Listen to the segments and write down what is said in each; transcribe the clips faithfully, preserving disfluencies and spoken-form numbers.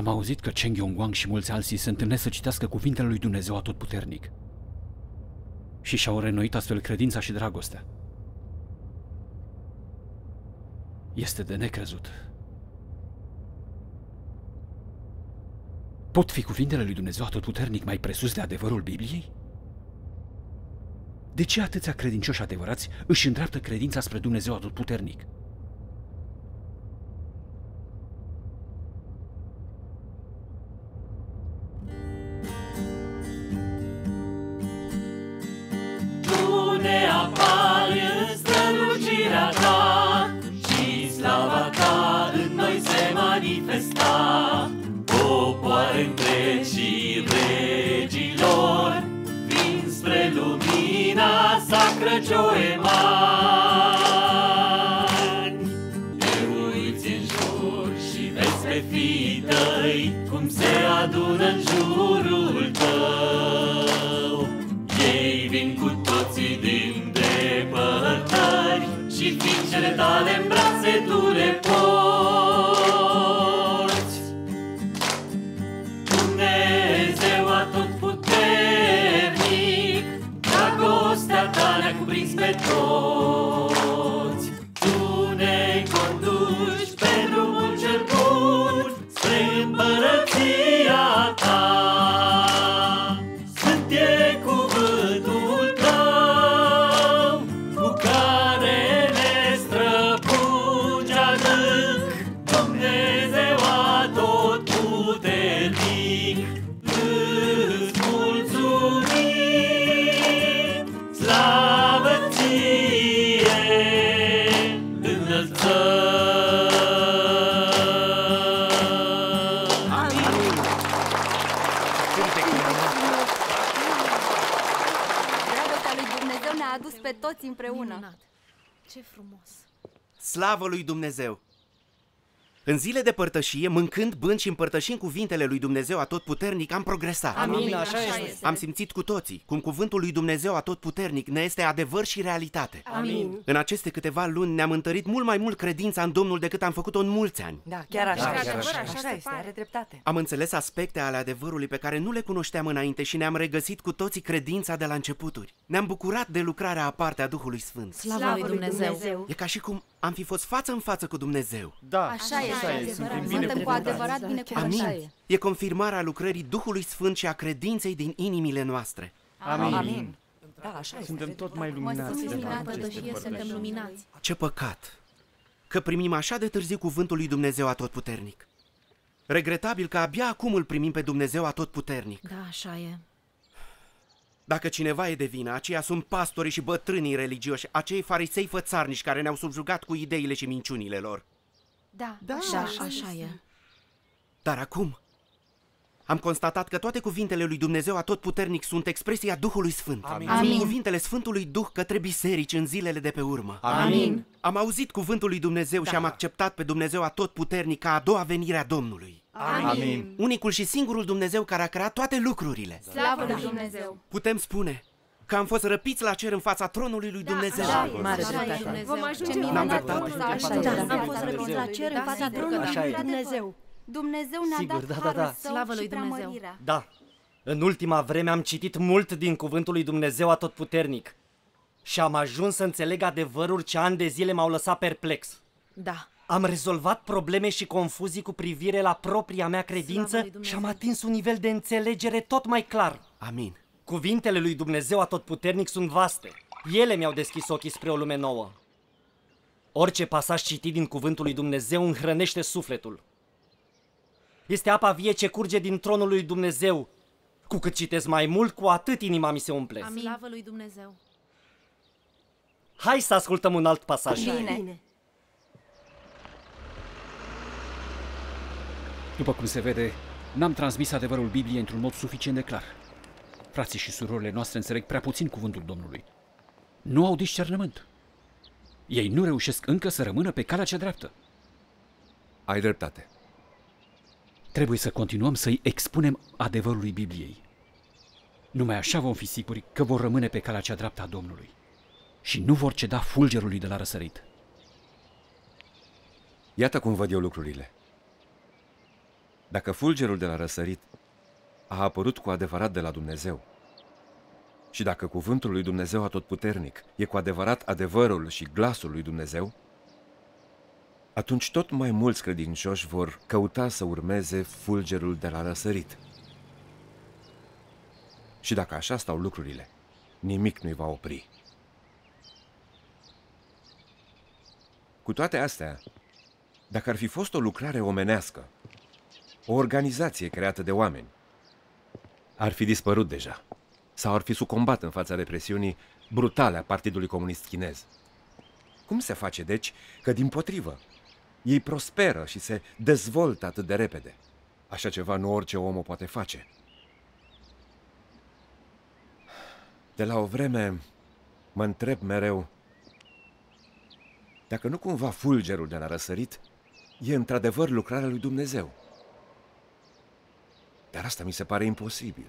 Am auzit că Cheng Yong Wang și mulți alții se întâlnesc să citească cuvintele lui Dumnezeu Atotputernic și și-au renoit astfel credința și dragostea. Este de necrezut. Pot fi cuvintele lui Dumnezeu Atotputernic mai presus de adevărul Bibliei? De ce atâția credincioși adevărați își îndreaptă credința spre Dumnezeu Atotputernic? Tu ne apari în strălucirea ta și slava ta în noi se manifesta. Popoare întregii regilor vin spre lumina sacră ce o emani. Te uiți în jur și vezi pe fiii tăi cum se adună în jurul tău. Ei vin cu toții din depărtări și fiicele tale în brațe tu le toți. Tu ne conduci pe drumul cel bun spre împărăția ta. Sunt e cuvântul tău cu care ne străpungi adânc, Dumnezeu Atotputernic. Îți mulțumim, slavă toți împreună. Minunat. Ce frumos! Slavă lui Dumnezeu! În zile de părtășie, mâncând, bând și împărtășind cuvintele lui Dumnezeu Atotputernic, am progresat. Amin, așa este. Am simțit cu toții cum cuvântul lui Dumnezeu Atotputernic ne este adevăr și realitate. Amin. În aceste câteva luni ne-am întărit mult mai mult credința în Domnul decât am făcut-o în mulți ani. Da, chiar așa, da, chiar așa, așa, așa, așa este, are dreptate. Am înțeles aspecte ale adevărului pe care nu le cunoșteam înainte și ne-am regăsit cu toții credința de la începuturi. Ne-am bucurat de lucrarea aparte a Duhului Sfânt. Slavă lui Dumnezeu! E ca și cum am fi fost față în față cu Dumnezeu. Da, așa e. Suntem cu adevărat binecuvântați. E confirmarea lucrării Duhului Sfânt și a credinței din inimile noastre. Amin. Amin. Da, așa este. Suntem tot mai luminați. Suntem luminați. Ce păcat că primim așa de târziu cuvântul lui Dumnezeu Atotputernic. Regretabil că abia acum îl primim pe Dumnezeu Atotputernic. Da, așa e. Dacă cineva e de vină, aceia sunt pastorii și bătrânii religioși, acei farisei fățarnici care ne-au subjugat cu ideile și minciunile lor. Da, da, așa, așa, așa e. Dar acum am constatat că toate cuvintele lui Dumnezeu Atotputernic sunt expresia Duhului Sfânt. Amin. Amin. Cuvintele Sfântului Duh către biserici în zilele de pe urmă. Amin. Am auzit cuvântul lui Dumnezeu, da, și am acceptat pe Dumnezeu Atotputernic ca a doua venire a Domnului. Amin. Amin. Unicul și singurul Dumnezeu care a creat toate lucrurile. Slavă lui Dumnezeu! Putem spune că am fost răpiți la cer în fața tronului lui Dumnezeu. Da, vom ajunge în am fost răpiți la cer în fața tronului lui Dumnezeu. Dumnezeu ne-a dat harul său și preamărirea. Da, în ultima vreme am citit mult din cuvântul lui Dumnezeu Atotputernic și am ajuns să înțeleg adevăruri ce ani de zile m-au lăsat perplex. Da. Am rezolvat probleme și confuzii cu privire la propria mea credință și am atins un nivel de înțelegere tot mai clar. Amin. Cuvintele lui Dumnezeu Atotputernic sunt vaste. Ele mi-au deschis ochii spre o lume nouă. Orice pasaj citit din cuvântul lui Dumnezeu îmi hrănește sufletul. Este apa vie ce curge din tronul lui Dumnezeu. Cu cât citesc mai mult, cu atât inima mi se umple. Amin. Slavă lui Dumnezeu! Hai să ascultăm un alt pasaj. Bine. Bine. După cum se vede, n-am transmis adevărul Bibliei într-un mod suficient de clar. Frații și surorile noastre înțeleg prea puțin cuvântul Domnului. Nu au discernământ. Ei nu reușesc încă să rămână pe calea cea dreaptă. Ai dreptate. Trebuie să continuăm să-i expunem adevărului Bibliei. Numai așa vom fi siguri că vor rămâne pe calea cea dreaptă a Domnului și nu vor ceda fulgerului de la răsărit. Iată cum văd eu lucrurile. dacă fulgerul de la răsărit a apărut cu adevărat de la Dumnezeu și dacă cuvântul lui Dumnezeu Atotputernic e cu adevărat adevărul și glasul lui Dumnezeu, atunci tot mai mulți credincioși vor căuta să urmeze fulgerul de la răsărit. Și dacă așa stau lucrurile, nimic nu-i va opri. Cu toate astea, dacă ar fi fost o lucrare omenească, o organizație creată de oameni, ar fi dispărut deja sau ar fi sucombat în fața represiunii brutale a Partidului Comunist Chinez. Cum se face, deci, că, dimpotrivă, ei prosperă și se dezvoltă atât de repede? Așa ceva nu orice om o poate face. De la o vreme mă întreb mereu dacă nu cumva fulgerul de la răsărit e într-adevăr lucrarea lui Dumnezeu. Dar asta mi se pare imposibil.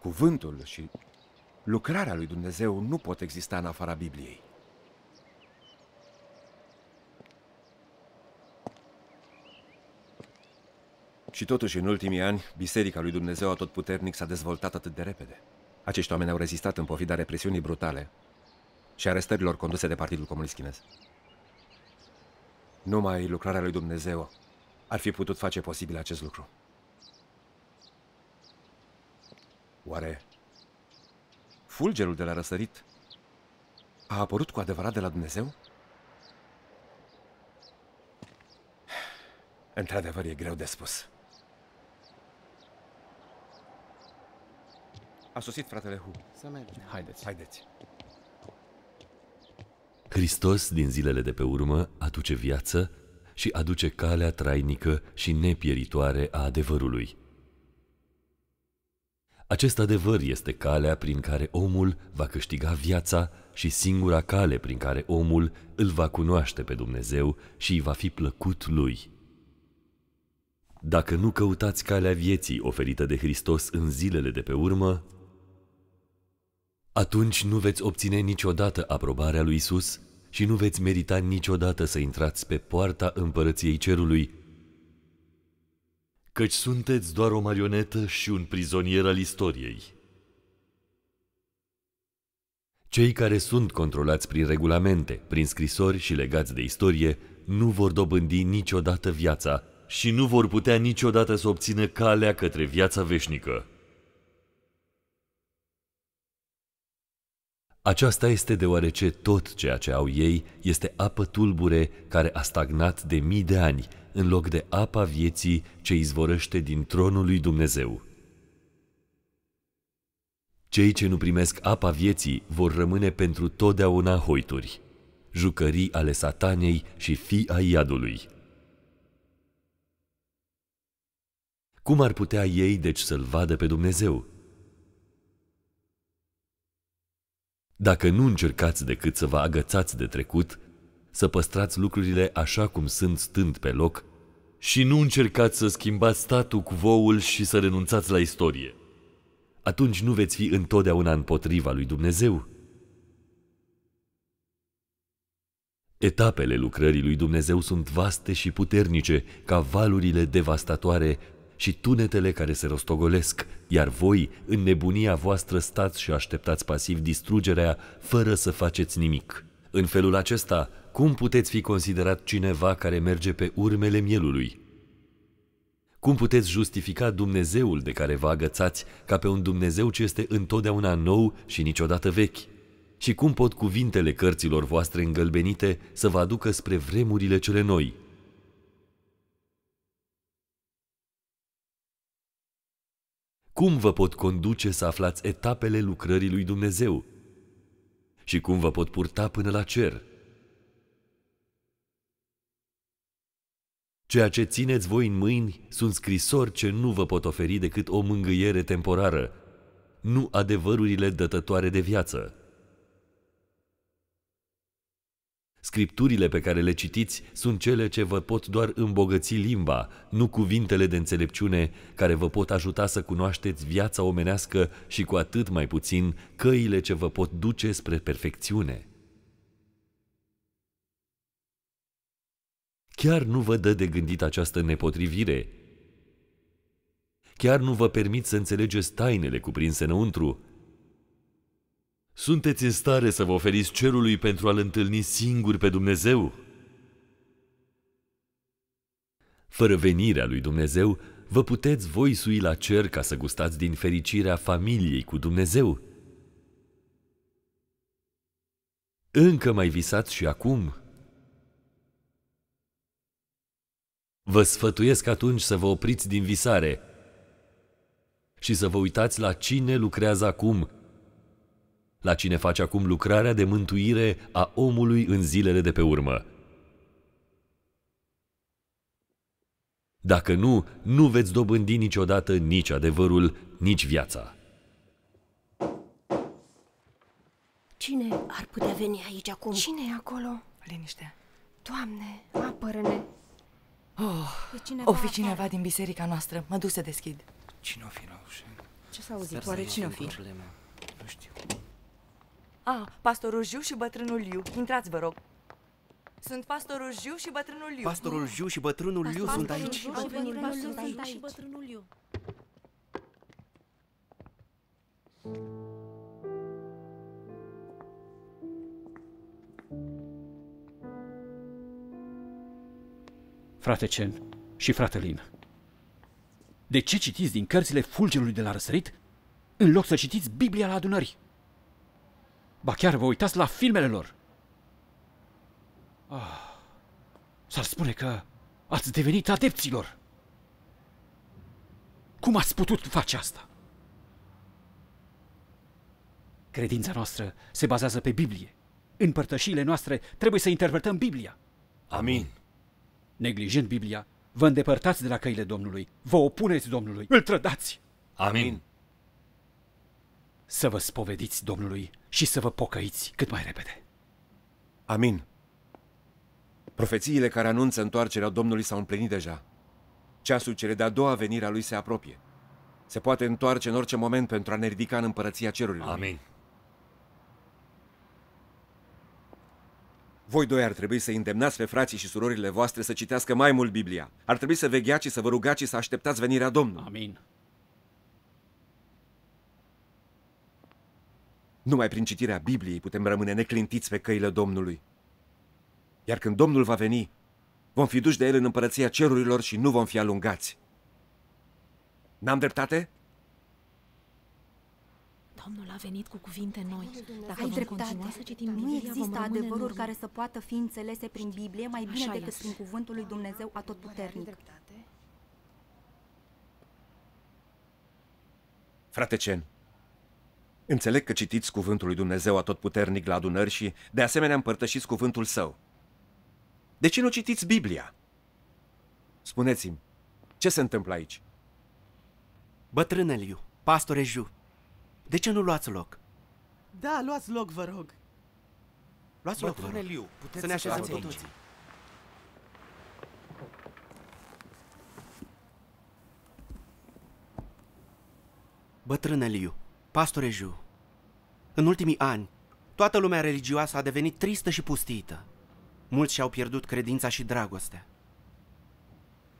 Cuvântul și lucrarea lui Dumnezeu nu pot exista în afara Bibliei. Și totuși, în ultimii ani, Biserica lui Dumnezeu Atotputernic s-a dezvoltat atât de repede. Acești oameni au rezistat în pofida represiunii brutale și arestărilor conduse de Partidul Comunist Chinez. Numai lucrarea lui Dumnezeu ar fi putut face posibil acest lucru. Oare fulgerul de la răsărit a apărut cu adevărat de la Dumnezeu? Într-adevăr, e greu de spus. A sosit fratele Hu. Să mergem. Haideți. Haideți. Hristos din zilele de pe urmă aduce viață și aduce calea trainică și nepieritoare a adevărului. Acest adevăr este calea prin care omul va câștiga viața și singura cale prin care omul îl va cunoaște pe Dumnezeu și îi va fi plăcut lui. Dacă nu căutați calea vieții oferită de Hristos în zilele de pe urmă, atunci nu veți obține niciodată aprobarea lui Isus și nu veți merita niciodată să intrați pe poarta împărăției cerului, căci sunteți doar o marionetă și un prizonier al istoriei. Cei care sunt controlați prin regulamente, prin scrisori și legați de istorie, nu vor dobândi niciodată viața și nu vor putea niciodată să obțină calea către viața veșnică. Aceasta este deoarece tot ceea ce au ei este apă tulbure care a stagnat de mii de ani, în loc de apa vieții ce izvorăște din tronul lui Dumnezeu. Cei ce nu primesc apa vieții vor rămâne pentru totdeauna hoituri, jucării ale satanei și fii ai iadului. Cum ar putea ei, deci, să-L vadă pe Dumnezeu? Dacă nu încercați decât să vă agățați de trecut, să păstrați lucrurile așa cum sunt stând pe loc și nu încercați să schimbați statul cu voul și să renunțați la istorie, atunci nu veți fi întotdeauna împotriva lui Dumnezeu. Etapele lucrării lui Dumnezeu sunt vaste și puternice ca valurile devastatoare și tunetele care se rostogolesc, iar voi, în nebunia voastră, stați și așteptați pasiv distrugerea, fără să faceți nimic. În felul acesta, cum puteți fi considerat cineva care merge pe urmele mielului? Cum puteți justifica Dumnezeul de care vă agățați ca pe un Dumnezeu ce este întotdeauna nou și niciodată vechi? Și cum pot cuvintele cărților voastre îngălbenite să vă aducă spre vremurile cele noi? Cum vă pot conduce să aflați etapele lucrării lui Dumnezeu? Și cum vă pot purta până la cer? Ceea ce țineți voi în mâini sunt scrisori ce nu vă pot oferi decât o mângâiere temporară, nu adevărurile dătătoare de viață. Scripturile pe care le citiți sunt cele ce vă pot doar îmbogăți limba, nu cuvintele de înțelepciune care vă pot ajuta să cunoașteți viața omenească și cu atât mai puțin căile ce vă pot duce spre perfecțiune. Chiar nu vă dă de gândit această nepotrivire? Chiar nu vă permit să înțelegeți tainele cuprinse înăuntru? Sunteți în stare să vă oferiți cerului pentru a-L întâlni singur pe Dumnezeu? Fără venirea lui Dumnezeu, vă puteți voi sui la cer ca să gustați din fericirea familiei cu Dumnezeu. Încă mai visați și acum? Vă sfătuiesc atunci să vă opriți din visare și să vă uitați la cine lucrează acum, la cine face acum lucrarea de mântuire a omului în zilele de pe urmă. Dacă nu, nu veți dobândi niciodată nici adevărul, nici viața. Cine ar putea veni aici acum? Cine e acolo? Liniște. Doamne, apără-ne! Oh, cineva o fi cineva apare. Din biserica noastră. Mă duc să deschid. Cine o fi la ușă? Ce s-a auzit? Oare cine o fi? Nu știu. Ah, pastorul Jiu și bătrânul Liu. Intrați, vă rog. Sunt pastorul Jiu și bătrânul Liu. Pastorul Jiu și bătrânul Liu sunt aici. Bătrânul Liu. Frate Chen și frate Lin, de ce citiți din cărțile fulgerului de la răsărit în loc să citiți Biblia la adunări? Ba chiar vă uitați la filmele lor. Ah, s-ar spune că ați devenit adepților. Cum ați putut face asta? Credința noastră se bazează pe Biblie. În părtășiile noastre trebuie să interpretăm Biblia. Amin. Neglijând Biblia, vă îndepărtați de la căile Domnului, vă opuneți Domnului, îl trădați. Amin. Să vă spovediți Domnului și să vă pocăiți cât mai repede. Amin. Profețiile care anunță întoarcerea Domnului s-au împlinit deja. Ceasul cele de-a doua venire a Lui se apropie. Se poate întoarce în orice moment pentru a ne ridica în împărăția cerurilor. Amin. Voi doi ar trebui să îndemnați pe frații și surorile voastre să citească mai mult Biblia. Ar trebui să vegheați și să vă rugați și să așteptați venirea Domnului. Amin. Numai prin citirea Bibliei putem rămâne neclintiți pe căile Domnului. Iar când Domnul va veni, vom fi duși de El în împărăția cerurilor și nu vom fi alungați. N-am dreptate? Domnul a venit cu cuvinte noi. Dacă ai dreptate, să citim Biblia, nu există adevăruri care să poată fi înțelese prin Biblie mai bine Așa decât prin cuvântul lui Dumnezeu Atotputernic. Frate Chen, înțeleg că citiți cuvântul lui Dumnezeu Atotputernic la adunări și de asemenea împărtășiți cuvântul Său. De ce nu citiți Biblia? Spuneți-mi, ce se întâmplă aici? Bătrâne Liu, pastore Jiu, de ce nu luați loc? Da, luați loc, vă rog. Luați loc, bătrâne Liu, puteți să ne așezați aici. Bătrâne Liu, pastore Jiu, în ultimii ani, toată lumea religioasă a devenit tristă și pustită. Mulți și-au pierdut credința și dragostea.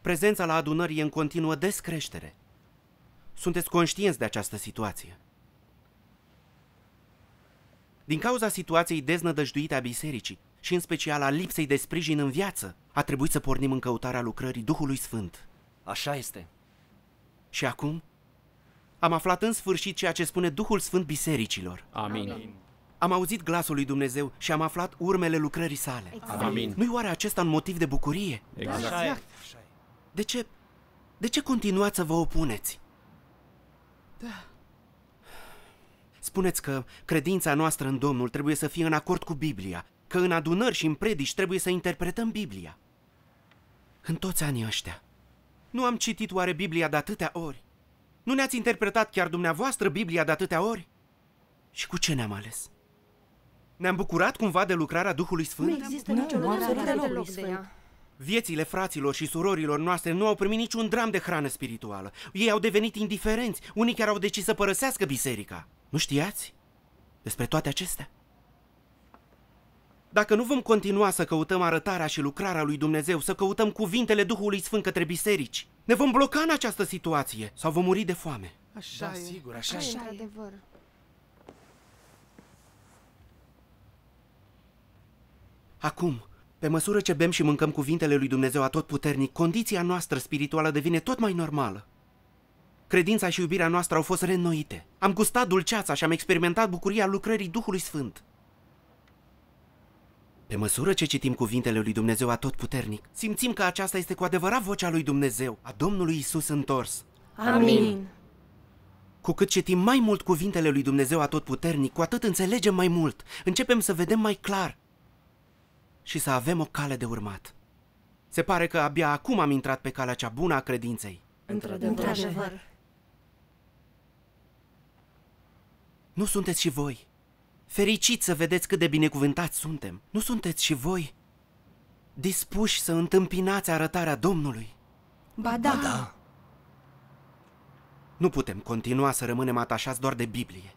Prezența la adunări e în continuă descreștere. Sunteți conștienți de această situație. Din cauza situației deznădăjduite a bisericii și în special a lipsei de sprijin în viață, a trebuit să pornim în căutarea lucrării Duhului Sfânt. Așa este. Și acum am aflat în sfârșit ceea ce spune Duhul Sfânt bisericilor. Amin. Amin. Am auzit glasul lui Dumnezeu și am aflat urmele lucrării sale. Exact. Amin. Nu-i oare acesta un motiv de bucurie? Exact. Exact. De ce, de ce continuați să vă opuneți? Da. Spuneți că credința noastră în Domnul trebuie să fie în acord cu Biblia, că în adunări și în predici trebuie să interpretăm Biblia. În toți anii ăștia, nu am citit oare Biblia de atâtea ori? Nu ne-ați interpretat chiar dumneavoastră Biblia de atâtea ori? Și cu ce ne-am ales? Ne-am bucurat cumva de lucrarea Duhului Sfânt? Nu există nicio loc de ea. Viețile fraților și surorilor noastre nu au primit niciun dram de hrană spirituală. Ei au devenit indiferenți. Unii chiar au decis să părăsească biserica. Nu știați despre toate acestea? Dacă nu vom continua să căutăm arătarea și lucrarea lui Dumnezeu, să căutăm cuvintele Duhului Sfânt către biserici, ne vom bloca în această situație sau vom muri de foame. Așa da, e. Sigur, așa, așa e. Într-adevăr. Acum, pe măsură ce bem și mâncăm cuvintele lui Dumnezeu Atotputernic, condiția noastră spirituală devine tot mai normală. Credința și iubirea noastră au fost reînnoite. Am gustat dulceața și am experimentat bucuria lucrării Duhului Sfânt. Pe măsură ce citim cuvintele lui Dumnezeu Atotputernic, simțim că aceasta este cu adevărat vocea lui Dumnezeu, a Domnului Isus întors. Amin! Cu cât citim mai mult cuvintele lui Dumnezeu Atotputernic, cu atât înțelegem mai mult, începem să vedem mai clar și să avem o cale de urmat. Se pare că abia acum am intrat pe calea cea bună a credinței. Într-adevăr. Nu sunteți și voi fericiți să vedeți cât de binecuvântați suntem? Nu sunteți și voi dispuși să întâmpinați arătarea Domnului? Ba da. Ba da! Nu putem continua să rămânem atașați doar de Biblie.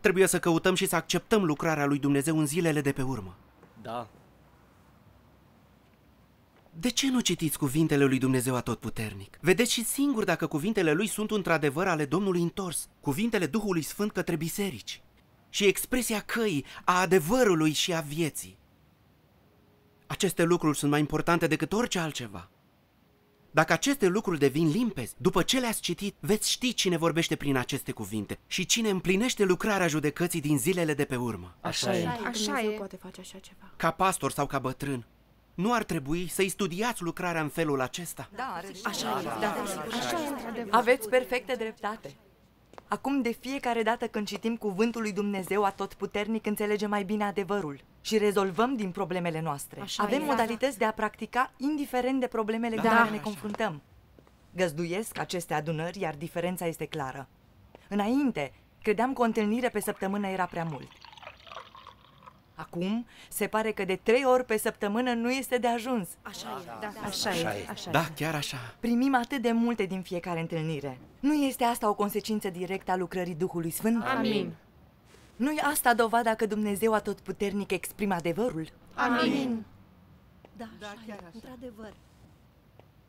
Trebuie să căutăm și să acceptăm lucrarea lui Dumnezeu în zilele de pe urmă. Da. De ce nu citiți cuvintele lui Dumnezeu Atotputernic? Vedeți și singur dacă cuvintele lui sunt într-adevăr ale Domnului întors, cuvintele Duhului Sfânt către biserici și expresia căii, a adevărului și a vieții. Aceste lucruri sunt mai importante decât orice altceva. Dacă aceste lucruri devin limpezi, după ce le-ați citit, veți ști cine vorbește prin aceste cuvinte și cine împlinește lucrarea judecății din zilele de pe urmă. Așa, așa e. Așa Dumnezeu e. Poate face așa ceva. Ca pastor sau ca bătrân, nu ar trebui să-i studiați lucrarea în felul acesta? Da, are așa, așa, da, da, așa e. Aveți perfectă dreptate. Acum, de fiecare dată când citim cuvântul lui Dumnezeu Atotputernic, înțelegem mai bine adevărul și rezolvăm din problemele noastre. Așa Avem e, modalități da. de a practica indiferent de problemele da. cu care da. ne confruntăm. Găzduiesc aceste adunări, iar diferența este clară. Înainte, credeam că o întâlnire pe săptămână era prea mult. Acum, se pare că de trei ori pe săptămână nu este de ajuns. Așa e, da, da, așa, așa, e. așa e. Da, chiar așa. Primim atât de multe din fiecare întâlnire. Nu este asta o consecință directă a lucrării Duhului Sfânt? Amin. Nu-i asta dovada că Dumnezeu Atotputernic exprimă adevărul? Amin. Da, așa, da, chiar așa. Într-adevăr.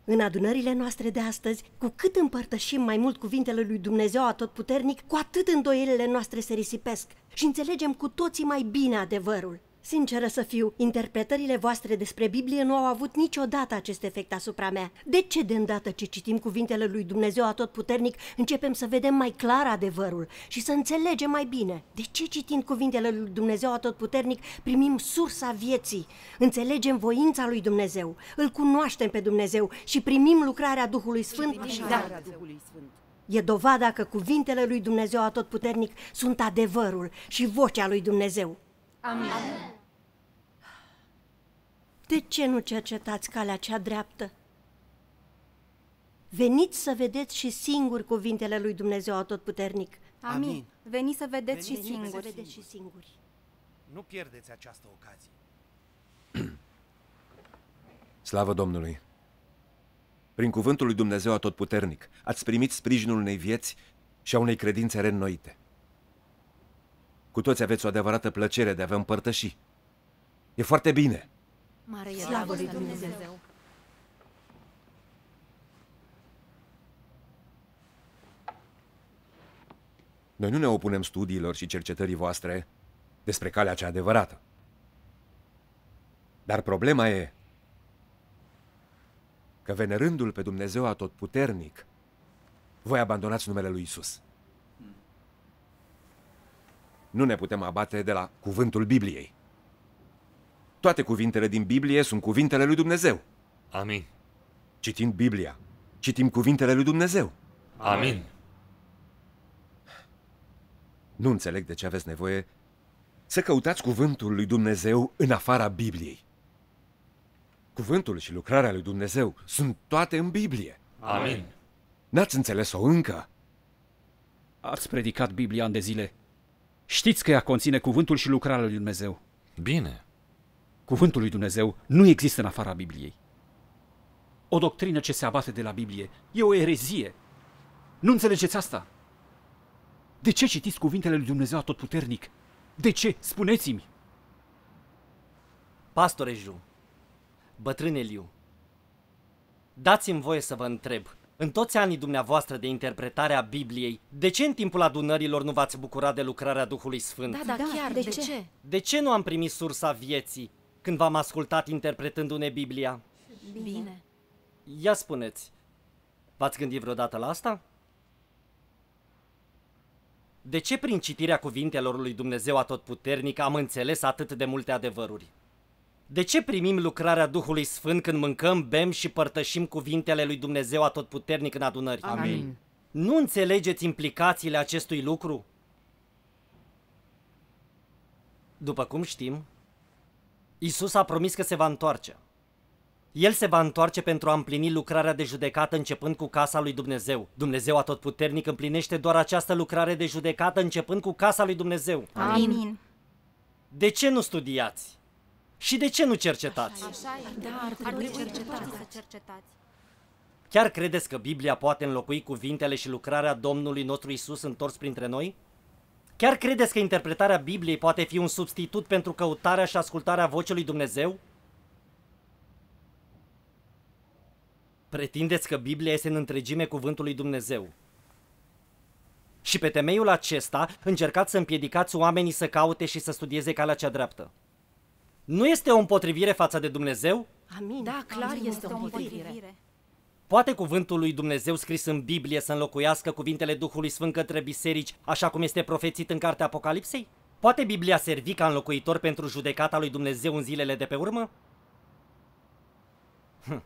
În adunările noastre de astăzi, cu cât împărtășim mai mult cuvintele lui Dumnezeu Atotputernic, cu atât îndoielile noastre se risipesc și înțelegem cu toții mai bine adevărul. Sinceră să fiu, interpretările voastre despre Biblie nu au avut niciodată acest efect asupra mea. De ce de îndată ce citim cuvintele lui Dumnezeu Atotputernic, începem să vedem mai clar adevărul și să înțelegem mai bine? De ce citind cuvintele lui Dumnezeu Atotputernic, primim sursa vieții, înțelegem voința lui Dumnezeu, îl cunoaștem pe Dumnezeu și primim lucrarea Duhului Sfânt? Da. E dovada că cuvintele lui Dumnezeu Atotputernic sunt adevărul și vocea lui Dumnezeu. Amin. De ce nu cercetați calea cea dreaptă? Veniți să vedeți și singuri cuvintele lui Dumnezeu Atotputernic. Amin. Amin. Veniți să vedeți Veni și singuri. Să vedeți și singuri. Nu pierdeți această ocazie. Slavă Domnului! Prin cuvântul lui Dumnezeu Atotputernic ați primit sprijinul unei vieți și a unei credințe reînnoite. Cu toți aveți o adevărată plăcere de a vă împărtăși. E foarte bine. Mare slavă lui Dumnezeu! Noi nu ne opunem studiilor și cercetării voastre despre calea cea adevărată. Dar problema e că venerându-L pe Dumnezeu Atotputernic, voi abandonați numele lui Isus. Nu ne putem abate de la cuvântul Bibliei. Toate cuvintele din Biblie sunt cuvintele lui Dumnezeu. Amin. Citind Biblia, citim cuvintele lui Dumnezeu. Amin. Nu înțeleg de ce aveți nevoie să căutați cuvântul lui Dumnezeu în afara Bibliei. Cuvântul și lucrarea lui Dumnezeu sunt toate în Biblie. Amin. N-ați înțeles-o încă? Ați predicat Biblia ani de zile. Știți că ea conține cuvântul și lucrarea lui Dumnezeu. Bine. Cuvântul lui Dumnezeu nu există în afara Bibliei. O doctrină ce se abate de la Biblie e o erezie. Nu înțelegeți asta? De ce citiți cuvintele lui Dumnezeu Atotputernic? De ce? Spuneți-mi! Pastore Ju, bătrâne Liu, dați-mi voie să vă întreb, în toți anii dumneavoastră de interpretare a Bibliei, de ce în timpul adunărilor nu v-ați bucurat de lucrarea Duhului Sfânt? Da, da, da chiar, de, de ce? ce? De ce nu am primit sursa vieții când v-am ascultat interpretându-ne Biblia? Bine. Ia spuneți, v-ați gândit vreodată la asta? De ce prin citirea cuvintelor lui Dumnezeu Atotputernic am înțeles atât de multe adevăruri? De ce primim lucrarea Duhului Sfânt când mâncăm, bem și părtășim cuvintele lui Dumnezeu Atotputernic în adunări? Amin. Nu înțelegeți implicațiile acestui lucru? După cum știm, Isus a promis că se va întoarce. El se va întoarce pentru a împlini lucrarea de judecată începând cu casa lui Dumnezeu. Dumnezeu Atotputernic împlinește doar această lucrare de judecată începând cu casa lui Dumnezeu. Amin. De ce nu studiați? Și de ce nu cercetați? Așa e. Da, ar trebui să cercetați. Chiar credeți că Biblia poate înlocui cuvintele și lucrarea Domnului nostru Isus întors printre noi? Chiar credeți că interpretarea Bibliei poate fi un substitut pentru căutarea și ascultarea vocii lui Dumnezeu? Pretindeți că Biblia este în întregime cuvântul lui Dumnezeu. Și pe temeiul acesta încercați să împiedicați oamenii să caute și să studieze calea cea dreaptă. Nu este o împotrivire față de Dumnezeu? Amin. Da, clar Amin. este o împotrivire. Poate cuvântul lui Dumnezeu scris în Biblie să înlocuiască cuvintele Duhului Sfânt către biserici, așa cum este profețit în cartea Apocalipsei? Poate Biblia servi ca înlocuitor pentru judecata lui Dumnezeu în zilele de pe urmă? Hm.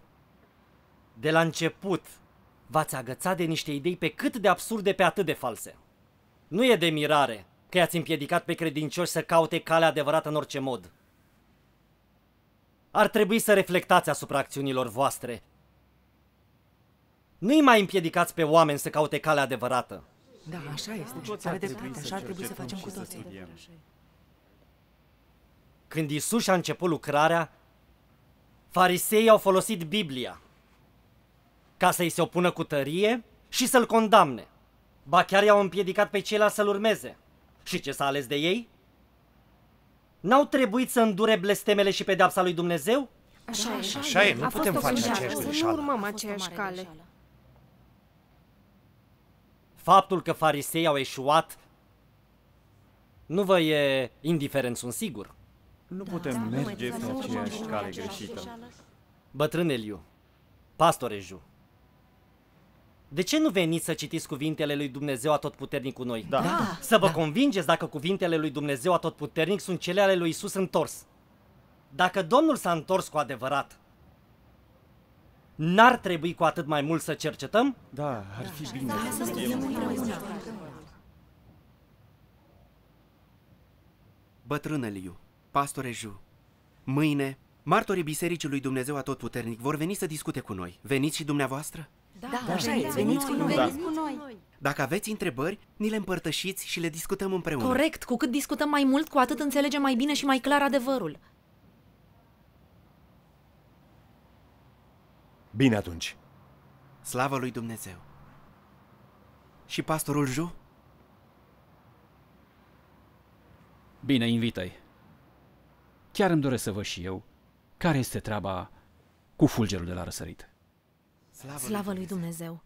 De la început v-ați agățat de niște idei pe cât de absurde, pe atât de false. Nu e de mirare că i-ați împiedicat pe credincioși să caute calea adevărată în orice mod. Ar trebui să reflectați asupra acțiunilor voastre. Nu-i mai împiedicați pe oameni să caute calea adevărată. Da, așa este. Așa ar trebui, așa ar trebui să facem cu toții. Când Isus a început lucrarea, fariseii au folosit Biblia ca să-i se opună cu tărie și să-l condamne. Ba chiar i-au împiedicat pe ceilalți să-l urmeze. Și ce s-a ales de ei? N-au trebuit să îndure blestemele și pedeapsa lui Dumnezeu? Așa, așa, așa e, nu putem face aceeași greșeală. Nu urmăm aceeași cale. Faptul că farisei au eșuat nu vă e indiferent, sunt sigur. Nu putem merge pe aceeași cale greșită. Bătrâne Liu, pastore Ju, de ce nu veniți să citiți cuvintele lui Dumnezeu Atotputernic cu noi? Da. Da. Să vă da. convingeți dacă cuvintele lui Dumnezeu Atotputernic sunt cele ale lui Isus întors. Dacă Domnul s-a întors cu adevărat, n-ar trebui cu atât mai mult să cercetăm? Da, ar fi da. bine. Da, să da. Bătrână Liu, pastore Ju, mâine, martorii Bisericii lui Dumnezeu Atotputernic vor veni să discute cu noi. Veniți și dumneavoastră? Da, da, așa e, veniți cu noi. Veniți cu noi. Dacă aveți întrebări, ni le împărtășiți și le discutăm împreună. Corect, cu cât discutăm mai mult, cu atât înțelegem mai bine și mai clar adevărul. Bine atunci. Slavă lui Dumnezeu. Și pastorul Ju? Bine, invită-i. Chiar îmi doresc să văd și eu care este treaba cu fulgerul de la răsărit. Slavă, Slavă lui Dumnezeu! Lui Dumnezeu.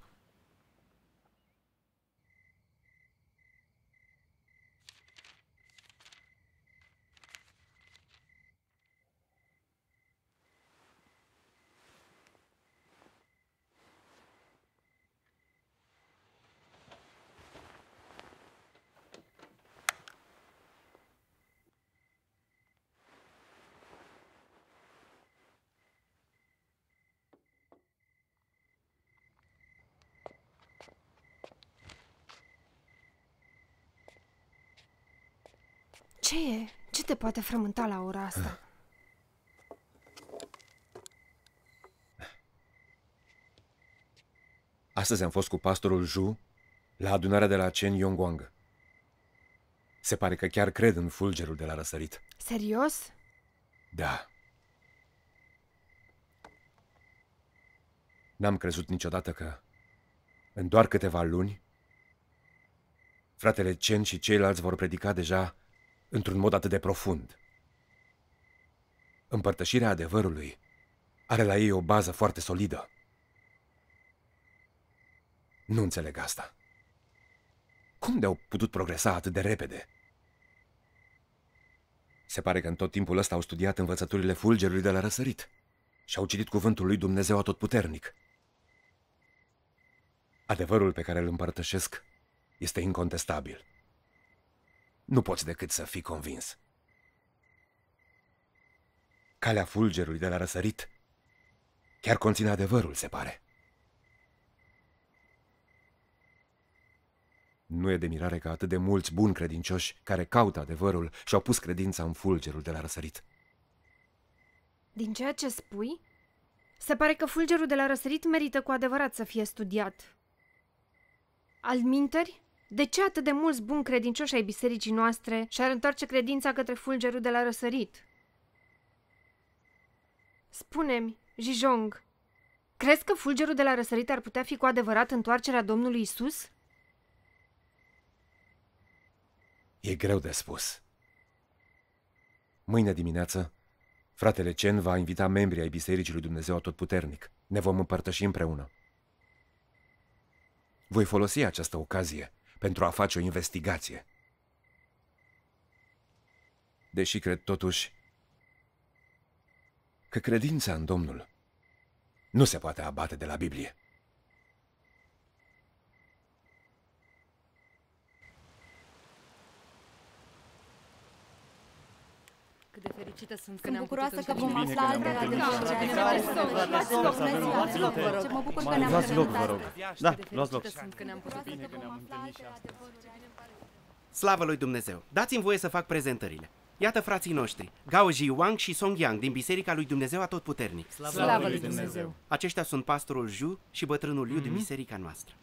Ce e? Ce te poate frământa la ora asta? Astăzi am fost cu pastorul Ju la adunarea de la Cheng Yong Wang. Se pare că chiar cred în fulgerul de la răsărit. Serios? Da. N-am crezut niciodată că în doar câteva luni fratele Chen și ceilalți vor predica deja într-un mod atât de profund. Împărtășirea adevărului are la ei o bază foarte solidă. Nu înțeleg asta. Cum de-au putut progresa atât de repede? Se pare că în tot timpul ăsta au studiat învățăturile fulgerului de la răsărit și au citit cuvântul lui Dumnezeu Atotputernic. Adevărul pe care îl împărtășesc este incontestabil. Nu poți decât să fii convins. Calea fulgerului de la răsărit chiar conține adevărul, se pare. Nu e de mirare că atât de mulți buni credincioși care caută adevărul și-au pus credința în fulgerul de la răsărit. Din ceea ce spui, se pare că fulgerul de la răsărit merită cu adevărat să fie studiat. Alminteri, de ce atât de mulți buni credincioși ai bisericii noastre și-ar întoarce credința către fulgerul de la răsărit? Spune-mi, Zhizhong, crezi că fulgerul de la răsărit ar putea fi cu adevărat întoarcerea Domnului Isus? E greu de spus. Mâine dimineață, fratele Chen va invita membrii ai Bisericii lui Dumnezeu Atotputernic. Ne vom împărtăși împreună. Voi folosi această ocazie pentru a face o investigație. Deși cred totuși că credința în Domnul nu se poate abate de la Biblie. Cât de fericită sunt, sunt că ne-am bucuroasă că vom afla altele adevărului. Mă bucur că ne-am întâlnit. Da, luați loc. Slavă lui Dumnezeu! Dați-mi voie să fac prezentările. Iată frații noștri, Gao Ji Wang și Song Yang din Biserica lui Dumnezeu Atotputernic. Slavă lui Dumnezeu! Aceștia sunt pastorul Ju și bătrânul Liu din biserica noastră.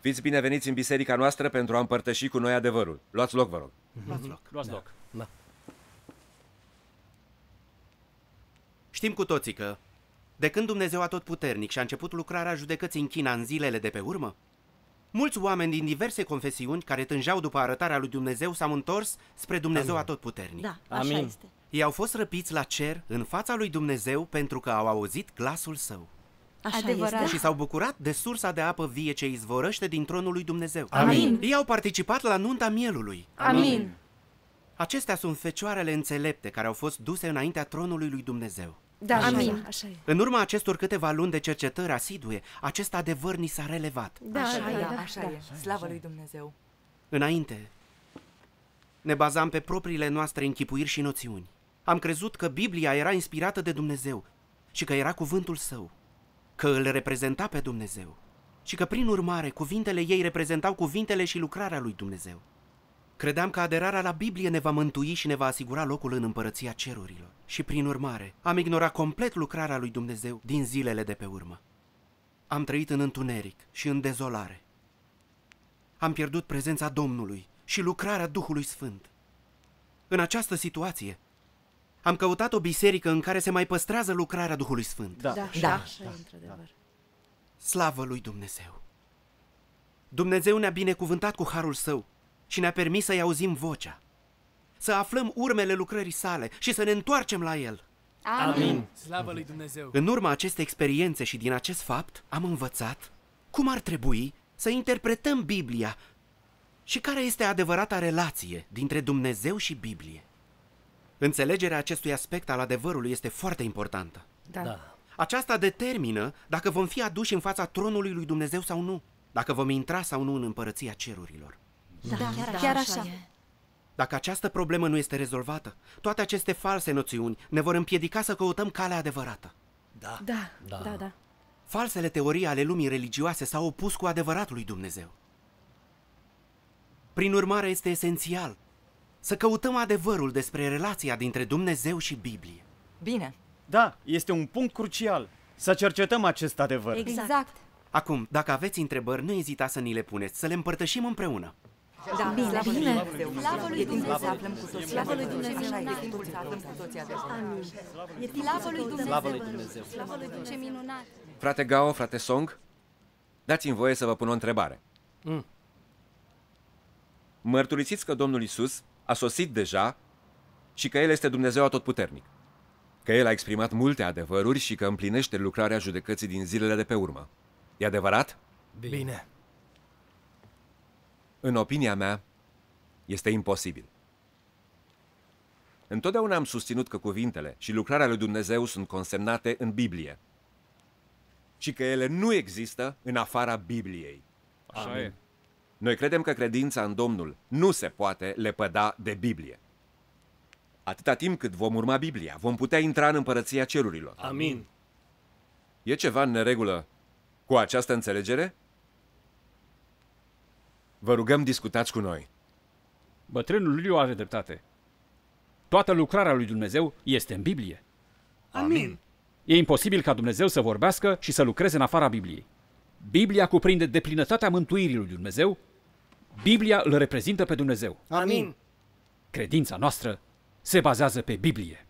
Fiți bineveniți în biserica noastră pentru a împărtăși cu noi adevărul. Luați loc, vă rog. Luați loc. Luați loc. Știm cu toții că, de când Dumnezeu Atotputernic și-a început lucrarea judecății în China în zilele de pe urmă, mulți oameni din diverse confesiuni care tângeau după arătarea lui Dumnezeu s-au întors spre Dumnezeu Atotputernic. Da, așa Amin. Este. Ei au fost răpiți la cer în fața lui Dumnezeu pentru că au auzit glasul său. Așa Adevărat. Este. Și s-au bucurat de sursa de apă vie ce izvorăște din tronul lui Dumnezeu. Amin. Ei au participat la nunta mielului. Amin. Acestea sunt fecioarele înțelepte care au fost duse înaintea tronului lui Dumnezeu. Da, așa, amin. Așa e. În urma acestor câteva luni de cercetări asidue, acest adevăr ni s-a relevat. Da, așa, da, e, da, așa da. e. Slavă lui Dumnezeu! Înainte, ne bazam pe propriile noastre închipuiri și noțiuni. Am crezut că Biblia era inspirată de Dumnezeu și că era cuvântul său, că îl reprezenta pe Dumnezeu și că, prin urmare, cuvintele ei reprezentau cuvintele și lucrarea lui Dumnezeu. Credeam că aderarea la Biblie ne va mântui și ne va asigura locul în împărăția cerurilor. Și prin urmare, am ignorat complet lucrarea lui Dumnezeu din zilele de pe urmă. Am trăit în întuneric și în dezolare. Am pierdut prezența Domnului și lucrarea Duhului Sfânt. În această situație, am căutat o biserică în care se mai păstrează lucrarea Duhului Sfânt. Da, da, da. da. da. Slavă lui Dumnezeu! Dumnezeu ne-a binecuvântat cu harul său și ne-a permis să-i auzim vocea, să aflăm urmele lucrării sale și să ne întoarcem la el. Amin! Slavă lui Dumnezeu! În urma acestei experiențe și din acest fapt am învățat cum ar trebui să interpretăm Biblia și care este adevărata relație dintre Dumnezeu și Biblie. Înțelegerea acestui aspect al adevărului este foarte importantă. Da. da. Aceasta determină dacă vom fi aduși în fața tronului lui Dumnezeu sau nu, dacă vom intra sau nu în împărăția cerurilor. Da, da, chiar, chiar așa. așa. Dacă această problemă nu este rezolvată, toate aceste false noțiuni ne vor împiedica să căutăm calea adevărată. Da. Da, da, da. da. Falsele teorii ale lumii religioase s-au opus cu adevărat lui Dumnezeu. Prin urmare, este esențial să căutăm adevărul despre relația dintre Dumnezeu și Biblie. Bine. Da, este un punct crucial să cercetăm acest adevăr. Exact. Acum, dacă aveți întrebări, nu ezitați să ni le puneți, să le împărtășim împreună. Da, bine, bine. Slavă lui Dumnezeu. Slavă lui Dumnezeu. Slavă lui Dumnezeu. Ce minunat. Frate Gao, frate Song, dați-mi voie să vă pun o întrebare. Mm. Mărturisiți că Domnul Isus a sosit deja și că El este Dumnezeu Atotputernic. că el a exprimat multe adevăruri și că împlinește lucrarea judecății din zilele de pe urmă. E adevărat? Bine. În opinia mea, este imposibil. Întotdeauna am susținut că cuvintele și lucrarea lui Dumnezeu sunt consemnate în Biblie și că ele nu există în afara Bibliei. Așa Amin. e. Noi credem că credința în Domnul nu se poate lepăda de Biblie. Atâta timp cât vom urma Biblia, vom putea intra în împărăția cerurilor. Amin. E ceva în neregulă cu această înțelegere? Vă rugăm, discutați cu noi. Bătrânul Liu are dreptate. Toată lucrarea lui Dumnezeu este în Biblie. Amin. E imposibil ca Dumnezeu să vorbească și să lucreze în afara Bibliei. Biblia cuprinde deplinătatea mântuirii lui Dumnezeu. Biblia îl reprezintă pe Dumnezeu. Amin. Credința noastră se bazează pe Biblie.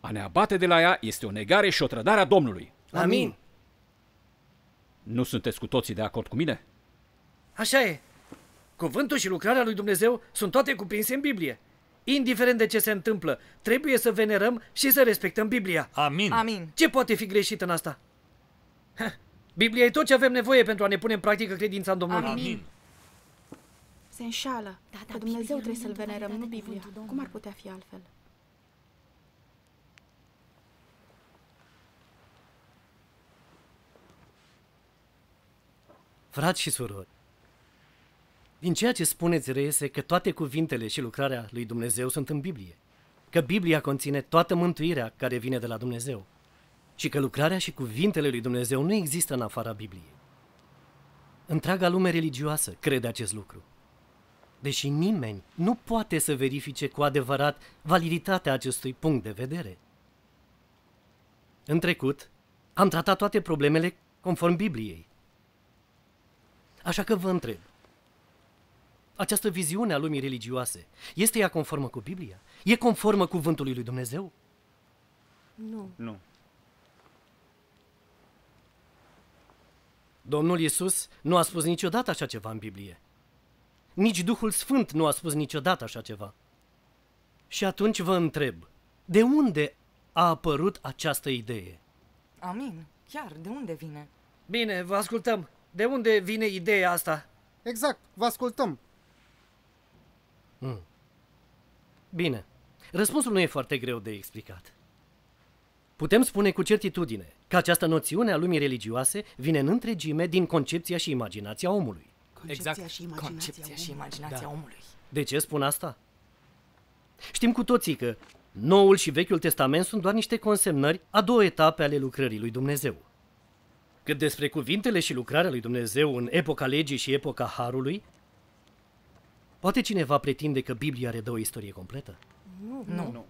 A ne abate de la ea este o negare și o trădare a Domnului. Amin. Nu sunteți cu toții de acord cu mine? Așa e. Cuvântul și lucrarea lui Dumnezeu sunt toate cuprinse în Biblie. Indiferent de ce se întâmplă, trebuie să venerăm și să respectăm Biblia. Amin. Amin. Ce poate fi greșit în asta? Ha, Biblia e tot ce avem nevoie pentru a ne pune în practică credința în Domnul. Amin. Se înșală. Da, da, Dumnezeu trebuie să-L venerăm, nu Biblia. Cum ar putea fi altfel? Frați și surori, din ceea ce spuneți reiese că toate cuvintele și lucrarea lui Dumnezeu sunt în Biblie, că Biblia conține toată mântuirea care vine de la Dumnezeu și că lucrarea și cuvintele lui Dumnezeu nu există în afara Bibliei. Întreaga lume religioasă crede acest lucru, deși nimeni nu poate să verifice cu adevărat validitatea acestui punct de vedere. În trecut, am tratat toate problemele conform Bibliei. Așa că vă întreb, această viziune a lumii religioase, este ea conformă cu Biblia? E conformă cuvântului lui Dumnezeu? Nu. Nu. Domnul Iisus nu a spus niciodată așa ceva în Biblie. Nici Duhul Sfânt nu a spus niciodată așa ceva. Și atunci vă întreb, de unde a apărut această idee? Amin. Chiar, de unde vine? Bine, vă ascultăm. De unde vine ideea asta? Exact, vă ascultăm. Mm. Bine, răspunsul nu e foarte greu de explicat. Putem spune cu certitudine că această noțiune a lumii religioase vine în întregime din concepția și imaginația omului. Concepția exact. și imaginația, concepția omului. Și imaginația da. omului. De ce spun asta? Știm cu toții că Noul și Vechiul Testament sunt doar niște consemnări a două etape ale lucrării lui Dumnezeu. Cât despre cuvintele și lucrarea lui Dumnezeu în epoca legii și epoca harului, poate cineva pretinde că Biblia redă o istorie completă? Nu. nu. nu.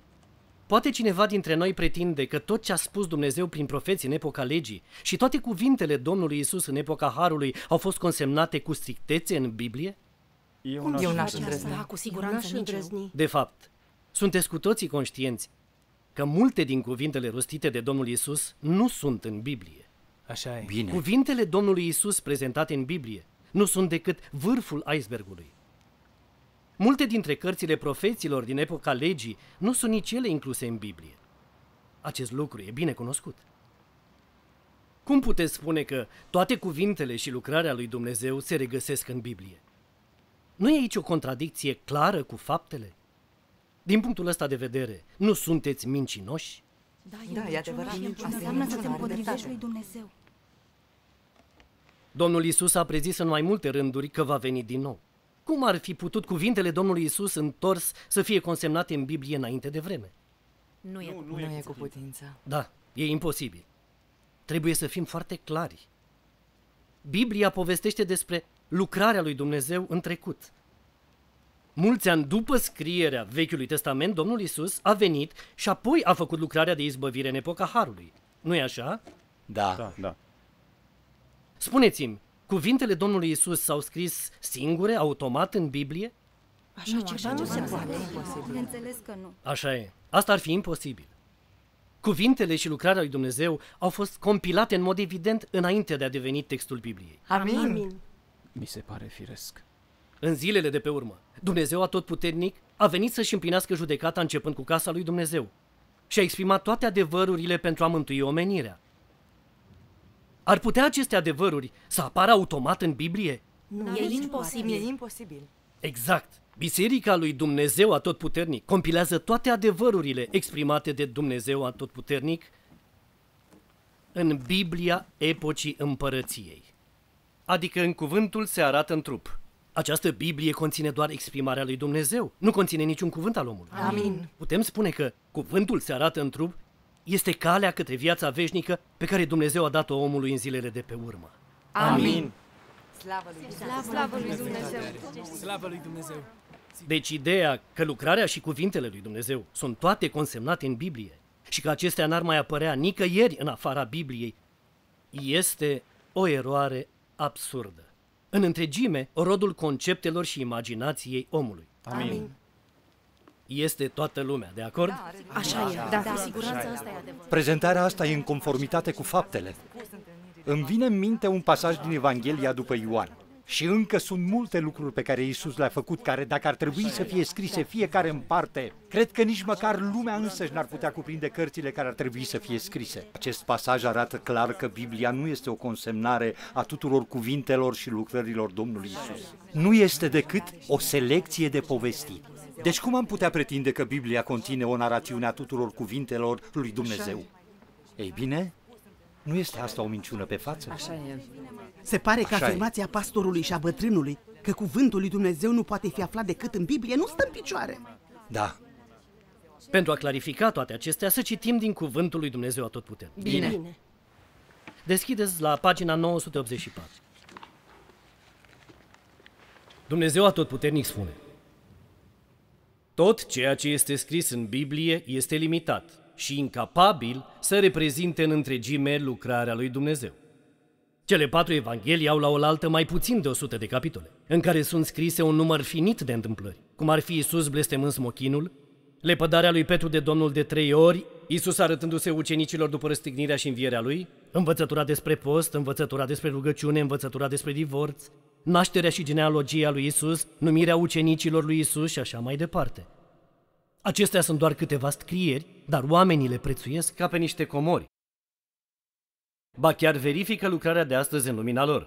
Poate cineva dintre noi pretinde că tot ce a spus Dumnezeu prin profeți în epoca legii și toate cuvintele Domnului Iisus în epoca harului au fost consemnate cu strictețe în Biblie? Eu n-aș îndrăzni. Da, cu siguranță nici eu. De fapt, sunteți cu toții conștienți că multe din cuvintele rostite de Domnul Iisus nu sunt în Biblie. Așa e. Bine. Cuvintele Domnului Iisus prezentate în Biblie nu sunt decât vârful icebergului. Multe dintre cărțile profeților din epoca legii nu sunt nici ele incluse în Biblie. Acest lucru e bine cunoscut. Cum puteți spune că toate cuvintele și lucrarea lui Dumnezeu se regăsesc în Biblie? Nu e aici o contradicție clară cu faptele? Din punctul ăsta de vedere, nu sunteți mincinoși? Da, e, da, e adevărat. Înseamnă să te împotrivești lui Dumnezeu. Domnul Iisus a prezis în mai multe rânduri că va veni din nou. Cum ar fi putut cuvintele Domnului Iisus întors să fie consemnate în Biblie înainte de vreme? Nu e, nu, nu nu e cu putință. Da, e imposibil. Trebuie să fim foarte clari. Biblia povestește despre lucrarea lui Dumnezeu în trecut. Mulți ani după scrierea Vechiului Testament, Domnul Iisus a venit și apoi a făcut lucrarea de izbăvire în epoca harului. Nu-i așa? Da. da, da. Spuneți-mi, cuvintele Domnului Iisus s-au scris singure, automat, în Biblie? Așa nu, ceva nu se poate. Bineînțeles că nu. Așa e. Asta ar fi imposibil. Cuvintele și lucrarea lui Dumnezeu au fost compilate în mod evident înainte de a deveni textul Bibliei. Amin. Amin. Mi se pare firesc. În zilele de pe urmă, Dumnezeu Atotputernic a venit să-și împlinească judecata începând cu casa lui Dumnezeu. și a exprimat toate adevărurile pentru a mântui omenirea. Ar putea aceste adevăruri să apară automat în Biblie? Nu, e imposibil. E imposibil. Exact. Biserica lui Dumnezeu Atotputernic compilează toate adevărurile exprimate de Dumnezeu Atotputernic în Biblia epocii împărăției, adică în cuvântul se arată în trup. Această Biblie conține doar exprimarea lui Dumnezeu, nu conține niciun cuvânt al omului. Amin. Putem spune că cuvântul se arată în trup este calea către viața veșnică pe care Dumnezeu a dat-o omului în zilele de pe urmă. Amin. Slavă lui Dumnezeu! Slavă lui Dumnezeu! Slavă lui Dumnezeu! Deci ideea că lucrarea și cuvintele lui Dumnezeu sunt toate consemnate în Biblie și că acestea n-ar mai apărea nicăieri în afara Bibliei este o eroare absurdă. În întregime, rodul conceptelor și imaginației omului. Amin. Este toată lumea, de acord? Da, așa e, da, da, da, cu siguranță asta e adevărat. Prezentarea asta e în conformitate cu faptele. Îmi vine în minte un pasaj din Evanghelia după Ioan. Și încă sunt multe lucruri pe care Iisus le-a făcut, care dacă ar trebui să fie scrise fiecare în parte, cred că nici măcar lumea însăși n-ar putea cuprinde cărțile care ar trebui să fie scrise. Acest pasaj arată clar că Biblia nu este o consemnare a tuturor cuvintelor și lucrărilor Domnului Iisus. Nu este decât o selecție de povestiri. Deci cum am putea pretinde că Biblia conține o narațiune a tuturor cuvintelor lui Dumnezeu? Ei bine... Nu este asta o minciună pe față? Așa e. Se pare că afirmația pastorului și a bătrânului că cuvântul lui Dumnezeu nu poate fi aflat decât în Biblie nu stă în picioare. Da. Pentru a clarifica toate acestea, să citim din cuvântul lui Dumnezeu Atotputernic. Bine. Bine. Deschideți la pagina nouă sute optzeci și patru. Dumnezeu Atotputernic spune: tot ceea ce este scris în Biblie este limitat și incapabil să reprezinte în întregime lucrarea lui Dumnezeu. Cele patru evanghelii au la oaltă mai puțin de o sută de capitole, în care sunt scrise un număr finit de întâmplări, cum ar fi Iisus blestemând smochinul, lepădarea lui Petru de Domnul de trei ori, Iisus arătându-se ucenicilor după răstignirea și învierea lui, învățătura despre post, învățătura despre rugăciune, învățătura despre divorț, nașterea și genealogia lui Iisus, numirea ucenicilor lui Iisus și așa mai departe. Acestea sunt doar câteva scrieri, dar oamenii le prețuiesc ca pe niște comori. Ba chiar verifică lucrarea de astăzi în lumina lor.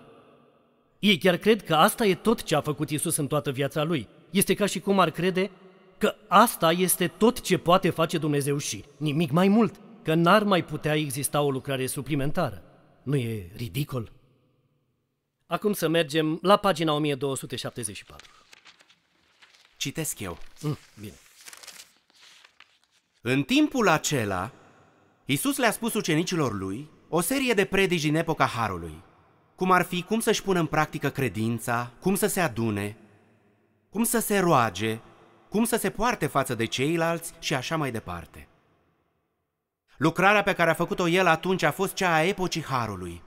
Ei chiar cred că asta e tot ce a făcut Iisus în toată viața lui. Este ca și cum ar crede că asta este tot ce poate face Dumnezeu și nimic mai mult, că n-ar mai putea exista o lucrare suplimentară. Nu e ridicol? Acum să mergem la pagina o mie două sute șaptezeci și patru. Citesc eu. Mm, bine. În timpul acela, Iisus le-a spus ucenicilor lui o serie de predici din epoca Harului, cum ar fi cum să-și pună în practică credința, cum să se adune, cum să se roage, cum să se poarte față de ceilalți și așa mai departe. Lucrarea pe care a făcut-o el atunci a fost cea a epocii Harului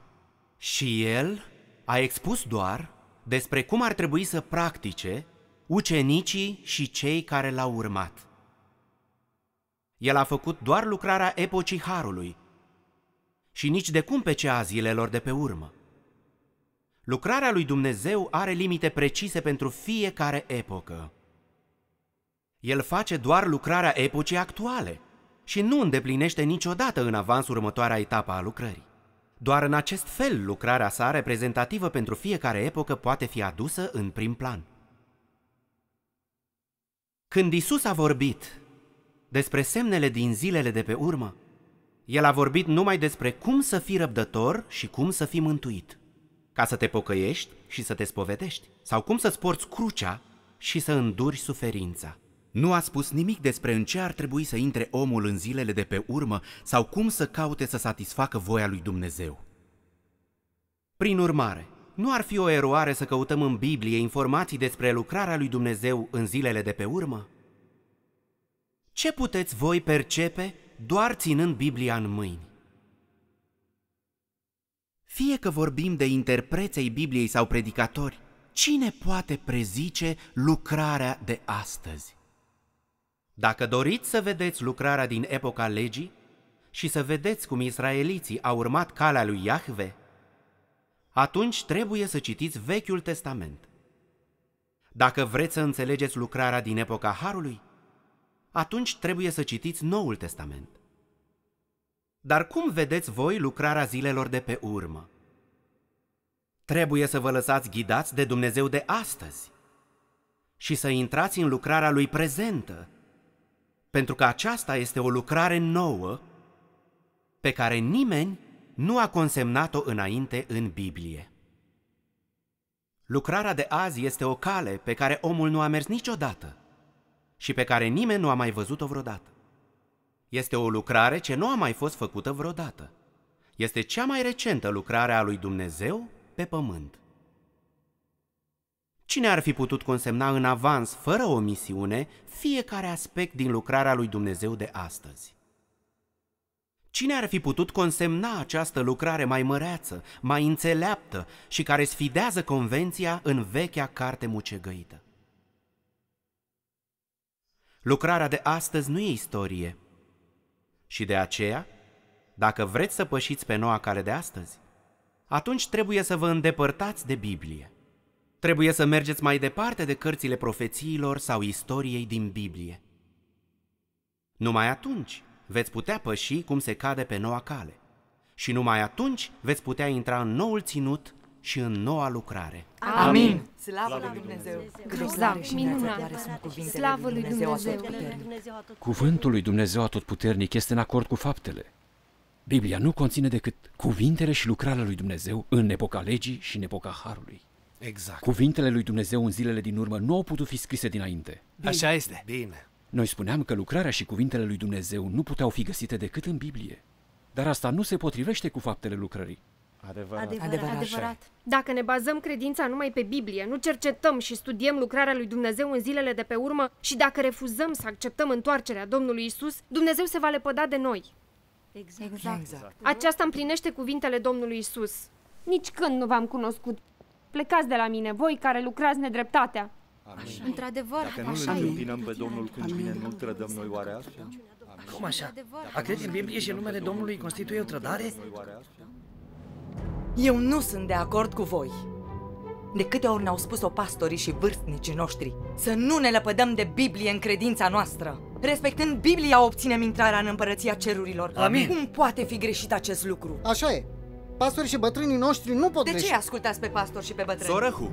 și el a expus doar despre cum ar trebui să practice ucenicii și cei care l-au urmat. El a făcut doar lucrarea epocii Harului și nici de cum pe cea a zilelor de pe urmă. Lucrarea lui Dumnezeu are limite precise pentru fiecare epocă. El face doar lucrarea epocii actuale și nu îndeplinește niciodată în avans următoarea etapă a lucrării. Doar în acest fel lucrarea sa reprezentativă pentru fiecare epocă poate fi adusă în prim plan. Când Iisus a vorbit despre semnele din zilele de pe urmă, el a vorbit numai despre cum să fii răbdător și cum să fii mântuit, ca să te pocăiești și să te spovedești, sau cum să-ți porți crucea și să înduri suferința. Nu a spus nimic despre în ce ar trebui să intre omul în zilele de pe urmă sau cum să caute să satisfacă voia lui Dumnezeu. Prin urmare, nu ar fi o eroare să căutăm în Biblie informații despre lucrarea lui Dumnezeu în zilele de pe urmă? Ce puteți voi percepe doar ținând Biblia în mâini? Fie că vorbim de interpreții Bibliei sau predicatori, cine poate prezice lucrarea de astăzi? Dacă doriți să vedeți lucrarea din epoca legii și să vedeți cum israeliții au urmat calea lui Iahve, atunci trebuie să citiți Vechiul Testament. Dacă vreți să înțelegeți lucrarea din epoca Harului, atunci trebuie să citiți Noul Testament. Dar cum vedeți voi lucrarea zilelor de pe urmă? Trebuie să vă lăsați ghidați de Dumnezeu de astăzi și să intrați în lucrarea Lui prezentă, pentru că aceasta este o lucrare nouă pe care nimeni nu a consemnat-o înainte în Biblie. Lucrarea de azi este o cale pe care omul nu a mers niciodată și pe care nimeni nu a mai văzut-o vreodată. Este o lucrare ce nu a mai fost făcută vreodată. Este cea mai recentă lucrare a lui Dumnezeu pe pământ. Cine ar fi putut consemna în avans, fără omisiune, fiecare aspect din lucrarea lui Dumnezeu de astăzi? Cine ar fi putut consemna această lucrare mai măreață, mai înțeleaptă și care sfidează convenția în vechea carte mucegăită? Lucrarea de astăzi nu e istorie. Și de aceea, dacă vreți să pășiți pe noua cale de astăzi, atunci trebuie să vă îndepărtați de Biblie. Trebuie să mergeți mai departe de cărțile profețiilor sau istoriei din Biblie. Numai atunci veți putea păși cum se cade pe noua cale. Și numai atunci veți putea intra în noul ținut și în noua lucrare. Amin! Slavă lui Dumnezeu! Grozave și neațătoare sunt cuvintele lui Dumnezeu Atotputernic. Cuvântul lui Dumnezeu Atotputernic este în acord cu faptele. Biblia nu conține decât cuvintele și lucrarea lui Dumnezeu în epoca legii și în epoca harului. Exact. Cuvintele lui Dumnezeu în zilele din urmă nu au putut fi scrise dinainte. Bine. Așa este. Bine. Noi spuneam că lucrarea și cuvintele lui Dumnezeu nu puteau fi găsite decât în Biblie. Dar asta nu se potrivește cu faptele lucrării. Adevărat. Adevărat. Adevărat. Adevărat. Dacă ne bazăm credința numai pe Biblie, nu cercetăm și studiem lucrarea lui Dumnezeu în zilele de pe urmă și dacă refuzăm să acceptăm întoarcerea Domnului Isus, Dumnezeu se va lepăda de noi. Exact. Exact. Exact. Aceasta împlinește cuvintele Domnului Isus. Nici când nu v-am cunoscut. Plecați de la mine, voi care lucrați nedreptatea. Într-adevăr, așa e. Dacă nu-L întâmpinăm pe Domnul când vine, nu-L trădăm noi oare așa? Cum așa? A crede în Biblie și în numele Domnului constituie o trădare? Eu nu sunt de acord cu voi. De câte ori ne-au spus-o pastorii și vârstnicii noștri să nu ne lepădăm de Biblie în credința noastră. Respectând Biblia, obținem intrarea în împărăția cerurilor. Amin. Cum poate fi greșit acest lucru? Așa e. Pastorii și bătrânii noștri nu pot greși. De ce ascultați pe pastori și pe bătrâni? Sorăhu,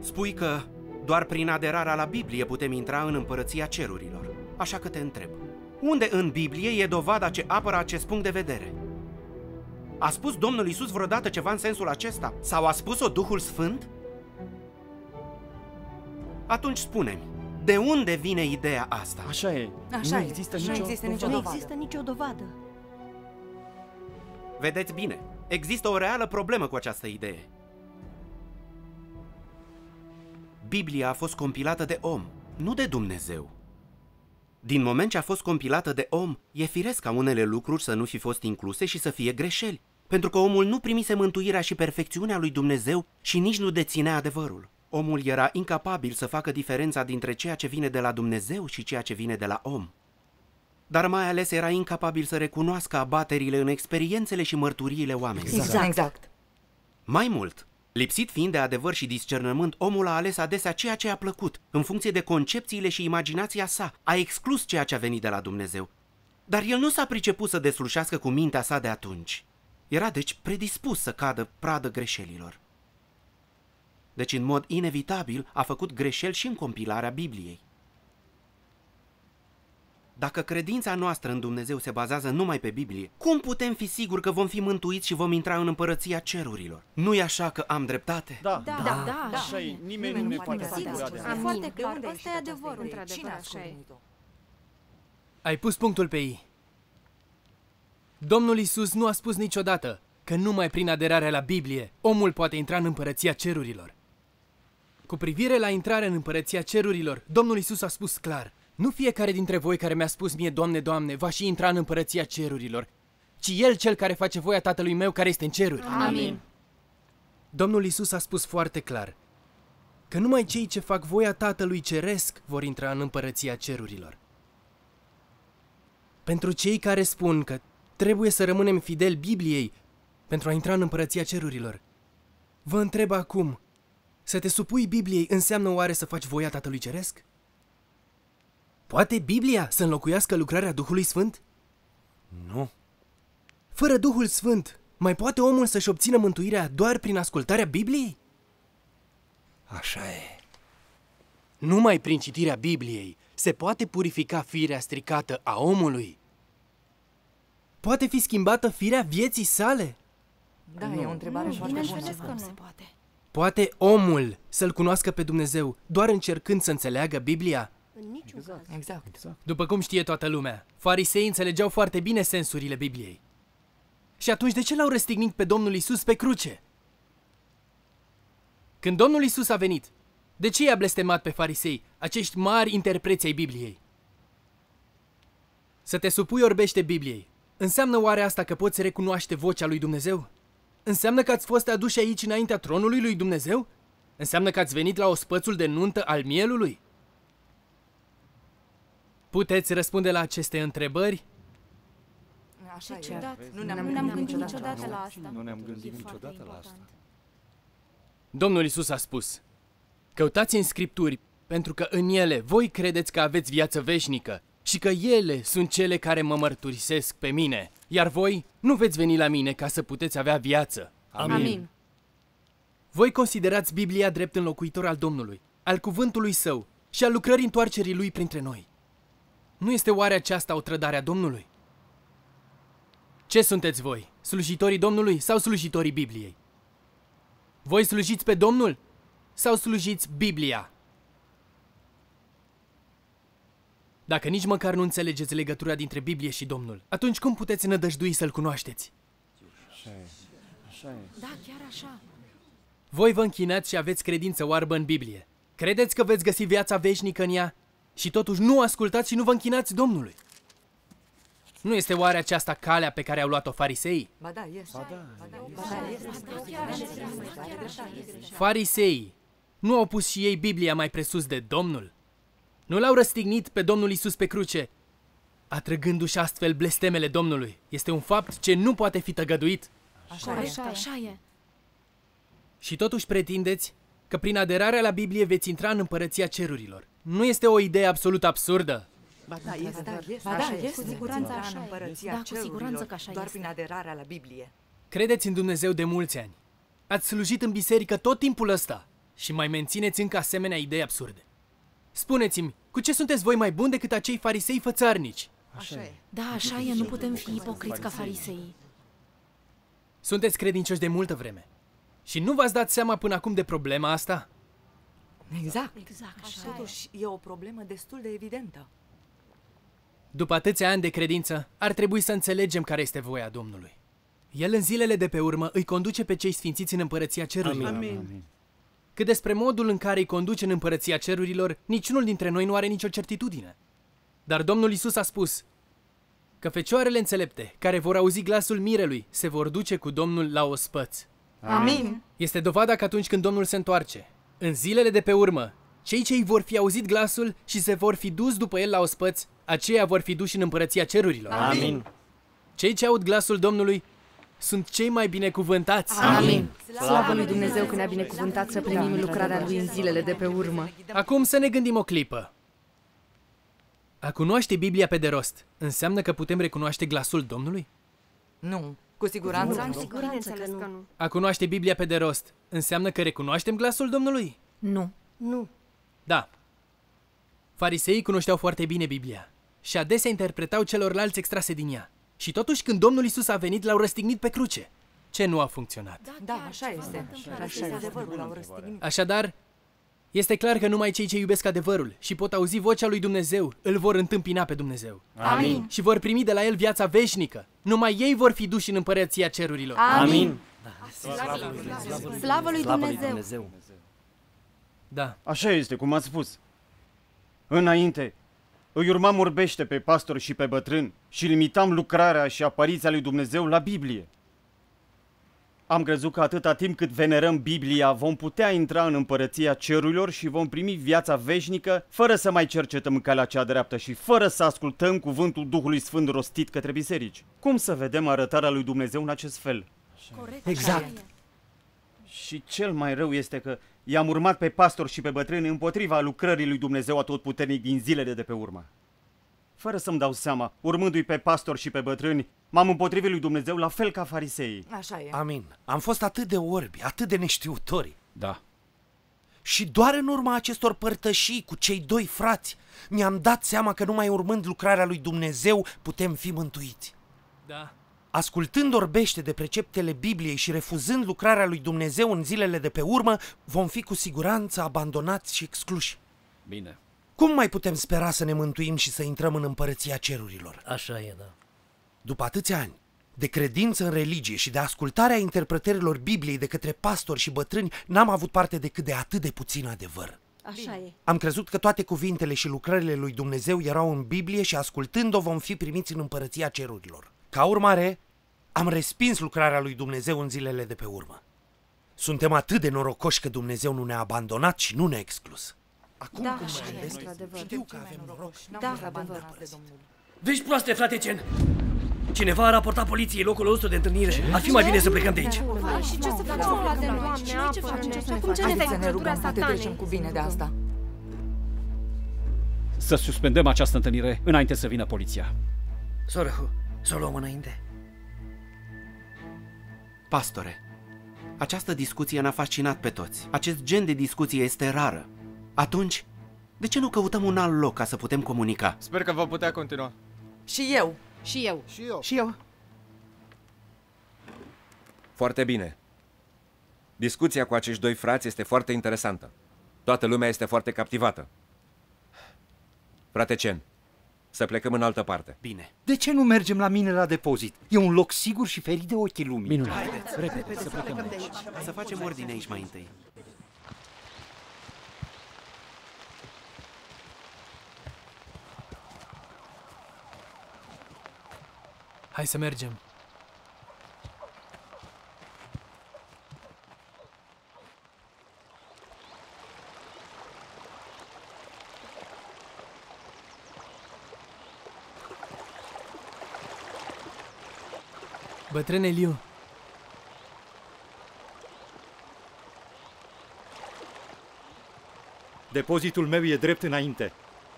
spui că doar prin aderarea la Biblie putem intra în împărăția cerurilor. Așa că te întreb, unde în Biblie e dovada ce apără acest punct de vedere? A spus Domnul Iisus vreodată ceva în sensul acesta? Sau a spus-o Duhul Sfânt? Atunci spune-mi, de unde vine ideea asta? Așa e. Așa nu e. Există nu nicio există nicio dovadă. Nu există nicio dovadă. Vedeți bine, există o reală problemă cu această idee. Biblia a fost compilată de om, nu de Dumnezeu. Din moment ce a fost compilată de om, e firesc ca unele lucruri să nu fi fost incluse și să fie greșeli, pentru că omul nu primise mântuirea și perfecțiunea lui Dumnezeu și nici nu deținea adevărul. Omul era incapabil să facă diferența dintre ceea ce vine de la Dumnezeu și ceea ce vine de la om. Dar mai ales era incapabil să recunoască abaterile în experiențele și mărturiile oamenilor. Exact, exact. Mai mult, lipsit fiind de adevăr și discernământ, omul a ales adesea ceea ce i-a plăcut, în funcție de concepțiile și imaginația sa, a exclus ceea ce a venit de la Dumnezeu. Dar el nu s-a priceput să deslușească cu mintea sa de atunci. Era deci predispus să cadă pradă greșelilor. Deci, în mod inevitabil, a făcut greșeli și în compilarea Bibliei. Dacă credința noastră în Dumnezeu se bazează numai pe Biblie, cum putem fi siguri că vom fi mântuiți și vom intra în împărăția cerurilor? Nu-i așa că am dreptate? Da, da, da. da. Așa e. Nimeni nu ne poate asigura de asta. Foarte clar, ăsta e adevărul. Cine a scovenit-o? Ai pus punctul pe i. Domnul Iisus nu a spus niciodată că numai prin aderarea la Biblie omul poate intra în împărăția cerurilor. Cu privire la intrarea în împărăția cerurilor, Domnul Iisus a spus clar: nu fiecare dintre voi care mi-a spus mie, Doamne, Doamne, va și intra în împărăția cerurilor, ci El cel care face voia Tatălui meu care este în ceruri. Amin. Domnul Iisus a spus foarte clar că numai cei ce fac voia Tatălui Ceresc vor intra în împărăția cerurilor. Pentru cei care spun că trebuie să rămânem fideli Bibliei pentru a intra în împărăția cerurilor, vă întreb acum, să te supui Bibliei înseamnă oare să faci voia Tatălui Ceresc? Poate Biblia să înlocuiască lucrarea Duhului Sfânt? Nu. Fără Duhul Sfânt, mai poate omul să-și obțină mântuirea doar prin ascultarea Bibliei? Așa e. Numai prin citirea Bibliei se poate purifica firea stricată a omului. Poate fi schimbată firea vieții sale? Da, nu. E o întrebare foarte bună. Poate omul să-L cunoască pe Dumnezeu doar încercând să înțeleagă Biblia? În niciun exact. Caz. Exact. Exact. După cum știe toată lumea, farisei înțelegeau foarte bine sensurile Bibliei. Și atunci de ce L-au răstignit pe Domnul Iisus pe cruce? Când Domnul Iisus a venit, de ce i-a blestemat pe farisei, acești mari interpreți ai Bibliei? Să te supui orbește Bibliei, înseamnă oare asta că poți recunoaște vocea lui Dumnezeu? Înseamnă că ați fost aduși aici înaintea tronului lui Dumnezeu? Înseamnă că ați venit la ospățul de nuntă al mielului? Puteți răspunde la aceste întrebări? Așa e. Nu ne-am gândit, gândit niciodată la asta. Nu ne-am gândit niciodată la asta. Domnul Iisus a spus: căutați în Scripturi, pentru că în ele voi credeți că aveți viață veșnică și că ele sunt cele care mă mărturisesc pe mine, iar voi nu veți veni la mine ca să puteți avea viață. Amin. Amin. Voi considerați Biblia drept înlocuitor al Domnului, al cuvântului Său și al lucrării întoarcerii Lui printre noi. Nu este oare aceasta o trădare a Domnului? Ce sunteți voi, slujitorii Domnului sau slujitorii Bibliei? Voi slujiți pe Domnul sau slujiți Biblia? Dacă nici măcar nu înțelegeți legătura dintre Biblie și Domnul, atunci cum puteți nădăjdui să-L cunoașteți? Așa e. Așa e. Da, chiar așa. Voi vă închinați și aveți credință oarbă în Biblie. Credeți că veți găsi viața veșnică în ea și totuși nu ascultați și nu vă închinați Domnului. Nu este oare aceasta calea pe care au luat-o fariseii? Ba da, este. Fariseii nu au pus și ei Biblia mai presus de Domnul? Nu L-au răstignit pe Domnul Iisus pe cruce, atrăgându-și astfel blestemele Domnului? Este un fapt ce nu poate fi tăgăduit. Așa, așa, e. așa e. Și totuși pretindeți că prin aderarea la Biblie veți intra în împărăția cerurilor. Nu este o idee absolut absurdă? Ba da, este. Ba da, așa este. Cu siguranță așa e. Da, cu siguranță că așa e. Doar prin aderarea la Biblie. Credeți în Dumnezeu de mulți ani. Ați slujit în biserică tot timpul ăsta și mai mențineți încă asemenea idei absurde. Spuneți-mi, cu ce sunteți voi mai buni decât acei farisei fățarnici? Așa e. Da, așa e. Nu putem fi ipocriți ca fariseii. Sunteți credincioși de multă vreme și nu v-ați dat seama până acum de problema asta? Exact. Exact. Așa Totuși, e. e o problemă destul de evidentă. După atâția ani de credință, ar trebui să înțelegem care este voia Domnului. El în zilele de pe urmă îi conduce pe cei sfințiți în împărăția cerurilor. Amin. Amin. Cât despre modul în care îi conduce în împărăția cerurilor, niciunul dintre noi nu are nicio certitudine. Dar Domnul Iisus a spus că fecioarele înțelepte, care vor auzi glasul mirelui, se vor duce cu Domnul la ospăț. Amin. Este dovada că atunci când Domnul se întoarce, în zilele de pe urmă, cei ce îi vor fi auzit glasul și se vor fi dus după el la ospăț, aceia vor fi duși în împărăția cerurilor. Amin. Cei ce aud glasul Domnului sunt cei mai binecuvântați. Amin. Slavă lui Dumnezeu că ne-a binecuvântat să primim lucrarea Lui în zilele de pe urmă. Acum să ne gândim o clipă. A cunoaște Biblia pe de rost înseamnă că putem recunoaște glasul Domnului? Nu. Cu siguranță nu. Cu siguranță că nu. A cunoaște Biblia pe de rost înseamnă că recunoaștem glasul Domnului? Nu. Nu. Da. Fariseii cunoșteau foarte bine Biblia și adesea interpretau celorlalți extrase din ea. Și totuși când Domnul Iisus a venit, L-au răstignit pe cruce. Ce nu a funcționat? Da, da așa este. Așa este. Așadar, este clar că numai cei ce iubesc adevărul și pot auzi vocea lui Dumnezeu, îl vor întâmpina pe Dumnezeu. Amin. Și vor primi de la El viața veșnică. Numai ei vor fi duși în împărăția cerurilor. Amin. Slavă lui Dumnezeu! Da. Așa este, cum ați spus. Înainte, îi urmam orbește pe pastori și pe bătrâni și limitam lucrarea și apariția lui Dumnezeu la Biblie. Am crezut că atâta timp cât venerăm Biblia vom putea intra în împărăția cerurilor și vom primi viața veșnică fără să mai cercetăm calea cea dreaptă și fără să ascultăm cuvântul Duhului Sfânt rostit către biserici. Cum să vedem arătarea lui Dumnezeu în acest fel? Corect. Exact. Și cel mai rău este că i-am urmat pe pastori și pe bătrâni împotriva lucrării lui Dumnezeu Atotputernic din zilele de pe urmă. fără să-mi dau seama, urmându-i pe pastori și pe bătrâni, m-am împotrivit lui Dumnezeu la fel ca fariseii. Așa e. Amin. Am fost atât de orbi, atât de neștiutori. Da. Și doar în urma acestor părtășii cu cei doi frați, mi-am dat seama că numai urmând lucrarea lui Dumnezeu putem fi mântuiți. Da. Ascultând orbește de preceptele Bibliei și refuzând lucrarea lui Dumnezeu în zilele de pe urmă, vom fi cu siguranță abandonați și excluși. Bine. Cum mai putem spera să ne mântuim și să intrăm în împărăția cerurilor? Așa e, da. După atâția ani de credință în religie și de ascultarea interpretărilor Bibliei de către pastori și bătrâni, n-am avut parte decât de atât de puțin adevăr. Așa e. Am crezut că toate cuvintele și lucrările lui Dumnezeu erau în Biblie și ascultând-o vom fi primiți în împărăția cerurilor. Ca urmare, am respins lucrarea lui Dumnezeu în zilele de pe urmă. Suntem atât de norocoși că Dumnezeu nu ne-a abandonat și nu ne-a exclus. Acum da, când mă gândesc, știu că avem noroc. Da, vezi proaste, frate Chen! Cineva a raportat poliției locul nostru de întâlnire. Ar fi mai bine să plecăm de aici. Și ce să facem? Haideți să ne rugăm, să te trecem cu bine de asta. Să suspendăm această întâlnire înainte să vină poliția. Sorăhu, să o luăm înainte. Pastore, această discuție ne-a fascinat pe toți. Acest gen de discuție este rară. Atunci, de ce nu căutăm un alt loc ca să putem comunica? Sper că vom putea continua. Și eu. Și eu. Și eu. Și eu. Foarte bine. Discuția cu acești doi frați este foarte interesantă. Toată lumea este foarte captivată. Frate Chen, să plecăm în altă parte. Bine. De ce nu mergem la mine la depozit? E un loc sigur și ferit de ochii lumii. Minunat. Haideți, repede, repede, să plecăm de aici. Să facem ordine aici mai întâi. Hai să mergem. Bătrâne Liu. Depozitul meu e drept înainte.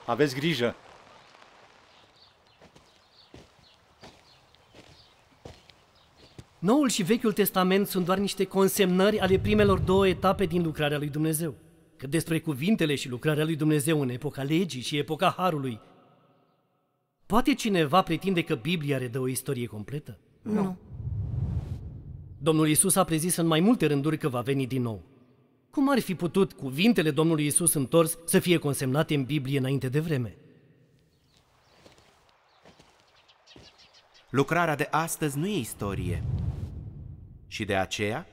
Aveți grijă. Noul și Vechiul Testament sunt doar niște consemnări ale primelor două etape din lucrarea lui Dumnezeu. Că despre cuvintele și lucrarea lui Dumnezeu în epoca legii și epoca Harului, poate cineva pretinde că Biblia redă o istorie completă? Nu. Domnul Iisus a prezis în mai multe rânduri că va veni din nou. Cum ar fi putut cuvintele Domnului Iisus întors să fie consemnate în Biblie înainte de vreme? Lucrarea de astăzi nu e istorie. Și de aceea,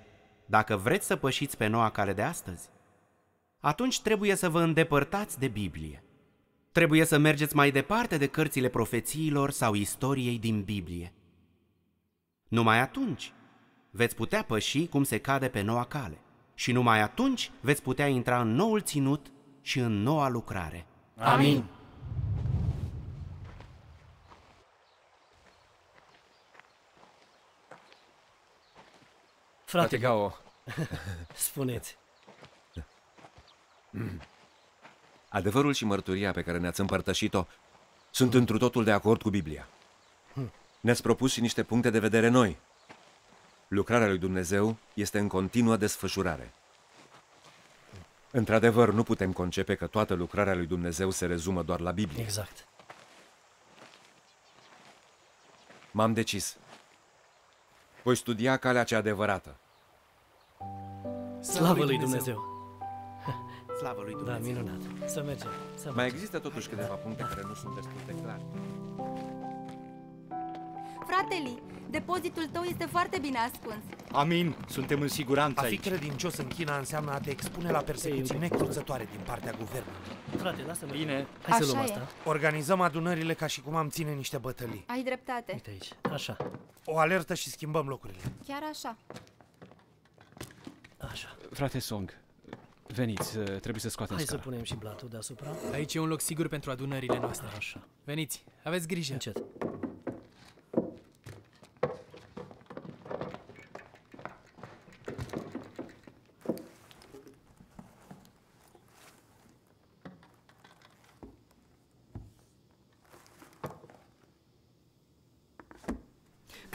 dacă vreți să pășiți pe noua cale de astăzi, atunci trebuie să vă îndepărtați de Biblie. Trebuie să mergeți mai departe de cărțile profețiilor sau istoriei din Biblie. Numai atunci veți putea păși cum se cade pe noua cale. Și numai atunci veți putea intra în noul ținut și în noua lucrare. Amin! Frate Gao, spuneți. Adevărul și mărturia pe care ne-ați împărtășit-o sunt întru totul de acord cu Biblia. Ne-ați propus și niște puncte de vedere noi. Lucrarea lui Dumnezeu este în continuă desfășurare. Într-adevăr, nu putem concepe că toată lucrarea lui Dumnezeu se rezumă doar la Biblie. Exact. M-am decis. Voi studia calea cea adevărată. Slavă lui Dumnezeu! Slavă lui Dumnezeu! Da, minunat! Să mergem! Să mergem. Mai există totuși câteva puncte care nu sunt destul de clare. Fratele, depozitul tău este foarte bine ascuns. Amin! Suntem în siguranță aici. A fi credincios în China înseamnă a te expune la persecuții necruțătoare din partea guvernului. Frate, lasă-mă! Bine! Hai să luăm asta. Organizăm adunările ca și cum am ține niște bătălii. Ai dreptate. Uite aici. Așa. O alertă și schimbăm locurile. Chiar așa. Așa. Frate Song, veniți, trebuie să scoatem scara. Hai să punem și blatul deasupra. Aici e un loc sigur pentru adunările noastre. Așa. Veniți, aveți grijă. Încet.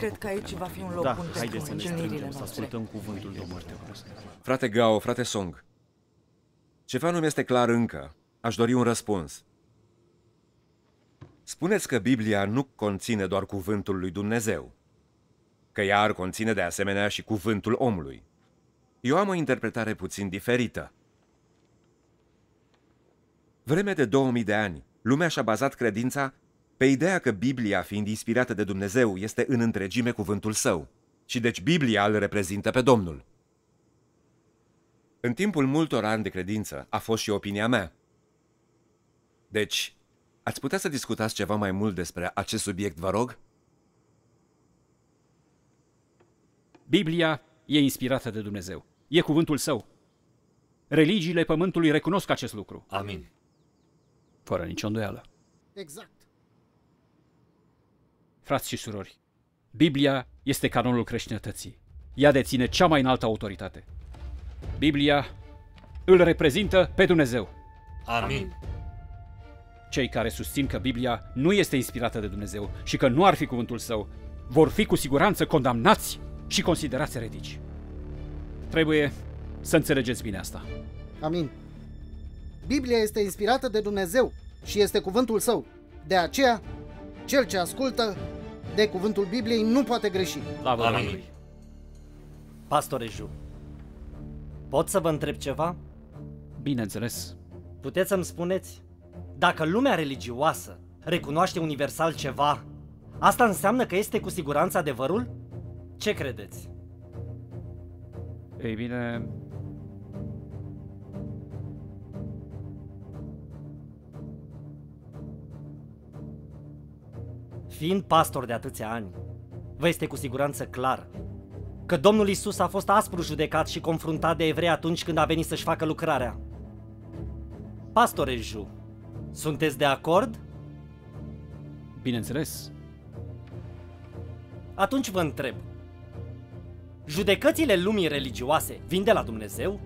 Cred că aici va fi un loc da, bun pentru întâlnirile noastre. Să ascultăm cuvântul Domnului. Frate Gao, frate Song, ceva nu mi este clar încă. Aș dori un răspuns. Spuneți că Biblia nu conține doar cuvântul lui Dumnezeu, că ea ar conține de asemenea și cuvântul omului. Eu am o interpretare puțin diferită. Vreme de două mii de ani, lumea și-a bazat credința pe ideea că Biblia, fiind inspirată de Dumnezeu, este în întregime cuvântul său și deci Biblia îl reprezintă pe Domnul. În timpul multor ani de credință a fost și opinia mea. Deci, ați putea să discutați ceva mai mult despre acest subiect, vă rog? Biblia e inspirată de Dumnezeu. E cuvântul său. Religiile pământului recunosc acest lucru. Amin. Fără nicio îndoială. Exact. Frați și surori, Biblia este canonul creștinătății. Ea deține cea mai înaltă autoritate. Biblia îl reprezintă pe Dumnezeu. Amin. Cei care susțin că Biblia nu este inspirată de Dumnezeu și că nu ar fi cuvântul său, vor fi cu siguranță condamnați și considerați eretici. Trebuie să înțelegeți bine asta. Amin. Biblia este inspirată de Dumnezeu și este cuvântul său. De aceea, cel ce ascultă de cuvântul Bibliei nu poate greși. Slavă Domnului. Pastore Ju, pot să vă întreb ceva? Bineînțeles. Puteți să-mi spuneți, dacă lumea religioasă recunoaște universal ceva, asta înseamnă că este cu siguranță adevărul? Ce credeți? Ei bine... Fiind pastor de atâția ani, vă este cu siguranță clar că Domnul Isus a fost aspru judecat și confruntat de evrei atunci când a venit să-și facă lucrarea. Pastore Ju, sunteți de acord? Bineînțeles. Atunci vă întreb, judecățile lumii religioase vin de la Dumnezeu?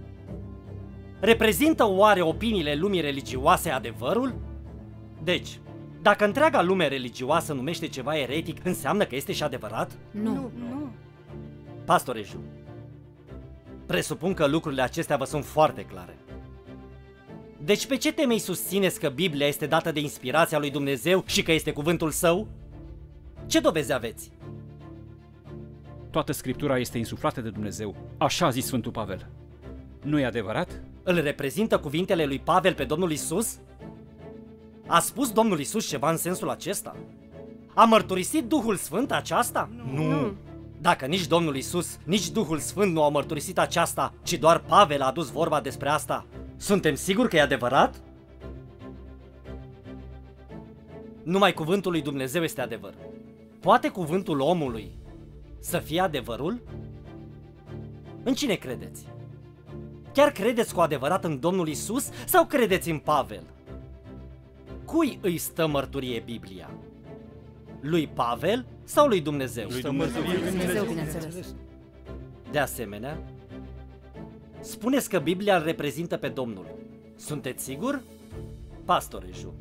Reprezintă oare opiniile lumii religioase adevărul? Deci, dacă întreaga lume religioasă numește ceva eretic, înseamnă că este și adevărat? Nu, nu, nu. Pastore Ju, presupun că lucrurile acestea vă sunt foarte clare. Deci pe ce temei susțineți că Biblia este dată de inspirația lui Dumnezeu și că este cuvântul său? Ce dovezi aveți? Toată Scriptura este insuflată de Dumnezeu, așa a zis Sfântul Pavel. Nu-i adevărat? Îl reprezintă cuvintele lui Pavel pe Domnul Isus? A spus Domnul Isus ceva în sensul acesta? A mărturisit Duhul Sfânt aceasta? Nu. Nu! Dacă nici Domnul Isus, nici Duhul Sfânt nu au mărturisit aceasta, ci doar Pavel a adus vorba despre asta, suntem siguri că e adevărat? Numai cuvântul lui Dumnezeu este adevăr. Poate cuvântul omului să fie adevărul? În cine credeți? Chiar credeți cu adevărat în Domnul Isus sau credeți în Pavel? Cui îi stă mărturie Biblia? Lui Pavel sau lui Dumnezeu? Lui Dumnezeu, Dumnezeu, bineînțeles. De asemenea, spuneți că Biblia îl reprezintă pe Domnul. Sunteți sigur? Pastore Ju,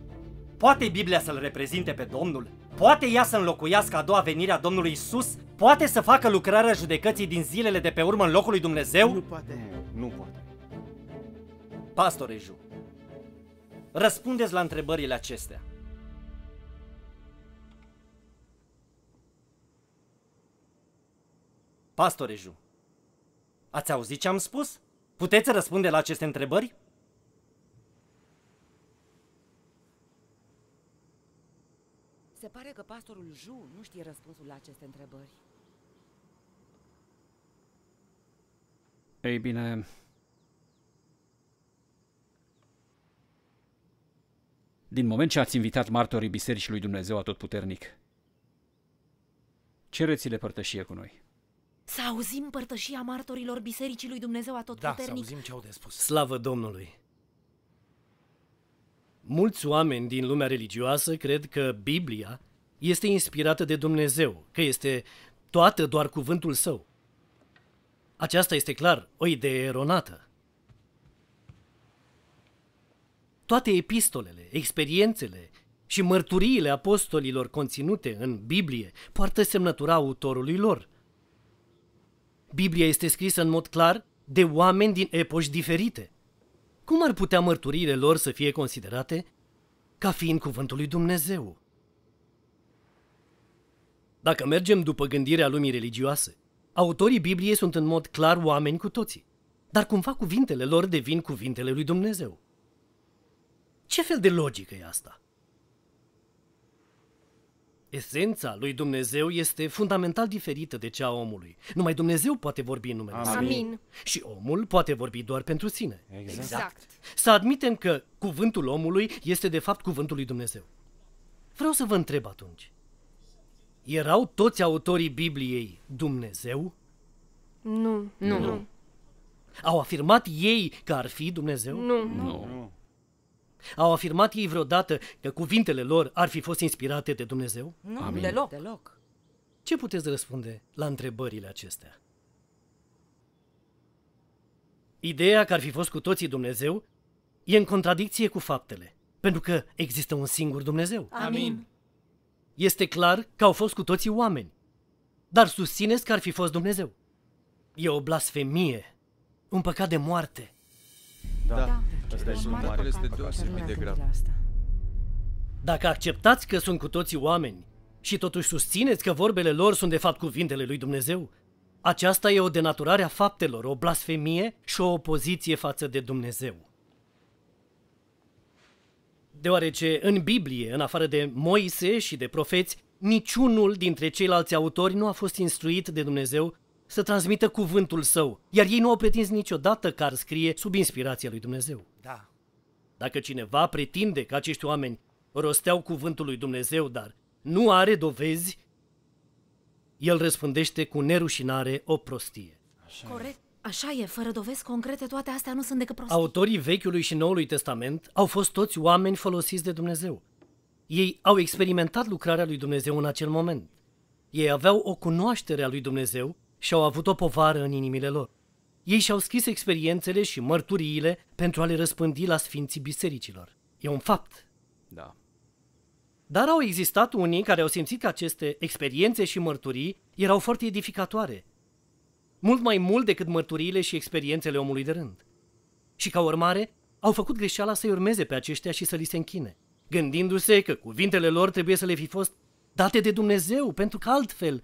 poate Biblia să-l reprezinte pe Domnul? Poate ea să înlocuiască a doua venire a Domnului Isus? Poate să facă lucrarea judecății din zilele de pe urmă în locul lui Dumnezeu? Nu poate. Nu poate. Pastore Ju, răspundeți la întrebările acestea. Pastore Ju, ați auzit ce am spus? Puteți răspunde la aceste întrebări? Se pare că pastorul Ju nu știe răspunsul la aceste întrebări. Ei bine... Din moment ce ați invitat martorii Bisericii lui Dumnezeu Atotputernic, cereți-le părtășie cu noi. Să auzim părtășia martorilor Bisericii lui Dumnezeu Atotputernic? Da, să auzim ce au de spus. Slavă Domnului! Mulți oameni din lumea religioasă cred că Biblia este inspirată de Dumnezeu, că este toată doar cuvântul său. Aceasta este clar o idee eronată. Toate epistolele, experiențele și mărturiile apostolilor conținute în Biblie poartă semnătura autorului lor. Biblia este scrisă în mod clar de oameni din epoși diferite. Cum ar putea mărturiile lor să fie considerate ca fiind cuvântul lui Dumnezeu? Dacă mergem după gândirea lumii religioase, autorii Bibliei sunt în mod clar oameni cu toții, dar cumva cuvintele lor devin cuvintele lui Dumnezeu. Ce fel de logică e asta? Esența lui Dumnezeu este fundamental diferită de cea a omului. Numai Dumnezeu poate vorbi în numele Său. Amin. Și omul poate vorbi doar pentru sine. Exact. exact. Să admitem că cuvântul omului este de fapt cuvântul lui Dumnezeu. Vreau să vă întreb atunci, erau toți autorii Bibliei Dumnezeu? Nu. Nu. nu. Au afirmat ei că ar fi Dumnezeu? Nu. nu. nu. Au afirmat ei vreodată că cuvintele lor ar fi fost inspirate de Dumnezeu? Nu, Amin. deloc. deloc. Ce puteți răspunde la întrebările acestea? Ideea că ar fi fost cu toții Dumnezeu e în contradicție cu faptele, pentru că există un singur Dumnezeu. Amin. Este clar că au fost cu toții oameni, dar susțineți că ar fi fost Dumnezeu. E o blasfemie, un păcat de moarte. Da. da. Dacă acceptați că sunt cu toții oameni și totuși susțineți că vorbele lor sunt de fapt cuvintele lui Dumnezeu, aceasta e o denaturare a faptelor, o blasfemie și o opoziție față de Dumnezeu. Deoarece în Biblie, în afară de Moise și de profeți, niciunul dintre ceilalți autori nu a fost instruit de Dumnezeu să transmită cuvântul său, iar ei nu au pretins niciodată că ar scrie sub inspirația lui Dumnezeu. Da. Dacă cineva pretinde că acești oameni rosteau cuvântul lui Dumnezeu, dar nu are dovezi, el răspândește cu nerușinare o prostie. Așa. Corect. Așa e, fără dovezi concrete, toate astea nu sunt decât prostii. Autorii Vechiului și Noului Testament au fost toți oameni folosiți de Dumnezeu. Ei au experimentat lucrarea lui Dumnezeu în acel moment. Ei aveau o cunoaștere a lui Dumnezeu și au avut o povară în inimile lor. Ei și-au scris experiențele și mărturiile pentru a le răspândi la sfinții bisericilor. E un fapt. Da. Dar au existat unii care au simțit că aceste experiențe și mărturii erau foarte edificatoare, mult mai mult decât mărturiile și experiențele omului de rând. Și ca urmare, au făcut greșeala să-i urmeze pe aceștia și să li se închine, gândindu-se că cuvintele lor trebuie să le fi fost date de Dumnezeu, pentru că altfel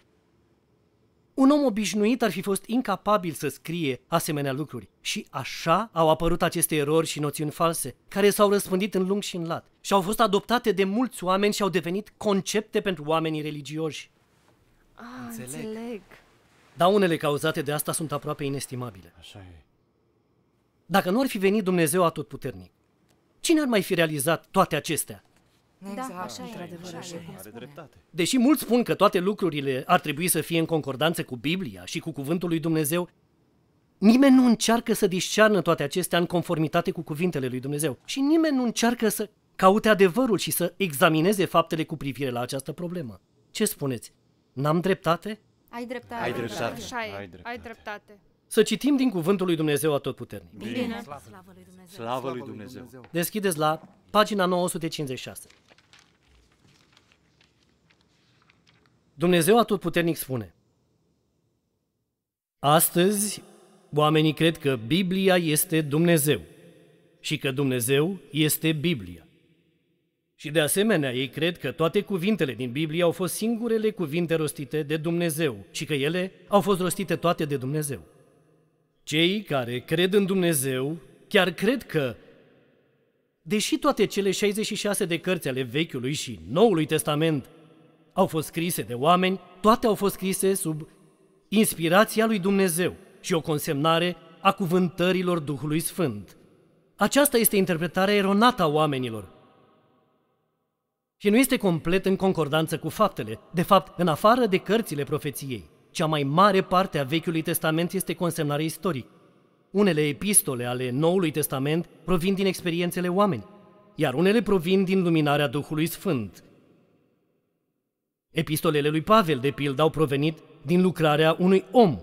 un om obișnuit ar fi fost incapabil să scrie asemenea lucruri. Și așa au apărut aceste erori și noțiuni false, care s-au răspândit în lung și în lat și au fost adoptate de mulți oameni și au devenit concepte pentru oamenii religioși. Ah, înțeleg. înțeleg. Daunele cauzate de asta sunt aproape inestimabile. Așa e. Dacă nu ar fi venit Dumnezeu Atotputernic, cine ar mai fi realizat toate acestea? Exact, da, așa, așa, e, așa, așa e. Are dreptate. Deși mulți spun că toate lucrurile ar trebui să fie în concordanță cu Biblia și cu cuvântul lui Dumnezeu, nimeni nu încearcă să discearnă toate acestea în conformitate cu cuvintele lui Dumnezeu și nimeni nu încearcă să caute adevărul și să examineze faptele cu privire la această problemă. Ce spuneți? N-am dreptate? Ai dreptate. Ai dreptate. Așa e. Ai dreptate. Ai dreptate. Să citim din cuvântul lui Dumnezeu Atotputernic. Bine. Bine. Slavă lui Dumnezeu. Slavă lui Dumnezeu. Deschideți la pagina nouă sute cincizeci și șase. Dumnezeu Atotputernic spune: astăzi, oamenii cred că Biblia este Dumnezeu și că Dumnezeu este Biblia. Și de asemenea, ei cred că toate cuvintele din Biblie au fost singurele cuvinte rostite de Dumnezeu și că ele au fost rostite toate de Dumnezeu. Cei care cred în Dumnezeu chiar cred că, deși toate cele șaizeci și șase de cărți ale Vechiului și Noului Testament au fost scrise de oameni, toate au fost scrise sub inspirația lui Dumnezeu și o consemnare a cuvântărilor Duhului Sfânt. Aceasta este interpretarea eronată a oamenilor și nu este complet în concordanță cu faptele. De fapt, în afară de cărțile profeției, cea mai mare parte a Vechiului Testament este consemnare istorică. Unele epistole ale Noului Testament provin din experiențele oameni, iar unele provin din luminarea Duhului Sfânt. Epistolele lui Pavel, de pildă, au provenit din lucrarea unui om.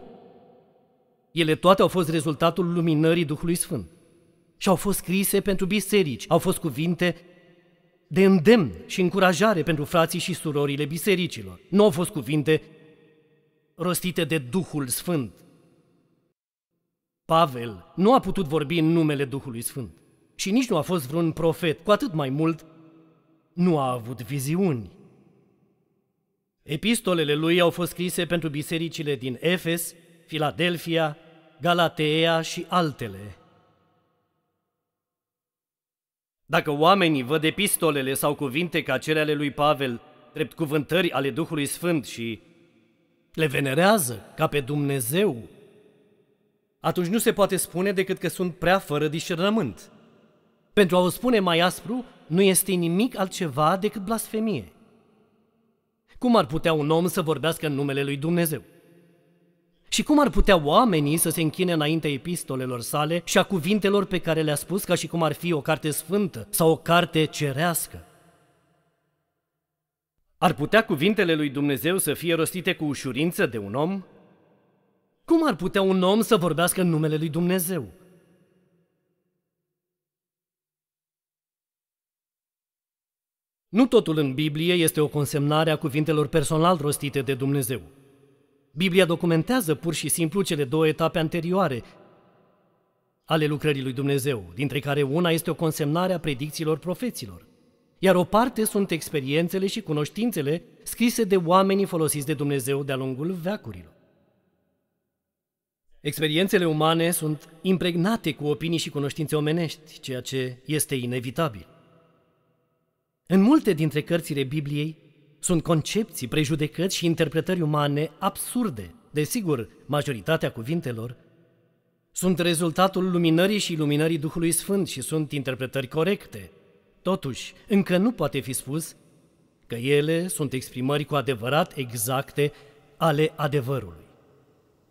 Ele toate au fost rezultatul luminării Duhului Sfânt și au fost scrise pentru biserici, au fost cuvinte de îndemn și încurajare pentru frații și surorile bisericilor. Nu au fost cuvinte rostite de Duhul Sfânt. Pavel nu a putut vorbi în numele Duhului Sfânt și nici nu a fost vreun profet, cu atât mai mult nu a avut viziuni. Epistolele lui au fost scrise pentru bisericile din Efes, Filadelfia, Galatea și altele. Dacă oamenii văd epistolele sau cuvinte ca cele ale lui Pavel drept cuvântări ale Duhului Sfânt și le venerează ca pe Dumnezeu, atunci nu se poate spune decât că sunt prea fără discernământ. Pentru a o spune mai aspru, nu este nimic altceva decât blasfemie. Cum ar putea un om să vorbească în numele lui Dumnezeu? Și cum ar putea oamenii să se închine înaintea epistolelor sale și a cuvintelor pe care le-a spus, ca și cum ar fi o carte sfântă sau o carte cerească? Ar putea cuvintele lui Dumnezeu să fie rostite cu ușurință de un om? Cum ar putea un om să vorbească în numele lui Dumnezeu? Nu totul în Biblie este o consemnare a cuvintelor personal rostite de Dumnezeu. Biblia documentează pur și simplu cele două etape anterioare ale lucrării lui Dumnezeu, dintre care una este o consemnare a predicțiilor profeților, iar o parte sunt experiențele și cunoștințele scrise de oamenii folosiți de Dumnezeu de-a lungul veacurilor. Experiențele umane sunt impregnate cu opinii și cunoștințe omenești, ceea ce este inevitabil. În multe dintre cărțile Bibliei sunt concepții, prejudecăți și interpretări umane absurde. Desigur, majoritatea cuvintelor sunt rezultatul luminării și iluminării Duhului Sfânt și sunt interpretări corecte. Totuși, încă nu poate fi spus că ele sunt exprimări cu adevărat exacte ale adevărului.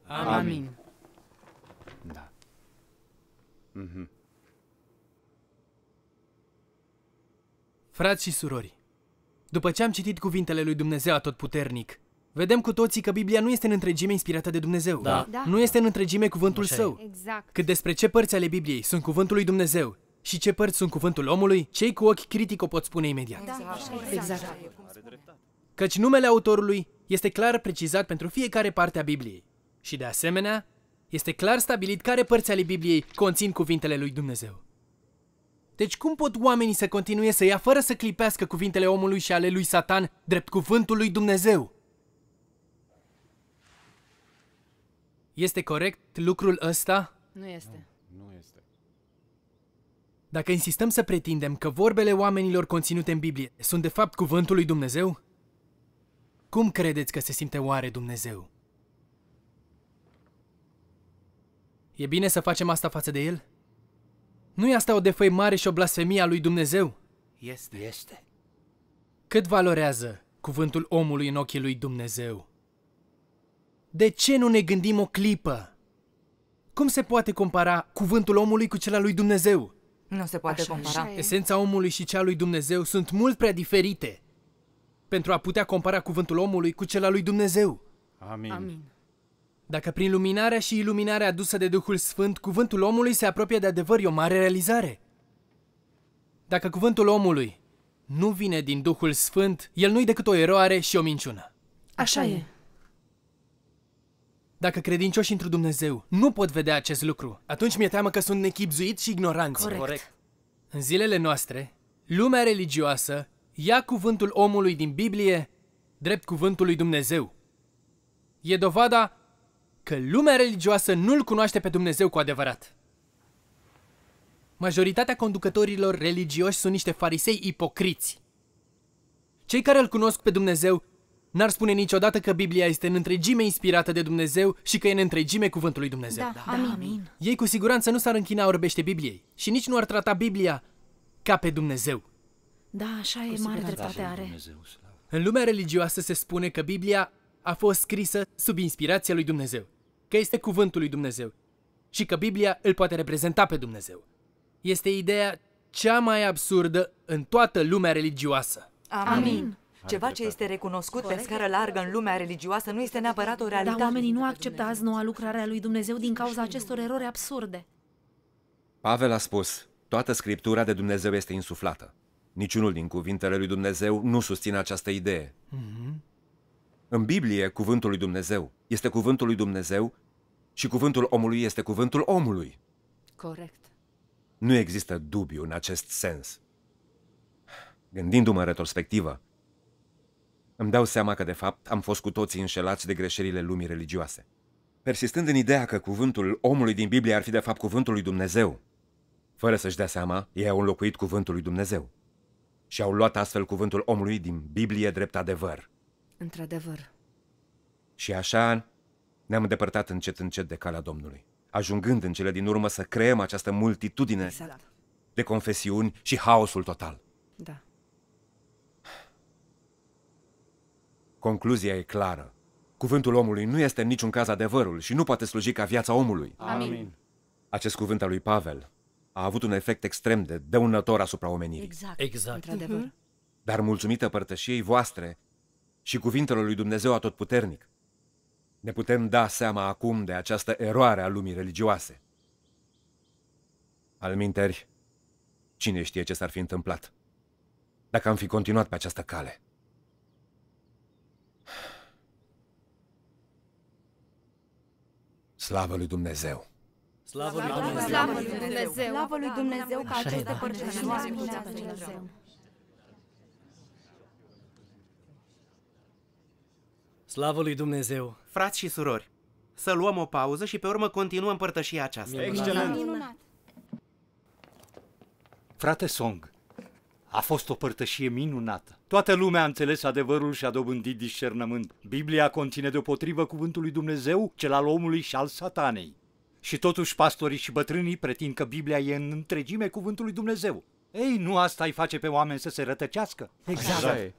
Amin. Amin. Da. Mm-hmm. Frați și surori, după ce am citit cuvintele lui Dumnezeu Atotputernic, vedem cu toții că Biblia nu este în întregime inspirată de Dumnezeu. Da. Da. Nu este în întregime cuvântul Așa său. Exact. Cât despre ce părți ale Bibliei sunt cuvântul lui Dumnezeu și ce părți sunt cuvântul omului, cei cu ochi critic o pot spune imediat. Exact. Exact. Căci numele autorului este clar precizat pentru fiecare parte a Bibliei. Și de asemenea, este clar stabilit care părți ale Bibliei conțin cuvintele lui Dumnezeu. Deci cum pot oamenii să continue să ia fără să clipească cuvintele omului și ale lui Satan drept cuvântul lui Dumnezeu? Este corect lucrul ăsta? Nu este. Nu, nu este. Dacă insistăm să pretindem că vorbele oamenilor conținute în Biblie sunt de fapt cuvântul lui Dumnezeu, cum credeți că se simte oare Dumnezeu? E bine să facem asta față de el? Nu e asta o defăimare și o blasfemie a lui Dumnezeu? Este. Este. Cât valorează cuvântul omului în ochii lui Dumnezeu? De ce nu ne gândim o clipă? Cum se poate compara cuvântul omului cu cel al lui Dumnezeu? Nu se poate așa, compara. Așa Esența omului și cea lui Dumnezeu sunt mult prea diferite pentru a putea compara cuvântul omului cu cel al lui Dumnezeu. Amin. Amin. Dacă prin luminarea și iluminarea adusă de Duhul Sfânt, cuvântul omului se apropie de adevăr, e o mare realizare. Dacă cuvântul omului nu vine din Duhul Sfânt, el nu-i decât o eroare și o minciună. Așa e. Dacă credincioșii într-un Dumnezeu nu pot vedea acest lucru, atunci mi-e teamă că sunt nechibzuiți și ignoranți. Corect. Corect. În zilele noastre, lumea religioasă ia cuvântul omului din Biblie drept cuvântul lui Dumnezeu. E dovada că lumea religioasă nu-L cunoaște pe Dumnezeu cu adevărat. Majoritatea conducătorilor religioși sunt niște farisei ipocriți. Cei care Îl cunosc pe Dumnezeu n-ar spune niciodată că Biblia este în întregime inspirată de Dumnezeu și că e în întregime cuvântul lui Dumnezeu. Da. Da. Amin. Amin. Ei cu siguranță nu s-ar închina orbește Bibliei și nici nu ar trata Biblia ca pe Dumnezeu. Da, așa e, mare dreptate are. În lumea religioasă se spune că Biblia a fost scrisă sub inspirația lui Dumnezeu, că este cuvântul lui Dumnezeu și că Biblia îl poate reprezenta pe Dumnezeu. Este ideea cea mai absurdă în toată lumea religioasă. Amin. Ceva ce este recunoscut pe scară largă în lumea religioasă nu este neapărat o realitate. Dar oamenii nu acceptă azi noua lucrare a lui Dumnezeu din cauza acestor erori absurde. Pavel a spus, toată Scriptura de Dumnezeu este insuflată. Niciunul din cuvintele lui Dumnezeu nu susține această idee. Mm-hmm. În Biblie, cuvântul lui Dumnezeu este cuvântul lui Dumnezeu și cuvântul omului este cuvântul omului. Corect. Nu există dubiu în acest sens. Gândindu-mă în retrospectivă, îmi dau seama că, de fapt, am fost cu toții înșelați de greșelile lumii religioase. Persistând în ideea că cuvântul omului din Biblie ar fi, de fapt, cuvântul lui Dumnezeu, fără să-și dea seama, ei au înlocuit cuvântul lui Dumnezeu și au luat astfel cuvântul omului din Biblie drept adevăr. Într-adevăr. Și așa ne-am îndepărtat încet, încet de calea Domnului, ajungând în cele din urmă să creăm această multitudine exact. de confesiuni și haosul total. Da. Concluzia e clară. Cuvântul omului nu este în niciun caz adevărul și nu poate sluji ca viața omului. Amin. Acest cuvânt al lui Pavel a avut un efect extrem de dăunător asupra omenirii. Exact. exact. Într-adevăr. Dar mulțumită părtășiei voastre și cuvintelor lui Dumnezeu Atotputernic, ne putem da seama acum de această eroare a lumii religioase. Alminteri, cine știe ce s-ar fi întâmplat dacă am fi continuat pe această cale? Slavă lui Dumnezeu! Slavă lui Dumnezeu! Slavă lui Dumnezeu! Slavă lui Dumnezeu ca aceste părtășii Dumnezeu! Slavă lui Dumnezeu! Frați și surori, să luăm o pauză și pe urmă continuăm părtășia aceasta. Excelent! Frate Song, a fost o părtășie minunată. Toată lumea a înțeles adevărul și a dobândit discernământ. Biblia conține deopotrivă cuvântul lui Dumnezeu, cel al omului și al satanei. Și totuși pastorii și bătrânii pretind că Biblia e în întregime cuvântul lui Dumnezeu. Ei, nu asta îi face pe oameni să se rătăcească? Exact! exact.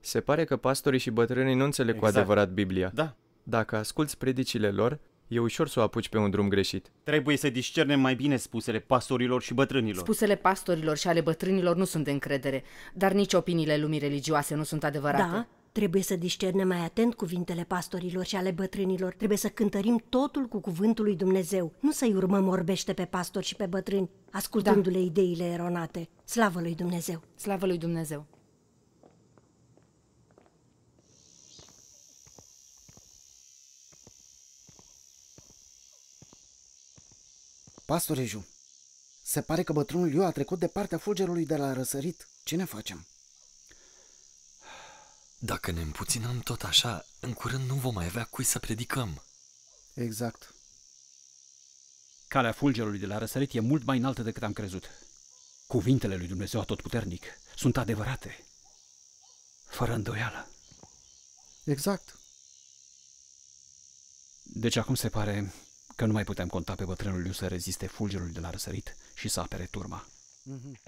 Se pare că pastorii și bătrânii nu înțeleg exact. cu adevărat Biblia. Da. Dacă asculți predicile lor, e ușor să o apuci pe un drum greșit. Trebuie să discernem mai bine spusele pastorilor și bătrânilor. Spusele pastorilor și ale bătrânilor nu sunt de încredere, dar nici opiniile lumii religioase nu sunt adevărate. Da, trebuie să discernem mai atent cuvintele pastorilor și ale bătrânilor. Trebuie să cântărim totul cu cuvântul lui Dumnezeu, nu să-i urmăm orbește pe pastori și pe bătrâni, ascultându-le da. ideile eronate. Slavă lui Dumnezeu! Slavă lui Dumnezeu! Pastore Ju, se pare că bătrânul Liu a trecut de partea fulgerului de la răsărit. Ce ne facem? Dacă ne împuținăm tot așa, în curând nu vom mai avea cui să predicăm. Exact. Calea fulgerului de la răsărit e mult mai înaltă decât am crezut. Cuvintele lui Dumnezeu Atotputernic sunt adevărate. Fără îndoială. Exact. Deci acum se pare că nu mai putem conta pe bătrânul Liu să reziste fulgerului de la răsărit și să apere turma. Mm-hmm.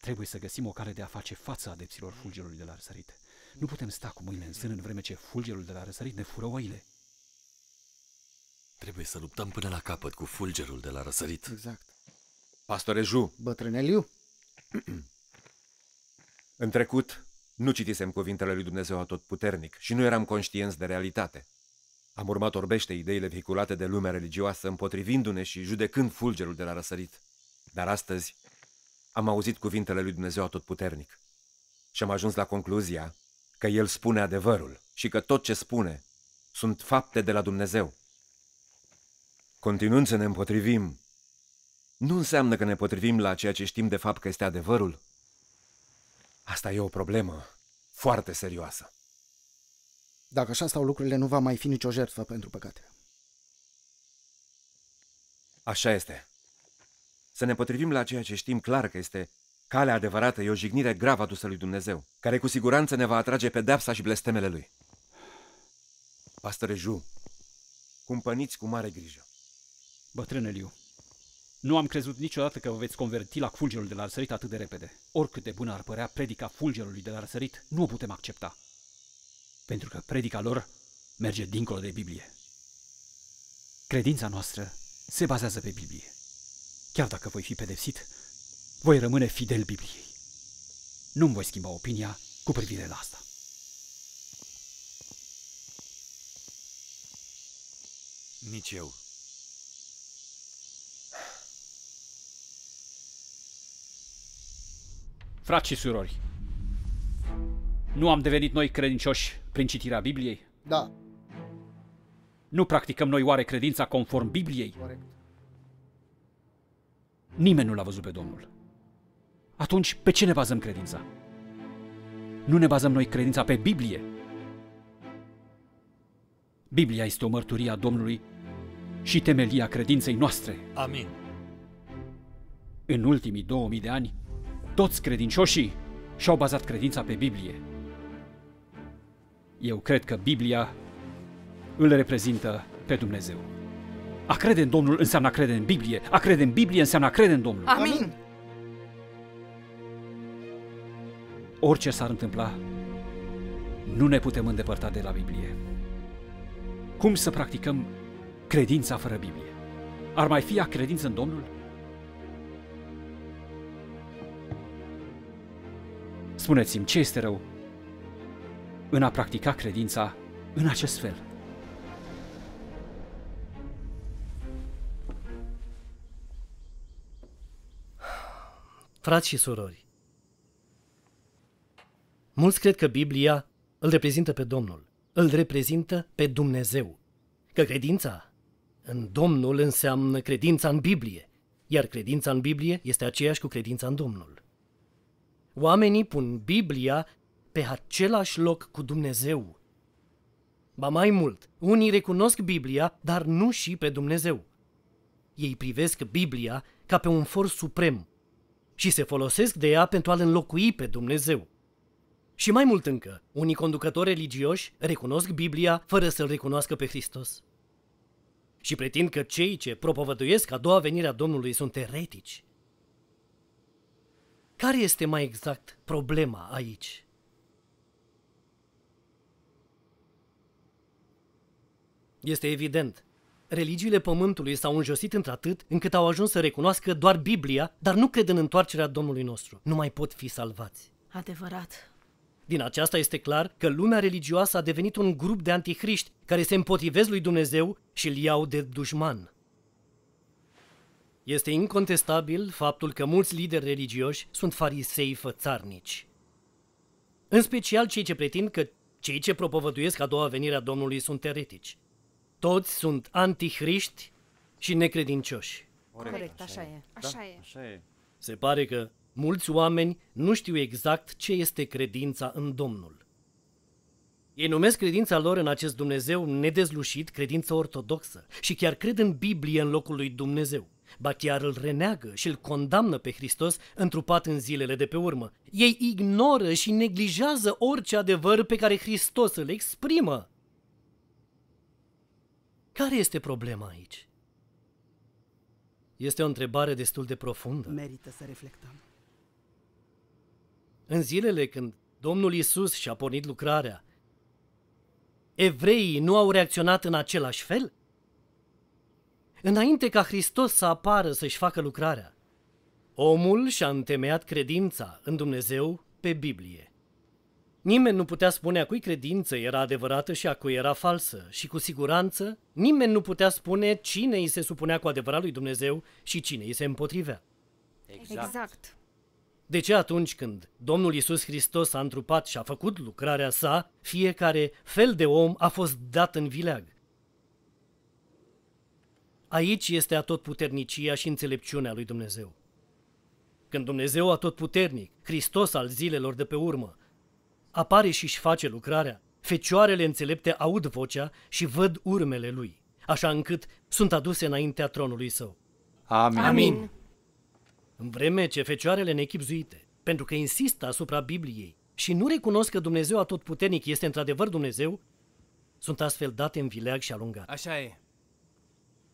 Trebuie să găsim o cale de a face față adepților fulgerului de la răsărit. Mm-hmm. Nu putem sta cu mâinile în sân în vreme ce fulgerul de la răsărit ne fură oile. Trebuie să luptăm până la capăt cu fulgerul de la răsărit. Exact. Pastore Ju! Bătrâne Liu! În trecut, nu citisem cuvintele lui Dumnezeu Atotputernic și nu eram conștienți de realitate. Am urmat orbește ideile vehiculate de lumea religioasă, împotrivindu-ne și judecând fulgerul de la răsărit. Dar astăzi am auzit cuvintele lui Dumnezeu Atotputernic și am ajuns la concluzia că El spune adevărul și că tot ce spune sunt fapte de la Dumnezeu. Continuând să ne împotrivim, nu înseamnă că ne împotrivim la ceea ce știm de fapt că este adevărul. Asta e o problemă foarte serioasă. Dacă așa stau lucrurile, nu va mai fi nicio jertfă pentru păcate. Așa este. Să ne potrivim la ceea ce știm clar că este calea adevărată, e o jignire gravă adusă lui Dumnezeu, care cu siguranță ne va atrage pedepsa și blestemele Lui. Pastore Ju, cumpăniți cu mare grijă. Bătrâne Liu, nu am crezut niciodată că vă veți converti la fulgerul de la răsărit atât de repede. Oricât de bună ar părea predica fulgerului de la răsărit, nu o putem accepta. Pentru că predica lor merge dincolo de Biblie. Credința noastră se bazează pe Biblie. Chiar dacă voi fi pedepsit, voi rămâne fidel Bibliei. Nu-mi voi schimba opinia cu privire la asta. Nici eu. Frați și surori, nu am devenit noi credincioși prin citirea Bibliei? Da. Nu practicăm noi oare credința conform Bibliei? Corect. Nimeni nu l-a văzut pe Domnul. Atunci, pe ce ne bazăm credința? Nu ne bazăm noi credința pe Biblie? Biblia este o mărturie a Domnului și temelia credinței noastre. Amin. În ultimii două mii de ani, toți credincioșii și-au bazat credința pe Biblie. Eu cred că Biblia îl reprezintă pe Dumnezeu. A crede în Domnul înseamnă a crede în Biblie. A crede în Biblie înseamnă a crede în Domnul. Amin! Orice s-ar întâmpla, nu ne putem îndepărta de la Biblie. Cum să practicăm credința fără Biblie? Ar mai fi a credință în Domnul? Spuneți-mi, ce este rău în a practica credința în acest fel? Frați și surori, mulți cred că Biblia îl reprezintă pe Domnul, îl reprezintă pe Dumnezeu, că credința în Domnul înseamnă credința în Biblie, iar credința în Biblie este aceeași cu credința în Domnul. Oamenii pun Biblia pe același loc cu Dumnezeu. Ba mai mult, unii recunosc Biblia, dar nu și pe Dumnezeu. Ei privesc Biblia ca pe un for suprem și se folosesc de ea pentru a-L înlocui pe Dumnezeu. Și mai mult încă, unii conducători religioși recunosc Biblia fără să-L recunoască pe Hristos. Și pretind că cei ce propovăduiesc a doua venire a Domnului sunt eretici. Care este mai exact problema aici? Este evident, religiile pământului s-au înjosit într-atât încât au ajuns să recunoască doar Biblia, dar nu cred în întoarcerea Domnului nostru. Nu mai pot fi salvați. Adevărat. Din aceasta este clar că lumea religioasă a devenit un grup de antihriști care se împotrivesc lui Dumnezeu și îl iau de dușman. Este incontestabil faptul că mulți lideri religioși sunt farisei fățarnici. În special cei ce pretind că cei ce propovăduiesc a doua venire a Domnului sunt eretici. Toți sunt antihriști și necredincioși. Corect, așa e. Așa e. Așa e. Se pare că mulți oameni nu știu exact ce este credința în Domnul. Ei numesc credința lor în acest Dumnezeu nedezlușit credință ortodoxă și chiar cred în Biblie în locul lui Dumnezeu. Ba chiar îl reneagă și îl condamnă pe Hristos întrupat în zilele de pe urmă. Ei ignoră și neglijează orice adevăr pe care Hristos îl exprimă. Care este problema aici? Este o întrebare destul de profundă. Merită să reflectăm. În zilele când Domnul Iisus și-a pornit lucrarea, evreii nu au reacționat în același fel? Înainte ca Hristos să apară să-și facă lucrarea, omul și-a întemeiat credința în Dumnezeu pe Biblie. Nimeni nu putea spune a cui credință era adevărată și a cui era falsă și cu siguranță nimeni nu putea spune cine îi se supunea cu adevărat lui Dumnezeu și cine îi se împotrivea. Exact. Exact. De ce atunci când Domnul Iisus Hristos a întrupat și a făcut lucrarea sa, fiecare fel de om a fost dat în vileag? Aici este atotputernicia și înțelepciunea lui Dumnezeu. Când Dumnezeu atotputernic, Hristos al zilelor de pe urmă, apare și își face lucrarea, fecioarele înțelepte aud vocea și văd urmele lui, așa încât sunt aduse înaintea tronului său. Amin. Amin. În vreme ce fecioarele nechipzuite, pentru că insistă asupra Bibliei și nu recunosc că Dumnezeu atotputernic este într-adevăr Dumnezeu, sunt astfel date în vileag și alungate. Așa e.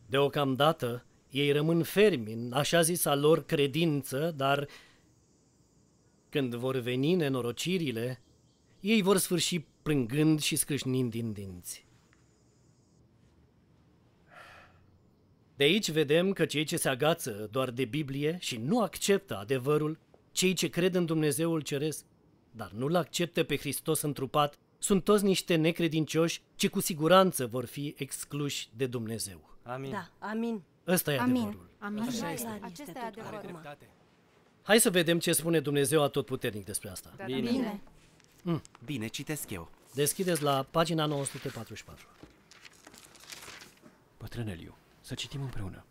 Deocamdată, ei rămân fermi în așa zisa lor credință, dar când vor veni nenorocirile, ei vor sfârși plângând și scrâșnind din dinți. De aici vedem că cei ce se agață doar de Biblie și nu acceptă adevărul, cei ce cred în Dumnezeul Ceresc, dar nu-L acceptă pe Hristos întrupat, sunt toți niște necredincioși, ce cu siguranță vor fi excluși de Dumnezeu. Amin. Da, amin. Ăsta e adevărul. Amin. Amin. Acesta e adevărul. Hai să vedem ce spune Dumnezeu Atotputernic despre asta. Bine. Bine. Mm. Bine, citesc eu. Deschideți la pagina nouă sute patruzeci și patru. Bătrâne Liu, să citim împreună.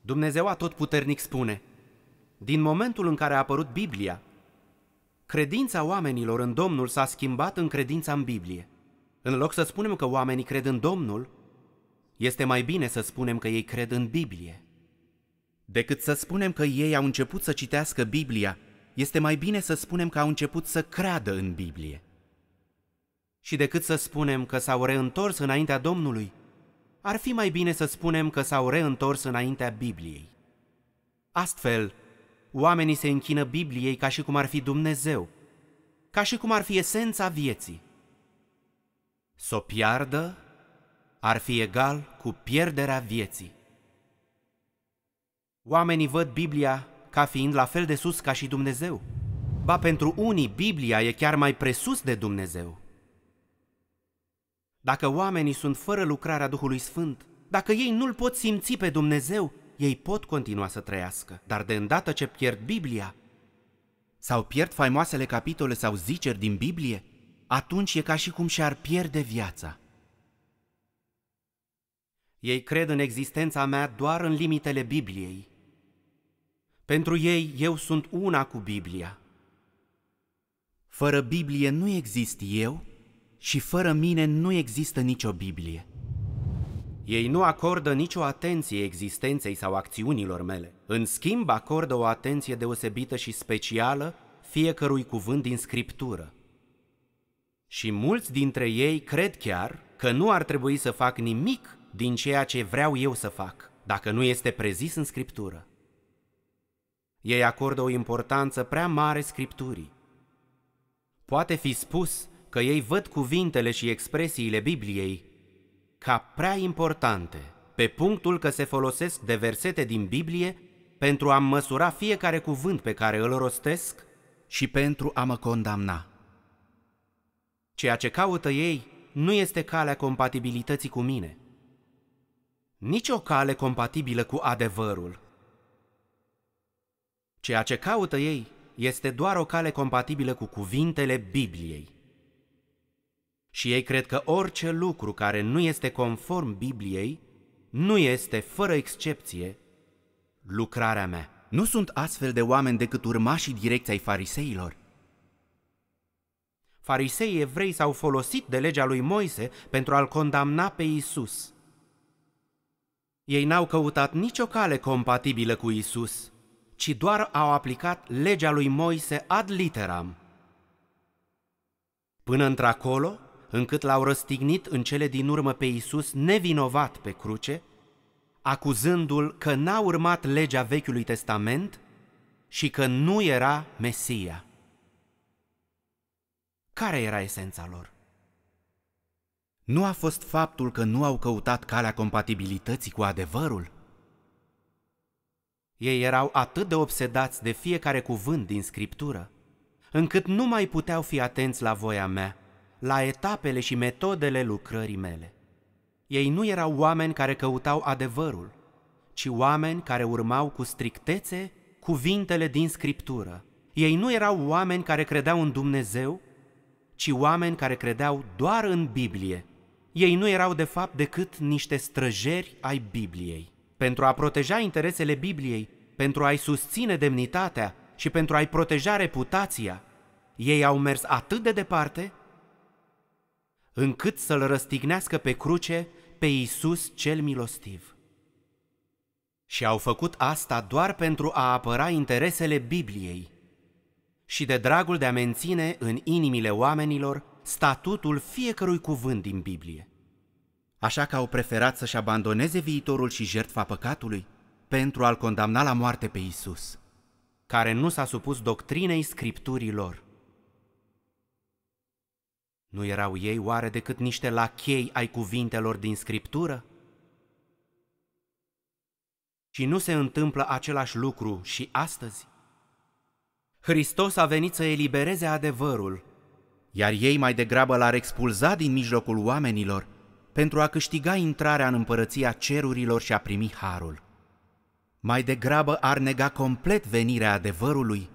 Dumnezeu Atotputernic spune: din momentul în care a apărut Biblia, credința oamenilor în Domnul s-a schimbat în credința în Biblie. În loc să spunem că oamenii cred în Domnul, este mai bine să spunem că ei cred în Biblie. Decât să spunem că ei au început să citească Biblia, este mai bine să spunem că au început să creadă în Biblie. Și decât să spunem că s-au reîntors înaintea Domnului, ar fi mai bine să spunem că s-au reîntors înaintea Bibliei. Astfel, oamenii se închină Bibliei ca și cum ar fi Dumnezeu, ca și cum ar fi esența vieții. S-o piardă ar fi egal cu pierderea vieții. Oamenii văd Biblia ca fiind la fel de sus ca și Dumnezeu. Ba, pentru unii, Biblia e chiar mai presus de Dumnezeu. Dacă oamenii sunt fără lucrarea Duhului Sfânt, dacă ei nu-L pot simți pe Dumnezeu, ei pot continua să trăiască, dar de îndată ce pierd Biblia sau pierd faimoasele capitole sau ziceri din Biblie, atunci e ca și cum și-ar pierde viața. Ei cred în existența mea doar în limitele Bibliei. Pentru ei, eu sunt una cu Biblia. Fără Biblie nu exist eu și fără mine nu există nicio Biblie. Ei nu acordă nicio atenție existenței sau acțiunilor mele. În schimb, acordă o atenție deosebită și specială fiecărui cuvânt din Scriptură. Și mulți dintre ei cred chiar că nu ar trebui să fac nimic din ceea ce vreau eu să fac, dacă nu este prezis în Scriptură. Ei acordă o importanță prea mare Scripturii. Poate fi spus că ei văd cuvintele și expresiile Bibliei ca prea importante, pe punctul că se folosesc de versete din Biblie pentru a măsura fiecare cuvânt pe care îl rostesc și pentru a mă condamna. Ceea ce caută ei nu este calea compatibilității cu mine, nici o cale compatibilă cu adevărul. Ceea ce caută ei este doar o cale compatibilă cu cuvintele Bibliei. Și ei cred că orice lucru care nu este conform Bibliei nu este, fără excepție, lucrarea mea. Nu sunt astfel de oameni decât urmașii direcției fariseilor. Fariseii evrei s-au folosit de legea lui Moise pentru a-L condamna pe Isus. Ei n-au căutat nicio cale compatibilă cu Isus, ci doar au aplicat legea lui Moise ad literam, până într-acolo încât L-au răstignit în cele din urmă pe Isus nevinovat pe cruce, acuzându-L că n-a urmat legea Vechiului Testament și că nu era Mesia. Care era esența lor? Nu a fost faptul că nu au căutat calea compatibilității cu adevărul? Ei erau atât de obsedați de fiecare cuvânt din Scriptură, încât nu mai puteau fi atenți la voia mea, la etapele și metodele lucrării mele. Ei nu erau oameni care căutau adevărul, ci oameni care urmau cu strictețe cuvintele din Scriptură. Ei nu erau oameni care credeau în Dumnezeu, ci oameni care credeau doar în Biblie. Ei nu erau de fapt decât niște străjeri ai Bibliei. Pentru a proteja interesele Bibliei, pentru a-i susține demnitatea și pentru a-i proteja reputația, ei au mers atât de departe încât să-L răstignească pe cruce pe Iisus cel milostiv. Și au făcut asta doar pentru a apăra interesele Bibliei și de dragul de a menține în inimile oamenilor statutul fiecărui cuvânt din Biblie. Așa că au preferat să-și abandoneze viitorul și jertfa păcatului pentru a-L condamna la moarte pe Iisus, care nu s-a supus doctrinei Scripturilor. Nu erau ei oare decât niște lachei ai cuvintelor din Scriptură? Și nu se întâmplă același lucru și astăzi? Hristos a venit să elibereze adevărul, iar ei mai degrabă L-ar expulza din mijlocul oamenilor pentru a câștiga intrarea în împărăția cerurilor și a primi harul. mai degrabă ar nega complet venirea adevărului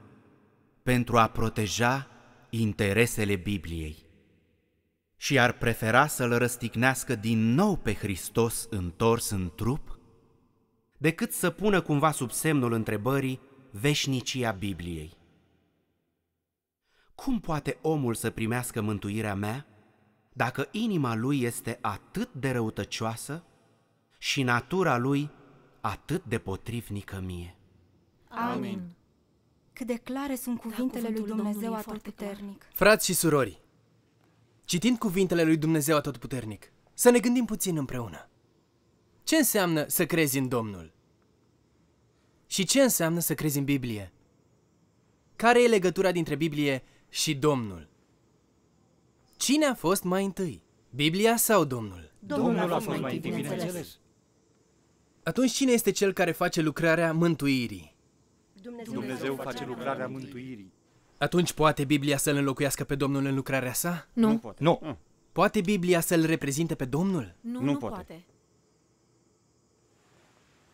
pentru a proteja interesele Bibliei și ar prefera să-L răstignească din nou pe Hristos întors în trup, decât să pună cumva sub semnul întrebării veșnicia Bibliei. Cum poate omul să primească mântuirea mea dacă inima lui este atât de răutăcioasă și natura lui atât de potrivnică mie? Amin. Cât de clare sunt cuvintele da, lui Dumnezeu Atotputernic. Frați și surori, citind cuvintele lui Dumnezeu Atotputernic, să ne gândim puțin împreună. Ce înseamnă să crezi în Domnul? Și ce înseamnă să crezi în Biblie? Care e legătura dintre Biblie și Domnul? Cine a fost mai întâi? Biblia sau Domnul? Domnul, Domnul a fost mai întâi, bineînțeles. Atunci cine este cel care face lucrarea mântuirii? Dumnezeu, Dumnezeu face lucrarea mântuirii. Atunci poate Biblia să-L înlocuiască pe Domnul în lucrarea sa? Nu. Nu poate. Nu. Poate Biblia să-L reprezinte pe Domnul? Nu, nu, nu poate. poate.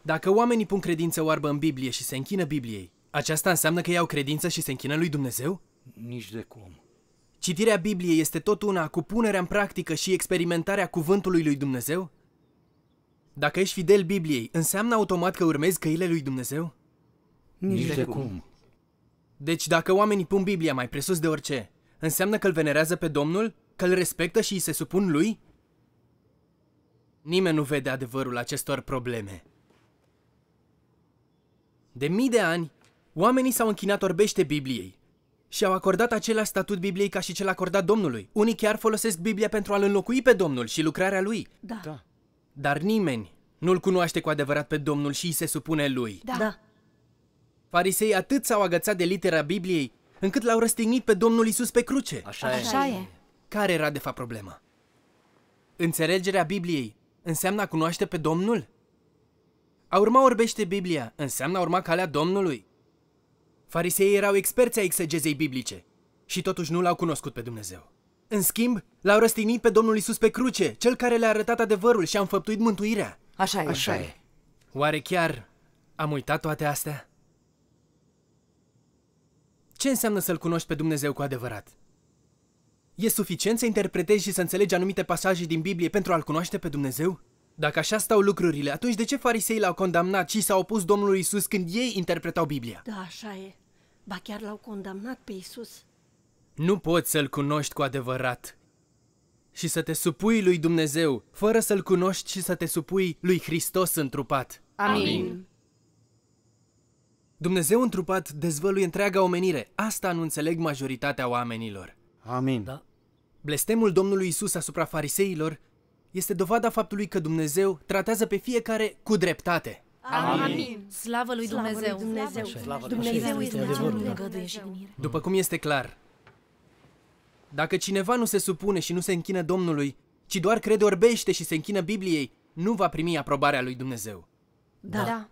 Dacă oamenii pun credință oarbă în Biblie și se închină Bibliei, aceasta înseamnă că ei au credință și se închină lui Dumnezeu? Nici de cum. Citirea Bibliei este tot una cu punerea în practică și experimentarea cuvântului lui Dumnezeu? Dacă ești fidel Bibliei, înseamnă automat că urmezi căile lui Dumnezeu? Nici de cum. Deci dacă oamenii pun Biblia mai presus de orice, înseamnă că îl venerează pe Domnul, că îl respectă și îi se supun lui? Nimeni nu vede adevărul acestor probleme. De mii de ani, oamenii s-au închinat orbește Bibliei și au acordat același statut Bibliei ca și cel acordat Domnului. Unii chiar folosesc Biblia pentru a-L înlocui pe Domnul și lucrarea Lui. Da. da. Dar nimeni nu-L cunoaște cu adevărat pe Domnul și îi se supune Lui. Da. da. Fariseii atât s-au agățat de litera Bibliei, încât L-au răstignit pe Domnul Isus pe cruce. Așa, Așa e. e. Care era de fapt problema? Înțelegerea Bibliei înseamnă a cunoaște pe Domnul? A urma orbește Biblia înseamnă a urma calea Domnului? Fariseii erau experți ai exegezei biblice și totuși nu L-au cunoscut pe Dumnezeu. În schimb, L-au răstignit pe Domnul Isus pe cruce, Cel care le-a arătat adevărul și a înfăptuit mântuirea. Așa e. Așa e. Oare chiar am uitat toate astea? Ce înseamnă să-L cunoști pe Dumnezeu cu adevărat? E suficient să interpretezi și să înțelegi anumite pasaje din Biblie pentru a-L cunoaște pe Dumnezeu? Dacă așa stau lucrurile, atunci de ce fariseii L-au condamnat și s-au opus Domnului Isus când ei interpretau Biblia? Da, așa e. Ba chiar L-au condamnat pe Isus. Nu poți să-L cunoști cu adevărat și să te supui lui Dumnezeu, fără să-L cunoști și să te supui lui Hristos întrupat. Amin. Dumnezeu întrupat dezvăluie întreaga omenire. Asta nu înțeleg majoritatea oamenilor. Amin. Da. Blestemul Domnului Isus asupra fariseilor este dovada faptului că Dumnezeu tratează pe fiecare cu dreptate. Amin. Slavă lui Dumnezeu. Dumnezeu este adevărul de îngăduire. După cum este clar, dacă cineva nu se supune și nu se închină Domnului, ci doar crede orbește și se închină Bibliei, nu va primi aprobarea lui Dumnezeu. Da. da.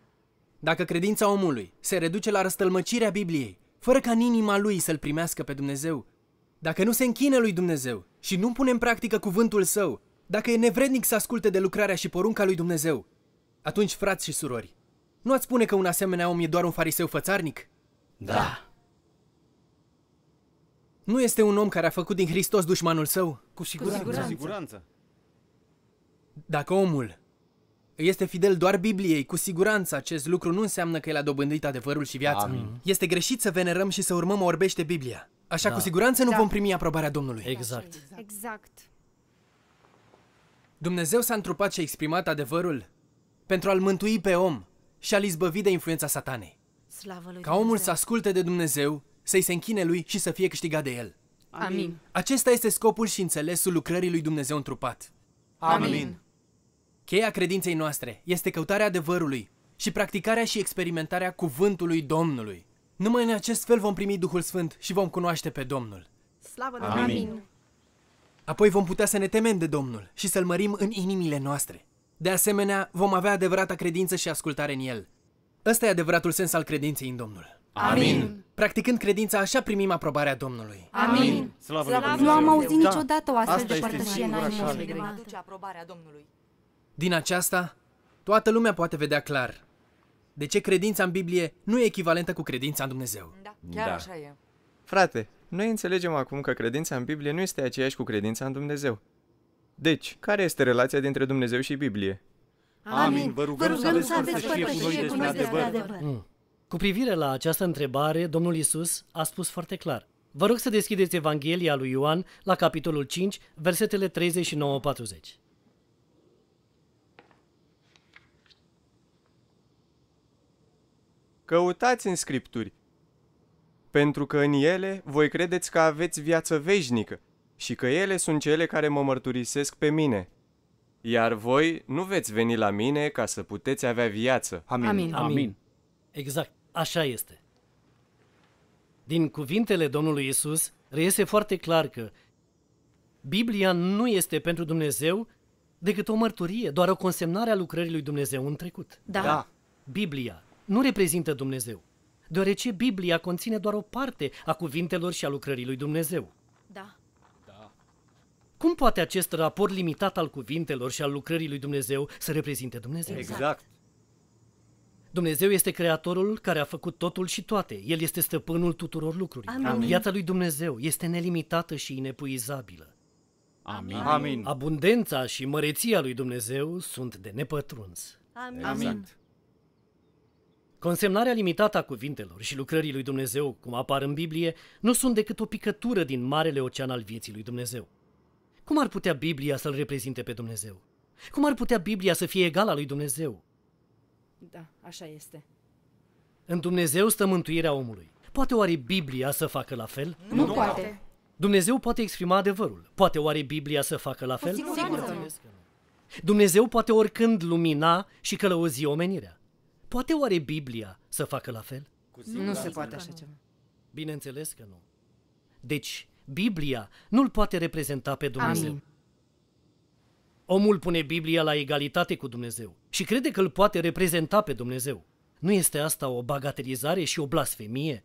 Dacă credința omului se reduce la răstălmăcirea Bibliei, fără ca în inima lui să-L primească pe Dumnezeu, dacă nu se închină lui Dumnezeu și nu pune în practică cuvântul Său, dacă e nevrednic să asculte de lucrarea și porunca lui Dumnezeu, atunci, frați și surori, nu ați spune că un asemenea om e doar un fariseu fățarnic? Da. Nu este un om care a făcut din Hristos dușmanul său? Cu siguranță. Cu siguranță. Dacă omul este fidel doar Bibliei, cu siguranță acest lucru nu înseamnă că el a dobândit adevărul și viața. Amin. Este greșit să venerăm și să urmăm orbește Biblia. Așa, da. cu siguranță nu da. vom primi aprobarea Domnului. Exact. Exact. Dumnezeu s-a întrupat și a exprimat adevărul pentru a-L mântui pe om și a-L izbăvi de influența Satanei. Slavă lui Ca omul să asculte de Dumnezeu, să-I se închine Lui și să fie câștigat de El. Amin. Acesta este scopul și înțelesul lucrării lui Dumnezeu întrupat. Amin. Cheia credinței noastre este căutarea adevărului și practicarea și experimentarea cuvântului Domnului. Numai în acest fel vom primi Duhul Sfânt și vom cunoaște pe Domnul. Slavă lui Dumnezeu. Amin. Apoi vom putea să ne temem de Domnul și să-L mărim în inimile noastre. De asemenea, vom avea adevărata credință și ascultare în El. Ăsta e adevăratul sens al credinței în Domnul. Amin. Practicând credința, așa primim aprobarea Domnului. Amin. Slavă, nu am auzit niciodată o astfel de părtășie în Din aceasta, toată lumea poate vedea clar De ce credința în Biblie nu e echivalentă cu credința în Dumnezeu? Da, chiar da. Așa e. Frate, noi înțelegem acum că credința în Biblie nu este aceeași cu credința în Dumnezeu. Deci, care este relația dintre Dumnezeu și Biblie? Amin! Vă rugăm să aveți părtășie cu noi despre adevăr. Cu privire la această întrebare, Domnul Iisus a spus foarte clar. Vă rog să deschideți Evanghelia lui Ioan la capitolul cinci, versetele treizeci și nouă la patruzeci. Căutați în Scripturi, pentru că în ele voi credeți că aveți viață veșnică și că ele sunt cele care mă mărturisesc pe mine. Iar voi nu veți veni la mine ca să puteți avea viață. Amin. Amin. Amin. Exact, așa este. Din cuvintele Domnului Iisus reiese foarte clar că Biblia nu este pentru Dumnezeu decât o mărturie, doar o consemnare a lucrării lui Dumnezeu în trecut. Da. Da. Biblia nu reprezintă Dumnezeu, deoarece Biblia conține doar o parte a cuvintelor și a lucrării lui Dumnezeu. Da. Da. Cum poate acest raport limitat al cuvintelor și al lucrării lui Dumnezeu să reprezinte Dumnezeu? Exact. Dumnezeu este creatorul care a făcut totul și toate. El este stăpânul tuturor lucrurilor. Amin. Viața lui Dumnezeu este nelimitată și inepuizabilă. Amin. Amin. Abundența și măreția lui Dumnezeu sunt de nepătruns. Amin. Exact. Consemnarea limitată a cuvintelor și lucrării lui Dumnezeu, cum apar în Biblie, nu sunt decât o picătură din marele ocean al vieții lui Dumnezeu. Cum ar putea Biblia să-L reprezinte pe Dumnezeu? Cum ar putea Biblia să fie egală a lui Dumnezeu? Da, așa este. În Dumnezeu stă mântuirea omului. Poate oare Biblia să facă la fel? Nu, nu poate. Dumnezeu poate exprima adevărul. Poate oare Biblia să facă la fel? Sigur, sigur că nu. Dumnezeu poate oricând lumina și călăuzi omenirea. Poate oare Biblia să facă la fel? Nu se poate așa ceva. Bineînțeles că nu. Deci, Biblia nu-L poate reprezenta pe Dumnezeu. Amin. Omul pune Biblia la egalitate cu Dumnezeu și crede că îl poate reprezenta pe Dumnezeu. Nu este asta o bagatelizare și o blasfemie?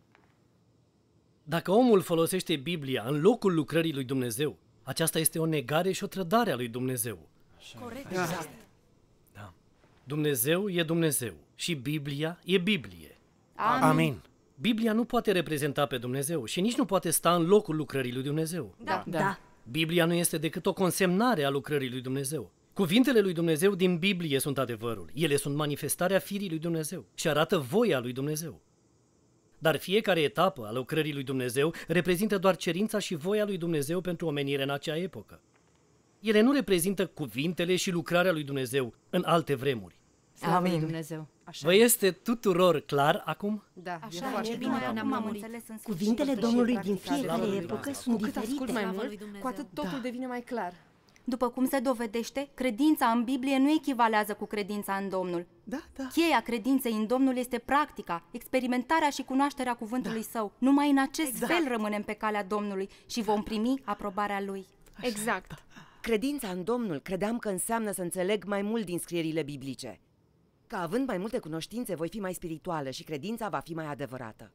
Dacă omul folosește Biblia în locul lucrării lui Dumnezeu, aceasta este o negare și o trădare a lui Dumnezeu. Așa. Corect. Exact. Da. Dumnezeu e Dumnezeu și Biblia e Biblie. Amin. Amin. Biblia nu poate reprezenta pe Dumnezeu și nici nu poate sta în locul lucrării lui Dumnezeu. Da. Da. Da. Biblia nu este decât o consemnare a lucrării lui Dumnezeu. Cuvintele lui Dumnezeu din Biblie sunt adevărul. Ele sunt manifestarea firii lui Dumnezeu și arată voia lui Dumnezeu. Dar fiecare etapă a lucrării lui Dumnezeu reprezintă doar cerința și voia lui Dumnezeu pentru omenire în acea epocă. Ele nu reprezintă cuvintele și lucrarea lui Dumnezeu în alte vremuri. Amin. Dumnezeu. Așa. Vă este tuturor clar acum? Da. Așa e, e bine, acum am înțeles. Cuvintele Domnului din fiecare epocă sunt diferite. Cu cât ascult mai mult, cu atât totul devine mai clar. După cum se dovedește, credința în Biblie nu echivalează cu credința în Domnul. Da, da. Cheia credinței în Domnul este practica, experimentarea și cunoașterea cuvântului da. Său. Numai în acest exact. Fel rămânem pe calea Domnului și vom primi aprobarea Lui. Așa. Exact. Da. Credința în Domnul credeam că înseamnă să înțeleg mai mult din scrierile biblice. Că având mai multe cunoștințe voi fi mai spirituală și credința va fi mai adevărată.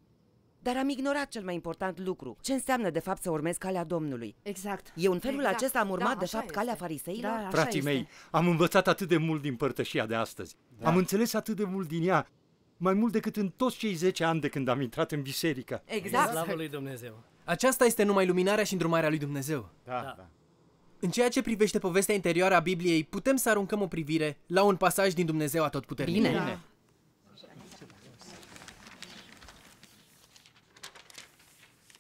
Dar am ignorat cel mai important lucru. Ce înseamnă de fapt să urmez calea Domnului? Exact. Eu în felul exact. Acesta am urmat da, de fapt este. Calea fariseilor? Da, frații este. Mei, am învățat atât de mult din părtășia de astăzi. Da. Am înțeles atât de mult din ea. Mai mult decât în toți cei zece ani de când am intrat în biserică. Exact. Slavă lui Dumnezeu. Aceasta este numai luminarea și îndrumarea lui Dumnezeu. Da, da. Da. În ceea ce privește povestea interioară a Bibliei, putem să aruncăm o privire la un pasaj din Dumnezeu Atotputernic. Bine! Da.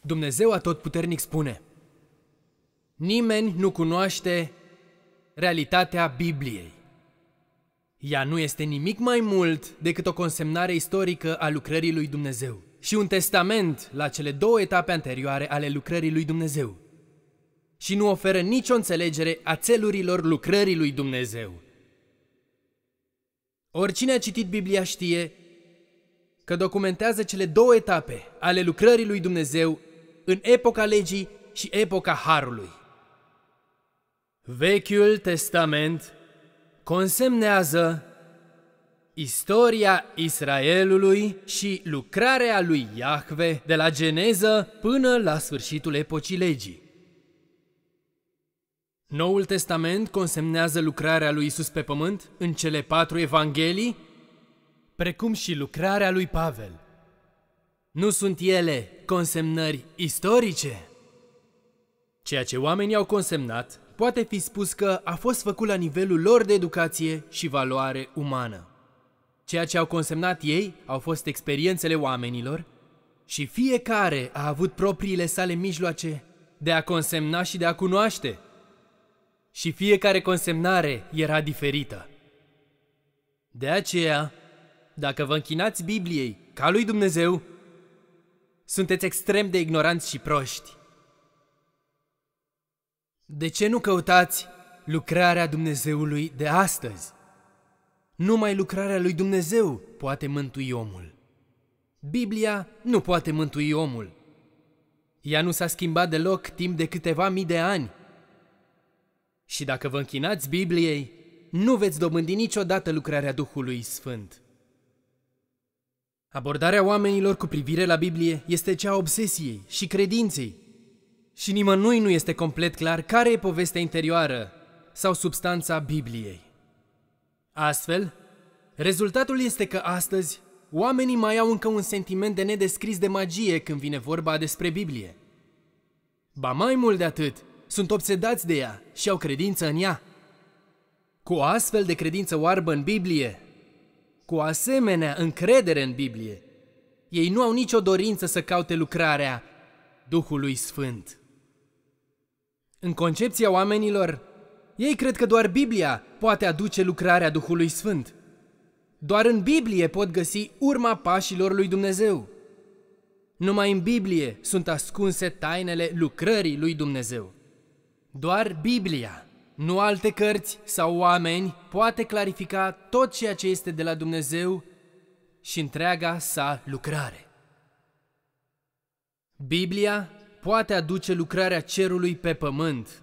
Dumnezeu Atotputernic spune: nimeni nu cunoaște realitatea Bibliei. Ea nu este nimic mai mult decât o consemnare istorică a lucrării lui Dumnezeu și un testament la cele două etape anterioare ale lucrării lui Dumnezeu. Și nu oferă nicio înțelegere a țelurilor lucrării lui Dumnezeu. Oricine a citit Biblia știe că documentează cele două etape ale lucrării lui Dumnezeu în epoca legii și epoca harului. Vechiul Testament consemnează istoria Israelului și lucrarea lui Iahve de la Geneză până la sfârșitul epocii legii. Noul Testament consemnează lucrarea lui Isus pe pământ în cele patru evanghelii precum și lucrarea lui Pavel. Nu sunt ele consemnări istorice? Ceea ce oamenii au consemnat poate fi spus că a fost făcut la nivelul lor de educație și valoare umană. Ceea ce au consemnat ei au fost experiențele oamenilor și fiecare a avut propriile sale mijloace de a consemna și de a cunoaște. Și fiecare consemnare era diferită. De aceea, dacă vă închinați Bibliei ca lui Dumnezeu, sunteți extrem de ignoranți și proști. De ce nu căutați lucrarea Dumnezeului de astăzi? Numai lucrarea lui Dumnezeu poate mântui omul. Biblia nu poate mântui omul. Ea nu s-a schimbat deloc timp de câteva mii de ani. Și dacă vă închinați Bibliei, nu veți dobândi niciodată lucrarea Duhului Sfânt. Abordarea oamenilor cu privire la Biblie este cea a obsesiei și credinței. Și nimănui nu este complet clar care e povestea interioară sau substanța Bibliei. Astfel, rezultatul este că astăzi oamenii mai au încă un sentiment de nedescris de magie când vine vorba despre Biblie. Ba mai mult de atât, sunt obsedați de ea și au credință în ea. Cu o astfel de credință oarbă în Biblie, cu asemenea încredere în Biblie, ei nu au nicio dorință să caute lucrarea Duhului Sfânt. În concepția oamenilor, ei cred că doar Biblia poate aduce lucrarea Duhului Sfânt. Doar în Biblie pot găsi urma pașilor lui Dumnezeu. Numai în Biblie sunt ascunse tainele lucrării lui Dumnezeu. Doar Biblia, nu alte cărți sau oameni, poate clarifica tot ceea ce este de la Dumnezeu și întreaga sa lucrare. Biblia poate aduce lucrarea cerului pe pământ.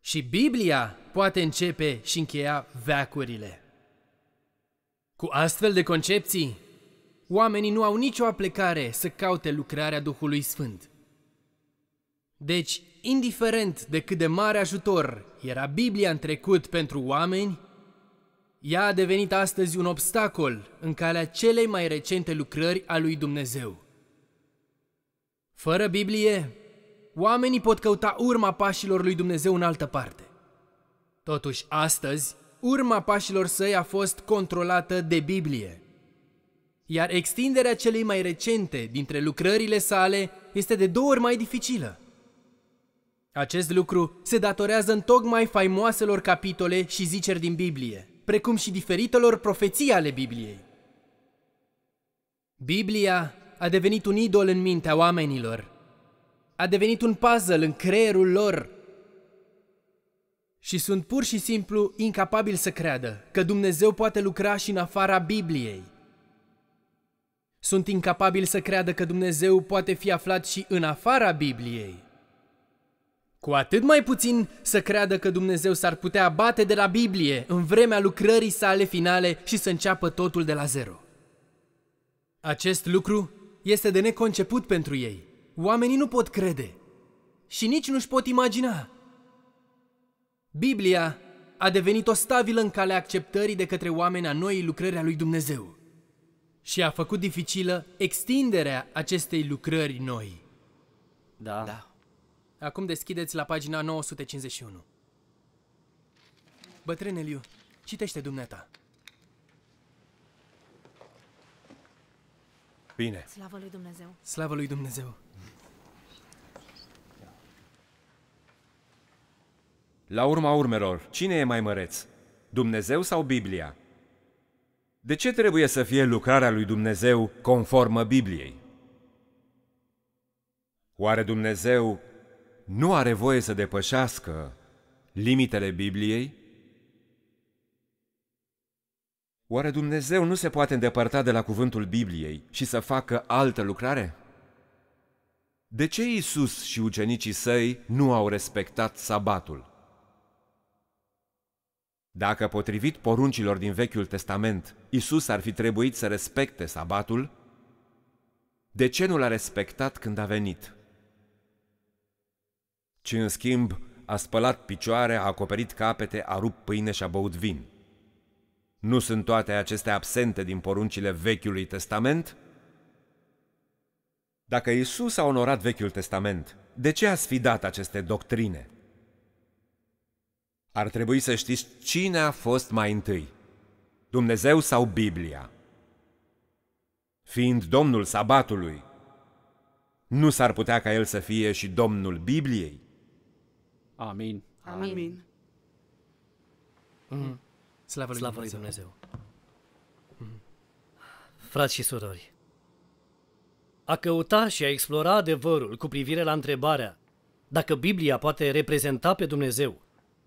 Și Biblia poate începe și încheia veacurile. Cu astfel de concepții, oamenii nu au nicio aplecare să caute lucrarea Duhului Sfânt. Deci, indiferent de cât de mare ajutor era Biblia în trecut pentru oameni, ea a devenit astăzi un obstacol în calea celei mai recente lucrări a lui Dumnezeu. Fără Biblie, oamenii pot căuta urma pașilor lui Dumnezeu în altă parte. Totuși, astăzi, urma pașilor săi a fost controlată de Biblie. Iar extinderea celei mai recente dintre lucrările sale este de două ori mai dificilă. Acest lucru se datorează întocmai faimoaselor capitole și ziceri din Biblie, precum și diferitelor profeții ale Bibliei. Biblia a devenit un idol în mintea oamenilor. A devenit un puzzle în creierul lor. Și sunt pur și simplu incapabili să creadă că Dumnezeu poate lucra și în afara Bibliei. Sunt incapabili să creadă că Dumnezeu poate fi aflat și în afara Bibliei. Cu atât mai puțin să creadă că Dumnezeu s-ar putea abate de la Biblie în vremea lucrării sale finale și să înceapă totul de la zero. Acest lucru este de neconceput pentru ei. Oamenii nu pot crede și nici nu-și pot imagina. Biblia a devenit o stabilă în calea acceptării de către oameni a noii lucrări a lui Dumnezeu și a făcut dificilă extinderea acestei lucrări noi. Da. Da. Acum deschideți la pagina nouă sute cincizeci și unu. Bătrâne Liu, citește dumneata. Bine. Slavă lui Dumnezeu. Slavă lui Dumnezeu. La urma urmelor, cine e mai măreț? Dumnezeu sau Biblia? De ce trebuie să fie lucrarea lui Dumnezeu conformă Bibliei? Oare Dumnezeu nu are voie să depășească limitele Bibliei? Oare Dumnezeu nu se poate îndepărta de la cuvântul Bibliei și să facă altă lucrare? De ce Iisus și ucenicii săi nu au respectat sabatul? Dacă, potrivit poruncilor din Vechiul Testament, Iisus ar fi trebuit să respecte sabatul, de ce nu l-a respectat când a venit? Ci, în schimb, a spălat picioare, a acoperit capete, a rupt pâine și a băut vin. Nu sunt toate acestea absente din poruncile Vechiului Testament? Dacă Isus a onorat Vechiul Testament, de ce a sfidat aceste doctrine? Ar trebui să știți cine a fost mai întâi, Dumnezeu sau Biblia. Fiind Domnul Sabatului, nu s-ar putea ca El să fie și Domnul Bibliei? Amin. Amin. Amin. Mm. Slavă lui Slavă Dumnezeu! Dumnezeu. Mm. Frați și surori, a căuta și a explora adevărul cu privire la întrebarea dacă Biblia poate reprezenta pe Dumnezeu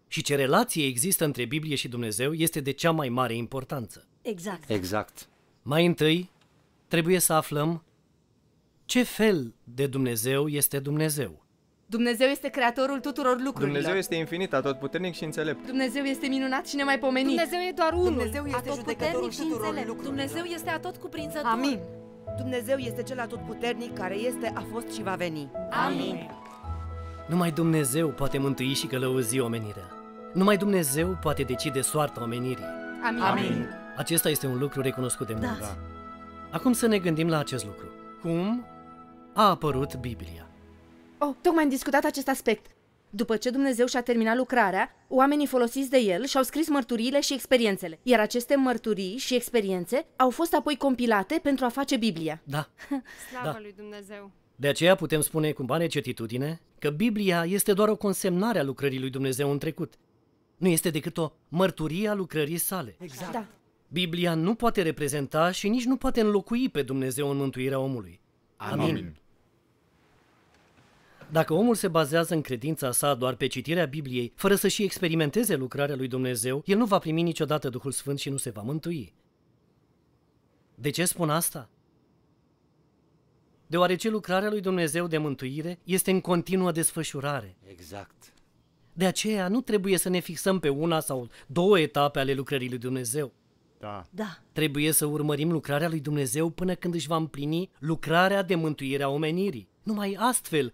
și ce relație există între Biblie și Dumnezeu este de cea mai mare importanță. Exact. Exact. Mai întâi, trebuie să aflăm ce fel de Dumnezeu este Dumnezeu. Dumnezeu este creatorul tuturor lucrurilor. Dumnezeu este infinit, atotputernic și înțelept. Dumnezeu este minunat și nemaipomenit. Dumnezeu e doar unul. Dumnezeu este judecătorul tuturor lucrurilor. Dumnezeu este atotcuprinzător. Amin. Dumnezeu este cel atotputernic care este, a fost și va veni. Amin. Numai Dumnezeu poate mântui și călăuzi omenirea. Numai Dumnezeu poate decide soarta omenirii. Amin. Amin. Acesta este un lucru recunoscut de mulți. Da. Acum să ne gândim la acest lucru. Cum a apărut Biblia? Oh, tocmai am discutat acest aspect. După ce Dumnezeu și-a terminat lucrarea, oamenii folosiți de El și-au scris mărturiile și experiențele, iar aceste mărturii și experiențe au fost apoi compilate pentru a face Biblia. Da. Slavă da. lui Dumnezeu! De aceea putem spune cu mare certitudine că Biblia este doar o consemnare a lucrării lui Dumnezeu în trecut. Nu este decât o mărturie a lucrării sale. Exact. Da. Biblia nu poate reprezenta și nici nu poate înlocui pe Dumnezeu în mântuirea omului. Amin. Amin. Dacă omul se bazează în credința sa doar pe citirea Bibliei, fără să și experimenteze lucrarea lui Dumnezeu, el nu va primi niciodată Duhul Sfânt și nu se va mântui. De ce spun asta? Deoarece lucrarea lui Dumnezeu de mântuire este în continuă desfășurare. Exact. De aceea nu trebuie să ne fixăm pe una sau două etape ale lucrării lui Dumnezeu. Da. Da. Trebuie să urmărim lucrarea lui Dumnezeu până când își va împlini lucrarea de mântuire a omenirii. Numai astfel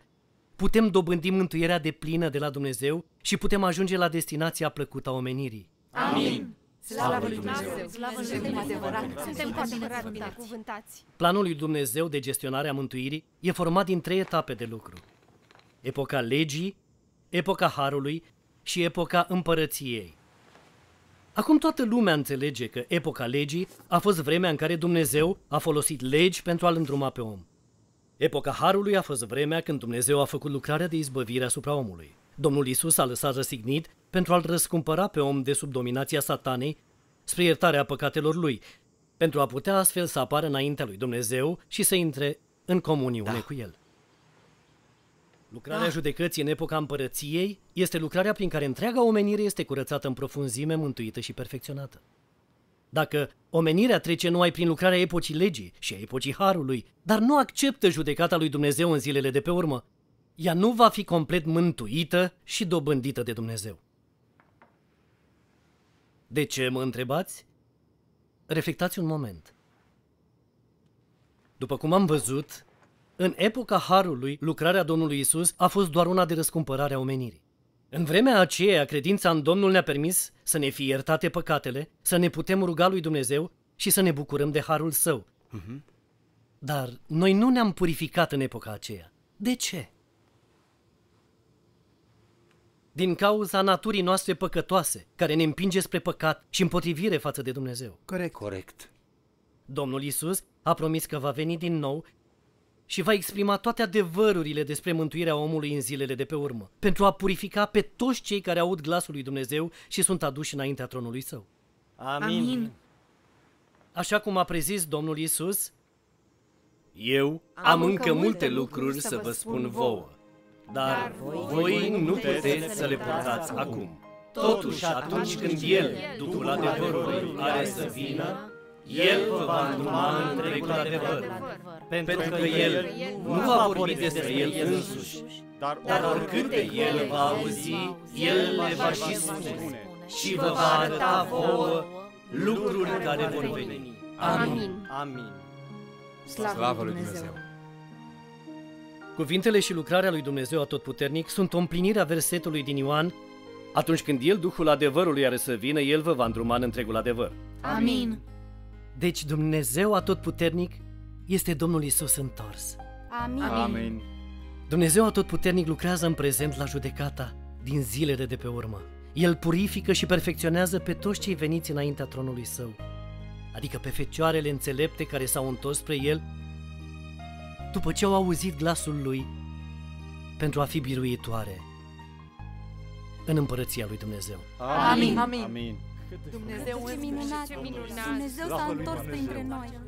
putem dobândi mântuirea deplină de la Dumnezeu și putem ajunge la destinația plăcută a omenirii. Amin! Slavă lui Dumnezeu! Slavă lui Dumnezeu! Suntem cu adevărat binecuvântați! Planul lui Dumnezeu de gestionare a mântuirii e format din trei etape de lucru. Epoca legii, epoca harului și epoca împărăției. Acum toată lumea înțelege că epoca legii a fost vremea în care Dumnezeu a folosit legi pentru a-l îndruma pe om. Epoca harului a fost vremea când Dumnezeu a făcut lucrarea de izbăvire asupra omului. Domnul Isus a lăsat răstignit pentru a-l răscumpăra pe om de sub dominația satanei spre iertarea păcatelor lui, pentru a putea astfel să apară înaintea lui Dumnezeu și să intre în comuniune da. cu el. Lucrarea da. judecății în epoca împărăției este lucrarea prin care întreaga omenire este curățată în profunzime, mântuită și perfecționată. Dacă omenirea trece numai prin lucrarea epocii legii și a epocii harului, dar nu acceptă judecata lui Dumnezeu în zilele de pe urmă, ea nu va fi complet mântuită și dobândită de Dumnezeu. De ce, mă întrebați? Reflectați un moment. După cum am văzut, în epoca harului, lucrarea Domnului Isus a fost doar una de răscumpărare a omenirii. În vremea aceea, credința în Domnul ne-a permis să ne fie iertate păcatele, să ne putem ruga lui Dumnezeu și să ne bucurăm de harul Său. Uh-huh. Dar noi nu ne-am purificat în epoca aceea. De ce? Din cauza naturii noastre păcătoase, care ne împinge spre păcat și împotrivire față de Dumnezeu. Corect. Corect. Domnul Isus a promis că va veni din nou și va exprima toate adevărurile despre mântuirea omului în zilele de pe urmă, pentru a purifica pe toți cei care aud glasul lui Dumnezeu și sunt aduși înaintea tronului Său. Amin. Amin. Așa cum a prezis Domnul Isus, eu am încă multe lucruri să vă spun vouă, dar voi nu puteți să le purtați acum. Totuși, atunci când El, Duhul adevărului, are să vină, El vă va îndruma în întregul adevăr, pentru că El nu va vorbi despre El însuși, dar oricând de El va auzi, El le va și spune și vă va arăta vouă lucruri care vor veni. Amin. Amin. Slavă lui Dumnezeu! Cuvintele și lucrarea lui Dumnezeu Atotputernic sunt o împlinire a versetului din Ioan, Atunci când El, Duhul adevărului, are să vină, El vă va îndruma în întregul adevăr. Amin. Deci Dumnezeu Atotputernic este Domnul Iisus întors. Amin. Amin. Dumnezeu Atotputernic lucrează în prezent la judecata din zilele de pe urmă. El purifică și perfecționează pe toți cei veniți înaintea tronului Său, adică pe fecioarele înțelepte care s-au întors spre El după ce au auzit glasul Lui pentru a fi biruitoare în împărăția lui Dumnezeu. Amin! Amin. Amin. Dumnezeu, ce minunat! Dumnezeu s-a întors printre noi!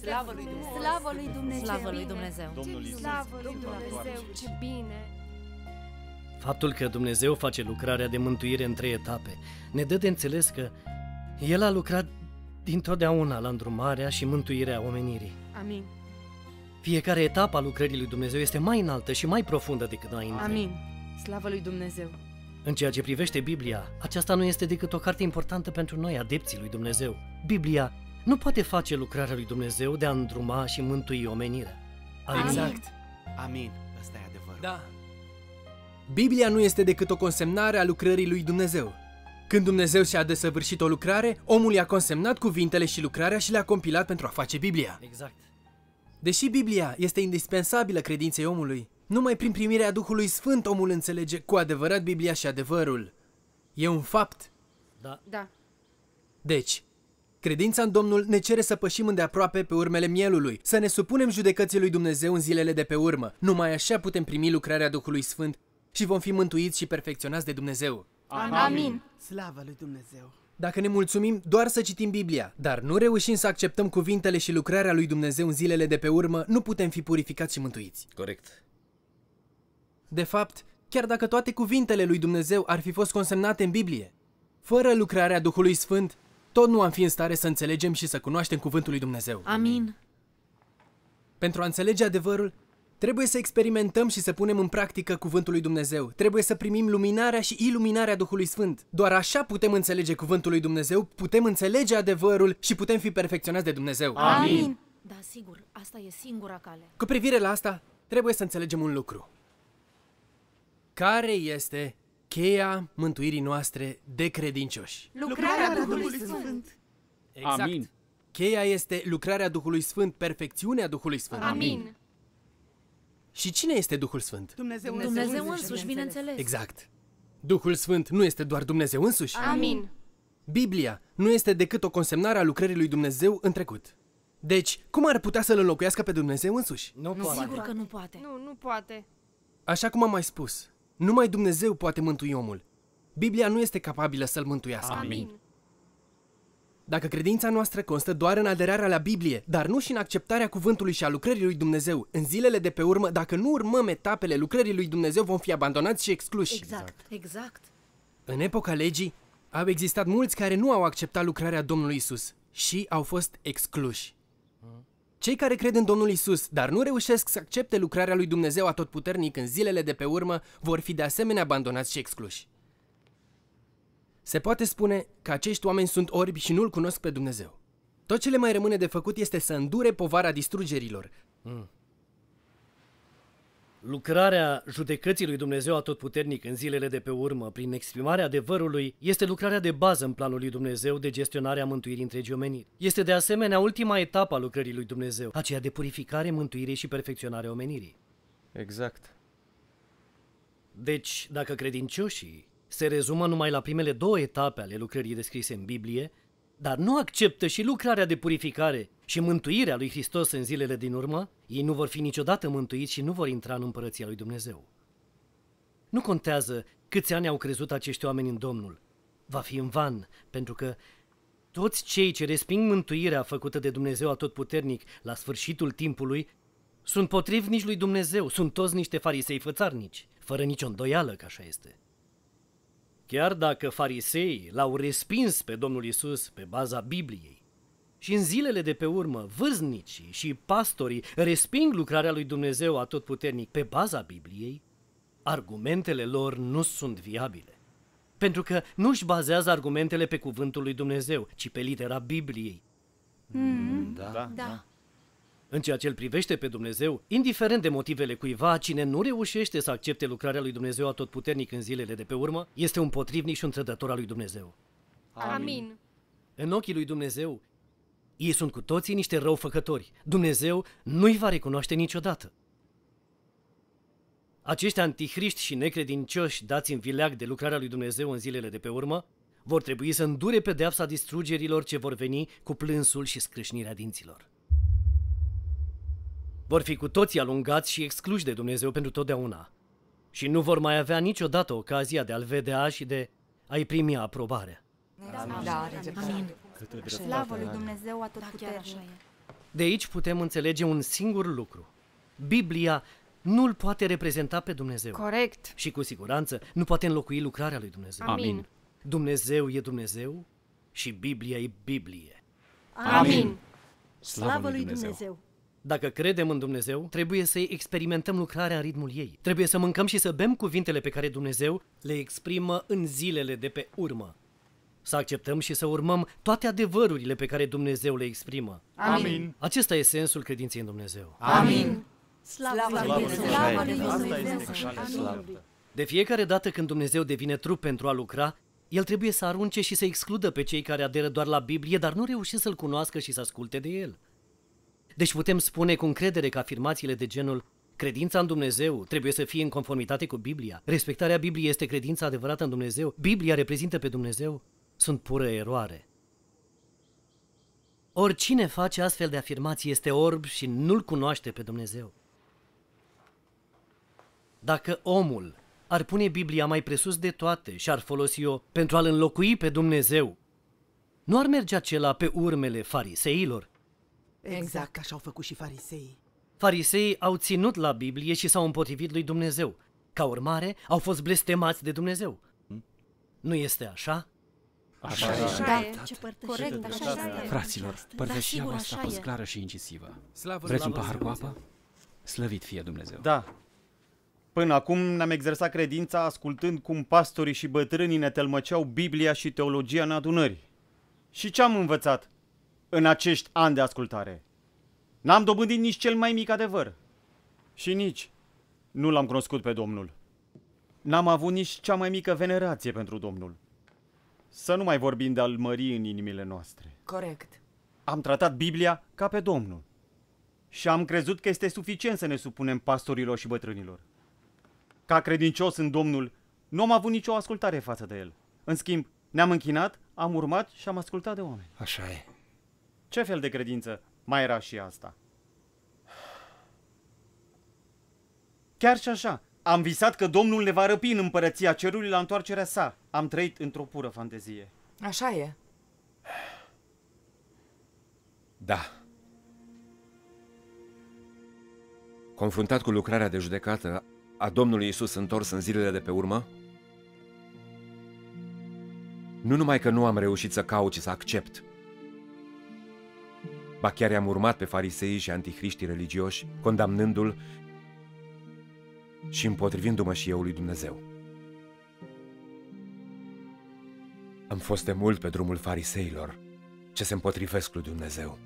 Slavă lui Dumnezeu! Slavă lui Dumnezeu! Slavă lui Dumnezeu! Slavă lui Dumnezeu! Ce bine! Faptul că Dumnezeu face lucrarea de mântuire în trei etape ne dă de înțeles că El a lucrat dintotdeauna la îndrumarea și mântuirea omenirii. Amin. Fiecare etapă a lucrării lui Dumnezeu este mai înaltă și mai profundă decât înainte. Amin. Slavă lui Dumnezeu! În ceea ce privește Biblia, aceasta nu este decât o carte importantă pentru noi, adepții lui Dumnezeu. Biblia nu poate face lucrarea lui Dumnezeu de a îndruma și mântui omenirea. Amin. Exact! Amin! Ăsta e adevărul. Da! Biblia nu este decât o consemnare a lucrării lui Dumnezeu. Când Dumnezeu și-a desăvârșit o lucrare, omul i-a consemnat cuvintele și lucrarea și le-a compilat pentru a face Biblia. Exact! Deși Biblia este indispensabilă credinței omului, numai prin primirea Duhului Sfânt omul înțelege cu adevărat Biblia și adevărul. E un fapt. Da. Da. Deci, credința în Domnul ne cere să pășim îndeaproape pe urmele mielului, să ne supunem judecății lui Dumnezeu în zilele de pe urmă. Numai așa putem primi lucrarea Duhului Sfânt și vom fi mântuiți și perfecționați de Dumnezeu. Amin. Amin. Slavă lui Dumnezeu! Dacă ne mulțumim doar să citim Biblia, dar nu reușim să acceptăm cuvintele și lucrarea lui Dumnezeu în zilele de pe urmă, nu putem fi purificați și mântuiți. Corect. De fapt, chiar dacă toate cuvintele lui Dumnezeu ar fi fost consemnate în Biblie, fără lucrarea Duhului Sfânt, tot nu am fi în stare să înțelegem și să cunoaștem cuvântul lui Dumnezeu. Amin. Pentru a înțelege adevărul, trebuie să experimentăm și să punem în practică cuvântul lui Dumnezeu. Trebuie să primim luminarea și iluminarea Duhului Sfânt. Doar așa putem înțelege cuvântul lui Dumnezeu, putem înțelege adevărul și putem fi perfecționați de Dumnezeu. Amin. Da, sigur, asta e singura cale. Cu privire la asta, trebuie să înțelegem un lucru. Care este cheia mântuirii noastre de credincioși? Lucrarea Duhului Sfânt. Exact. Amin. Cheia este lucrarea Duhului Sfânt, perfecțiunea Duhului Sfânt. Amin. Și cine este Duhul Sfânt? Dumnezeu, Dumnezeu, Dumnezeu însuși, bineînțeles. Exact. Duhul Sfânt nu este doar Dumnezeu însuși. Amin. Biblia nu este decât o consemnare a lucrării lui Dumnezeu în trecut. Deci, cum ar putea să-L înlocuiască pe Dumnezeu însuși? Nu, nu poate. Sigur că nu poate. Nu, nu poate. Așa cum am mai spus, numai Dumnezeu poate mântui omul. Biblia nu este capabilă să-l mântuiască. Amin. Dacă credința noastră constă doar în aderarea la Biblie, dar nu și în acceptarea cuvântului și a lucrării lui Dumnezeu, în zilele de pe urmă, dacă nu urmăm etapele lucrării lui Dumnezeu, vom fi abandonați și excluși. Exact, exact. În epoca legii, au existat mulți care nu au acceptat lucrarea Domnului Isus și au fost excluși. Cei care cred în Domnul Isus, dar nu reușesc să accepte lucrarea lui Dumnezeu Atotputernic în zilele de pe urmă, vor fi de asemenea abandonați și excluși. Se poate spune că acești oameni sunt orbi și nu-L cunosc pe Dumnezeu. Tot ce le mai rămâne de făcut este să îndure povara distrugerilor. Mm. Lucrarea judecății lui Dumnezeu Atotputernic în zilele de pe urmă, prin exprimarea adevărului, este lucrarea de bază în planul lui Dumnezeu de gestionare a mântuirii întregii omeniri. Este de asemenea ultima etapă a lucrării lui Dumnezeu, aceea de purificare, mântuire și perfecționare omenirii. Exact. Deci, dacă credincioșii se rezumă numai la primele două etape ale lucrării descrise în Biblie, dar nu acceptă și lucrarea de purificare și mântuirea lui Hristos în zilele din urmă, ei nu vor fi niciodată mântuiți și nu vor intra în împărăția lui Dumnezeu. Nu contează câți ani au crezut acești oameni în Domnul. Va fi în van, pentru că toți cei ce resping mântuirea făcută de Dumnezeu Atotputernic la sfârșitul timpului sunt potrivnici lui Dumnezeu, sunt toți niște farisei fățarnici, fără nicio îndoială că așa este. Chiar dacă fariseii L-au respins pe Domnul Isus pe baza Bibliei și în zilele de pe urmă vârznicii și pastorii resping lucrarea lui Dumnezeu Atotputernic pe baza Bibliei, argumentele lor nu sunt viabile, pentru că nu își bazează argumentele pe cuvântul lui Dumnezeu, ci pe litera Bibliei. Mm, da, da. Da. În ceea ce îl privește pe Dumnezeu, indiferent de motivele cuiva, cine nu reușește să accepte lucrarea lui Dumnezeu Atotputernic în zilele de pe urmă, este un potrivnic și un trădător al lui Dumnezeu. Amin. În ochii lui Dumnezeu, ei sunt cu toții niște răufăcători. Dumnezeu nu-i va recunoaște niciodată. Acești antihriști și necredincioși dați în vileag de lucrarea lui Dumnezeu în zilele de pe urmă vor trebui să îndure pedeapsa distrugerilor ce vor veni cu plânsul și scrâșnirea dinților. Vor fi cu toții alungați și excluși de Dumnezeu pentru totdeauna și nu vor mai avea niciodată ocazia de a-L vedea și de a-I primi aprobarea. Amin. Slavă lui Dumnezeu Atotputernic. De aici putem înțelege un singur lucru. Biblia nu-L poate reprezenta pe Dumnezeu. Corect. Și cu siguranță nu poate înlocui lucrarea lui Dumnezeu. Amin. Dumnezeu e Dumnezeu și Biblia e Biblie. Amin. Slavă lui Dumnezeu. Dacă credem în Dumnezeu, trebuie să-i experimentăm lucrarea în ritmul ei. Trebuie să mâncăm și să bem cuvintele pe care Dumnezeu le exprimă în zilele de pe urmă. Să acceptăm și să urmăm toate adevărurile pe care Dumnezeu le exprimă. Amin. Acesta e sensul credinței în Dumnezeu. Amin. De fiecare dată când Dumnezeu devine trup pentru a lucra, El trebuie să arunce și să excludă pe cei care aderă doar la Biblie, dar nu reușesc să-L cunoască și să asculte de El. Deci putem spune cu încredere că afirmațiile de genul credința în Dumnezeu trebuie să fie în conformitate cu Biblia, respectarea Bibliei este credința adevărată în Dumnezeu, Biblia reprezintă pe Dumnezeu, sunt pură eroare. Oricine face astfel de afirmații este orb și nu-L cunoaște pe Dumnezeu. Dacă omul ar pune Biblia mai presus de toate și ar folosi-o pentru a-L înlocui pe Dumnezeu, nu ar merge acela pe urmele fariseilor? Exact așa au făcut și fariseii. Fariseii au ținut la Biblie și s-au împotrivit lui Dumnezeu. Ca urmare, au fost blestemați de Dumnezeu. Hmm? Nu este așa? Așa, așa, așa, așa e. e. Ce Corect, așa, așa e. Fraților, părtășia voastră a fost clară și incisivă. Slavă, Vreți slavă, un pahar cu apă? Slăvit fie Dumnezeu. Da. Până acum ne-am exersat credința ascultând cum pastorii și bătrânii ne tălmăceau Biblia și teologia în adunări. Și ce am învățat în acești ani de ascultare? N-am dobândit nici cel mai mic adevăr. Și nici nu l-am cunoscut pe Domnul. N-am avut nici cea mai mică venerație pentru Domnul. Să nu mai vorbim de a-L mări în inimile noastre. Corect. Am tratat Biblia ca pe Domnul. Și am crezut că este suficient să ne supunem pastorilor și bătrânilor. Ca credincios în Domnul, nu am avut nicio ascultare față de El. În schimb, ne-am închinat, am urmat și am ascultat de oameni. Așa e. Ce fel de credință mai era și asta? Chiar și așa, am visat că Domnul ne va răpi în împărăția cerului la întoarcerea sa. Am trăit într-o pură fantezie. Așa e. Da. Confruntat cu lucrarea de judecată a Domnului Iisus întors în zilele de pe urmă, nu numai că nu am reușit să caut și să accept, ba chiar i-am urmat pe fariseii și antihriștii religioși, condamnându-L și împotrivindu-mă și eu lui Dumnezeu. Am fost de mult pe drumul fariseilor ce se împotrivesc lui Dumnezeu,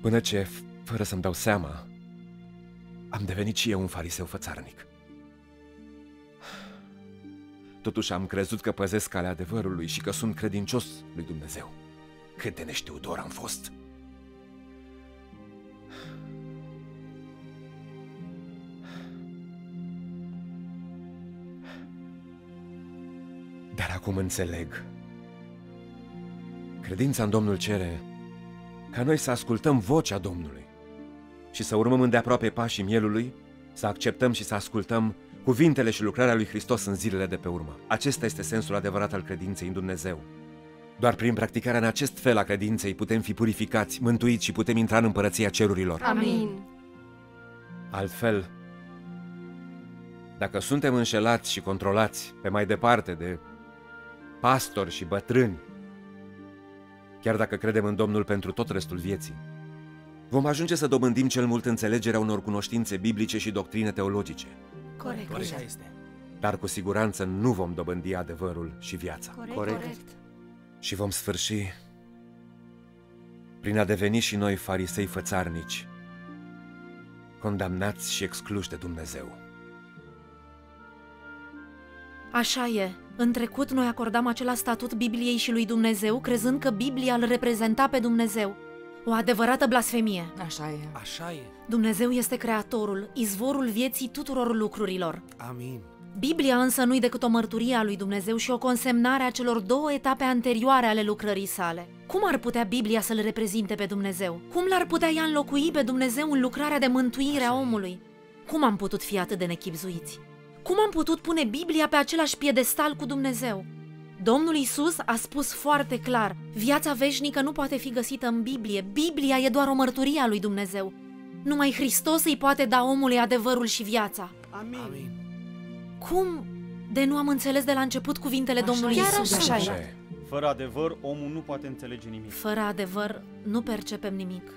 până ce, fără să-mi dau seama, am devenit și eu un fariseu fățarnic. Totuși am crezut că păzesc calea adevărului și că sunt credincios lui Dumnezeu. Cât de neștiudor am fost! Dar acum înțeleg. Credința în Domnul cere ca noi să ascultăm vocea Domnului și să urmăm îndeaproape pașii Mielului, să acceptăm și să ascultăm cuvintele și lucrarea lui Hristos în zilele de pe urmă. Acesta este sensul adevărat al credinței în Dumnezeu. Doar prin practicarea în acest fel a credinței putem fi purificați, mântuiți și putem intra în împărăția cerurilor. Amin. Altfel, dacă suntem înșelați și controlați pe mai departe de pastori și bătrâni, chiar dacă credem în Domnul pentru tot restul vieții, vom ajunge să dobândim cel mult înțelegerea unor cunoștințe biblice și doctrine teologice. Corect. Așa este. Dar cu siguranță nu vom dobândi adevărul și viața. Corect. Corect. Și vom sfârși prin a deveni și noi farisei fățarnici, condamnați și excluși de Dumnezeu. Așa e. În trecut noi acordam același statut Bibliei și lui Dumnezeu, crezând că Biblia îl reprezenta pe Dumnezeu. O adevărată blasfemie. Așa e. Așa e. Dumnezeu este creatorul, izvorul vieții tuturor lucrurilor. Amin. Biblia însă nu-i decât o mărturie a lui Dumnezeu și o consemnare a celor două etape anterioare ale lucrării sale. Cum ar putea Biblia să-L reprezinte pe Dumnezeu? Cum l-ar putea ea înlocui pe Dumnezeu în lucrarea de mântuire a omului? Cum am putut fi atât de nechibzuiți? Cum am putut pune Biblia pe același piedestal cu Dumnezeu? Domnul Iisus a spus foarte clar, viața veșnică nu poate fi găsită în Biblie, Biblia e doar o mărturie a lui Dumnezeu. Numai Hristos îi poate da omului adevărul și viața. Amin. Amin. Cum de nu am înțeles de la început cuvintele așa Domnului Iisus? Așa, așa e. Fără adevăr, omul nu poate înțelege nimic. Fără adevăr, nu percepem nimic.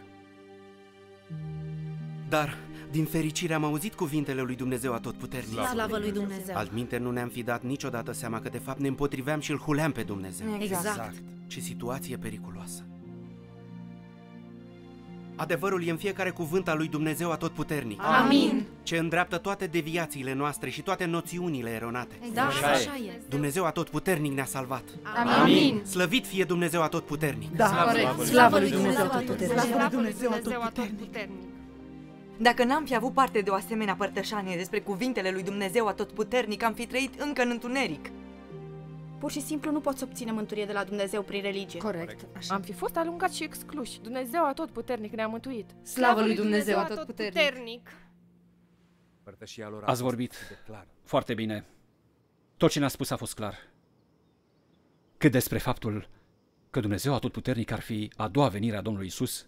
Dar, din fericire, am auzit cuvintele lui Dumnezeu Atotputernic. Slavă lui Dumnezeu! Altminteri nu ne-am fi dat niciodată seama că de fapt ne împotriveam și îl huleam pe Dumnezeu. Exact. Exact! Ce situație periculoasă! Adevărul e în fiecare cuvânt al lui Dumnezeu Atotputernic. Amin! Ce îndreaptă toate deviațiile noastre și toate noțiunile eronate. Exact, așa, așa e! Dumnezeu Atotputernic ne-a salvat. Amin! Slăvit fie Dumnezeu Atotputernic! Da, corect! Slavă lui Dumnezeu Atotputernic! Slavă lui Dumnezeu Atotputernic! Dacă n-am fi avut parte de o asemenea părtășanie despre cuvintele lui Dumnezeu Atotputernic, am fi trăit încă în întuneric. Pur și simplu nu poți obține mântuire de la Dumnezeu prin religie. Corect. Așa. Am fi fost alungați și excluși. Dumnezeu Atotputernic ne-a mântuit. Slavă lui Dumnezeu Atotputernic! Ați vorbit foarte bine. Tot ce ne-a spus a fost clar. Cât despre faptul că Dumnezeu Atotputernic ar fi a doua venire a Domnului Isus,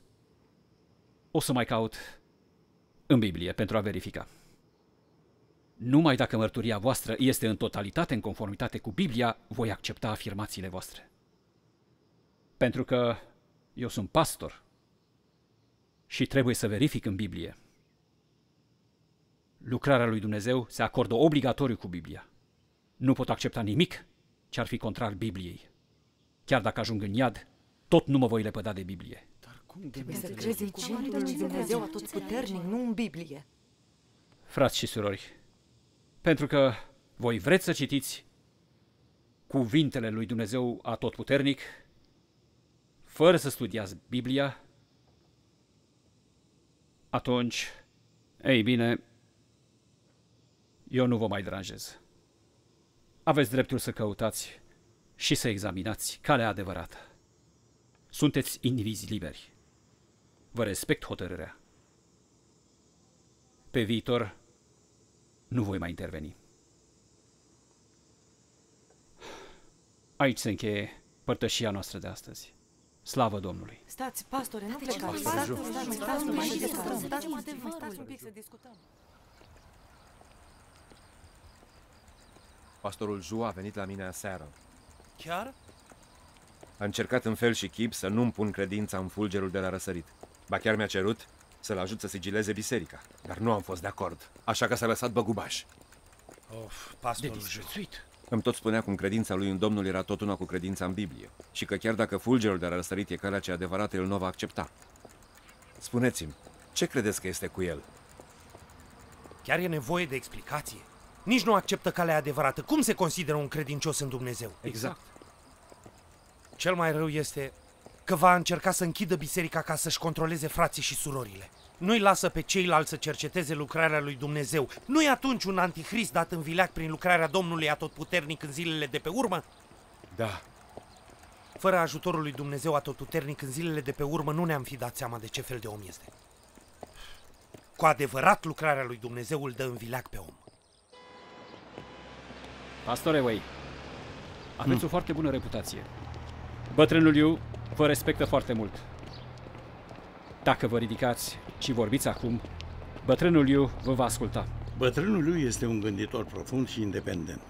o să mai caut în Biblie pentru a verifica. Numai dacă mărturia voastră este în totalitate în conformitate cu Biblia, voi accepta afirmațiile voastre. Pentru că eu sunt pastor și trebuie să verific în Biblie. Lucrarea lui Dumnezeu se acordă obligatoriu cu Biblia. Nu pot accepta nimic ce ar fi contrar Bibliei. Chiar dacă ajung în iad, tot nu mă voi lepăda de Biblie. Dar cum trebuie să crezi în cuvântul lui Dumnezeu Atotputernic, nu în Biblie? Frați și surori, pentru că voi vreți să citiți cuvintele lui Dumnezeu Atotputernic, fără să studiați Biblia, atunci, ei bine, eu nu vă mai deranjez. Aveți dreptul să căutați și să examinați calea adevărată. Sunteți indivizi liberi. Vă respect hotărârea. Pe viitor, nu voi mai interveni. Aici se încheie părtășia noastră de astăzi. Slavă Domnului! Stați, pastore, nu plecați! Stați, stați, stați, mai discutăm! Stați, stați un pic să discutăm! Pastorul Zhu a venit la mine aseară. Chiar? A încercat în fel și chip să nu-mi pun credința în fulgerul de la răsărit. Ba chiar mi-a cerut să-l ajut să sigileze biserica, dar nu am fost de acord, așa că s-a lăsat băgubaș. Of, pastorul jesuit! Îmi tot spunea cum credința lui în Domnul era tot una cu credința în Biblie și că chiar dacă fulgerul de la răsărit e calea cea adevărată, el nu o va accepta. Spuneți-mi, ce credeți că este cu el? Chiar e nevoie de explicație? Nici nu acceptă calea adevărată. Cum se consideră un credincios în Dumnezeu? Exact. Cel mai rău este că va încerca să închidă biserica ca să-și controleze frații și surorile. Nu-i lasă pe ceilalți să cerceteze lucrarea lui Dumnezeu. Nu-i atunci un antichrist dat în vileag prin lucrarea Domnului Atotputernic în zilele de pe urmă? Da. Fără ajutorul lui Dumnezeu Atotputernic în zilele de pe urmă nu ne-am fi dat seama de ce fel de om este. Cu adevărat lucrarea lui Dumnezeu îl dă în vileag pe om. Pastore Wei, aveți hmm. o foarte bună reputație. Bătrânul Liu vă respectă foarte mult. Dacă vă ridicați și vorbiți acum, bătrânul Liu vă va asculta. Bătrânul Liu este un gânditor profund și independent.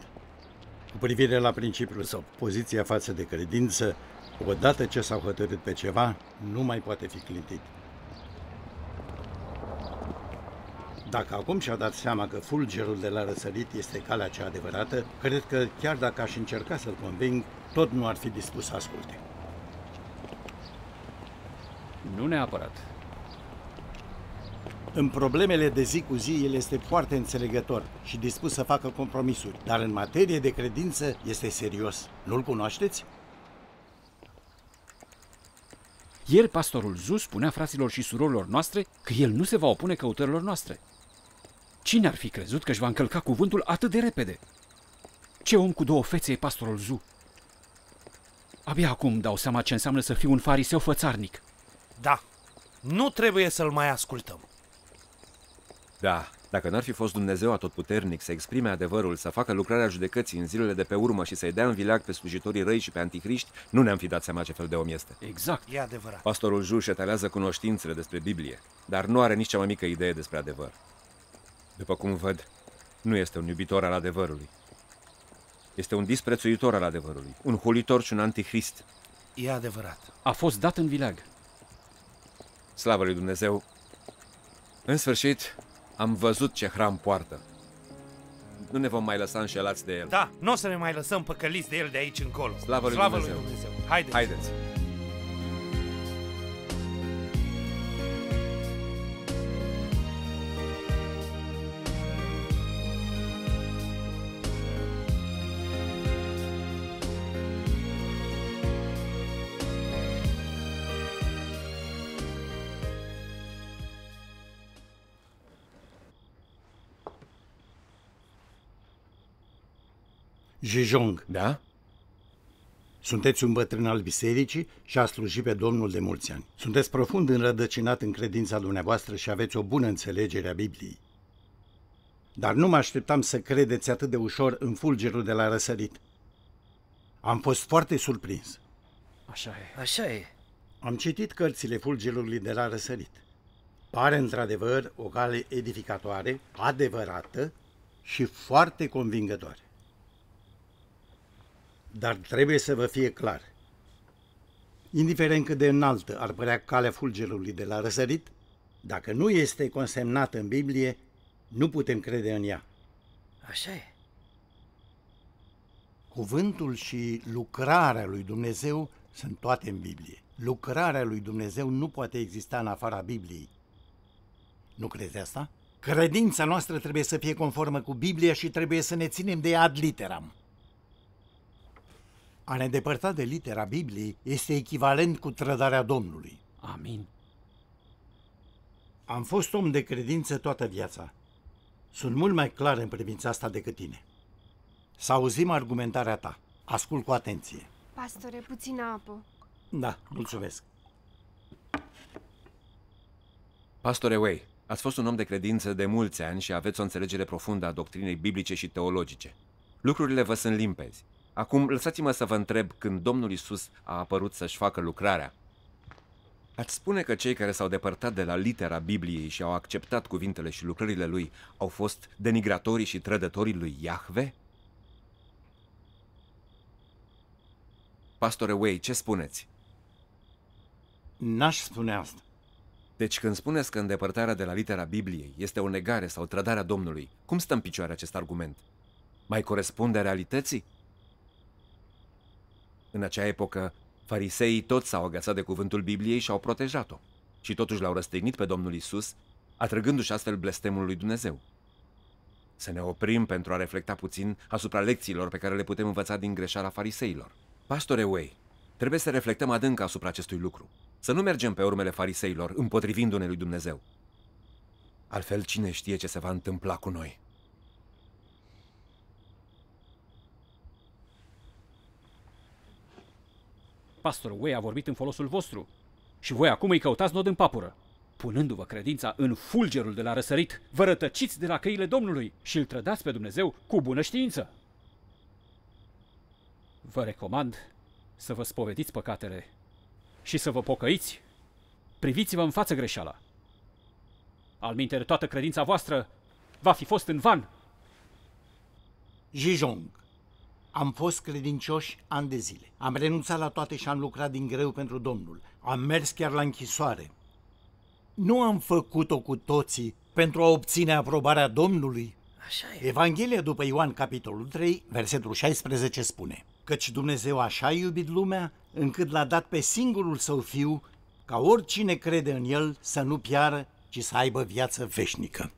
Cu privire la principiul sau poziția față de credință, odată ce s-au hotărât pe ceva, nu mai poate fi clintit. Dacă acum și-a dat seama că fulgerul de la răsărit este calea cea adevărată, cred că chiar dacă aș încerca să-l conving, tot nu ar fi dispus să asculte. Nu neapărat. În problemele de zi cu zi, el este foarte înțelegător și dispus să facă compromisuri, dar în materie de credință este serios. Nu-l cunoașteți? Ieri pastorul Zu spunea fraților și surorilor noastre că el nu se va opune căutărilor noastre. Cine ar fi crezut că își va încălca cuvântul atât de repede? Ce om cu două fețe e pastorul Zu? Abia acum dau seama ce înseamnă să fiu un fariseu fățarnic. Da, nu trebuie să-l mai ascultăm. Da, dacă n-ar fi fost Dumnezeu Atotputernic să exprime adevărul, să facă lucrarea judecății în zilele de pe urmă și să-i dea în vileag pe slujitorii răi și pe anticriști, nu ne-am fi dat seama ce fel de om este. Exact. E adevărat. Pastorul Zhu își etalează cunoștințele despre Biblie, dar nu are nici cea mai mică idee despre adevăr. După cum văd, nu este un iubitor al adevărului. Este un disprețuitor al adevărului, un hulitor și un anticrist. E adevărat. A fost dat în vileag. Slavă lui Dumnezeu! În sfârșit, am văzut ce hram poartă. Nu ne vom mai lăsa înșelați de el. Da, nu o să ne mai lăsăm păcăliți de el de aici încolo. Slavă lui Slavă Dumnezeu! Lui Dumnezeu. Haideți. Haideți! Zhizhong, da? Sunteți un bătrân al bisericii și a slujit pe Domnul de mulți ani. Sunteți profund înrădăcinat în credința dumneavoastră și aveți o bună înțelegere a Bibliei. Dar nu mă așteptam să credeți atât de ușor în fulgerul de la răsărit. Am fost foarte surprins. Așa e. Așa e. Am citit cărțile fulgerului de la răsărit. Pare într-adevăr o cale edificatoare, adevărată și foarte convingătoare. Dar trebuie să vă fie clar. Indiferent cât de înaltă ar părea calea fulgerului de la răsărit, dacă nu este consemnată în Biblie, nu putem crede în ea. Așa e. Cuvântul și lucrarea lui Dumnezeu sunt toate în Biblie. Lucrarea lui Dumnezeu nu poate exista în afara Bibliei. Nu crezi asta? Credința noastră trebuie să fie conformă cu Biblia și trebuie să ne ținem de ea ad literam. A ne depărta de litera Bibliei este echivalent cu trădarea Domnului. Amin. Am fost om de credință toată viața. Sunt mult mai clar în privința asta decât tine. Să auzim argumentarea ta. Ascult cu atenție. Pastore, puțină apă. Da, mulțumesc. Pastore Wei, ați fost un om de credință de mulți ani și aveți o înțelegere profundă a doctrinei biblice și teologice. Lucrurile vă sunt limpezi. Acum, lăsați-mă să vă întreb, când Domnul Iisus a apărut să-și facă lucrarea, ați spune că cei care s-au depărtat de la litera Bibliei și au acceptat cuvintele și lucrările lui au fost denigratorii și trădătorii lui Iahve? Pastore Wei, ce spuneți? N-aș spune asta. Deci când spuneți că îndepărtarea de la litera Bibliei este o negare sau trădarea Domnului, cum stă în picioare acest argument? Mai corespunde realității? În acea epocă, fariseii toți s-au agățat de cuvântul Bibliei și au protejat-o. Și totuși l-au răstignit pe Domnul Iisus, atrăgându-și astfel blestemul lui Dumnezeu. Să ne oprim pentru a reflecta puțin asupra lecțiilor pe care le putem învăța din greșeala fariseilor. Pastore Wei, trebuie să reflectăm adânc asupra acestui lucru. Să nu mergem pe urmele fariseilor, împotrivindu-ne lui Dumnezeu. Altfel, cine știe ce se va întâmpla cu noi? Pastorul Wei a vorbit în folosul vostru și voi acum îi căutați nod în papură. Punându-vă credința în fulgerul de la răsărit, vă rătăciți de la căile Domnului și îl trădați pe Dumnezeu cu bună știință. Vă recomand să vă spovediți păcatele și să vă pocăiți. Priviți-vă în față greșeala. Alminteri, toată credința voastră va fi fost în van. Zhizhong, am fost credincioși ani de zile. Am renunțat la toate și am lucrat din greu pentru Domnul. Am mers chiar la închisoare. Nu am făcut-o cu toții pentru a obține aprobarea Domnului. Așa e. Evanghelia după Ioan, capitolul trei, versetul șaisprezece spune: căci Dumnezeu așa a iubit lumea, încât l-a dat pe singurul său fiu, ca oricine crede în el să nu piară, ci să aibă viață veșnică.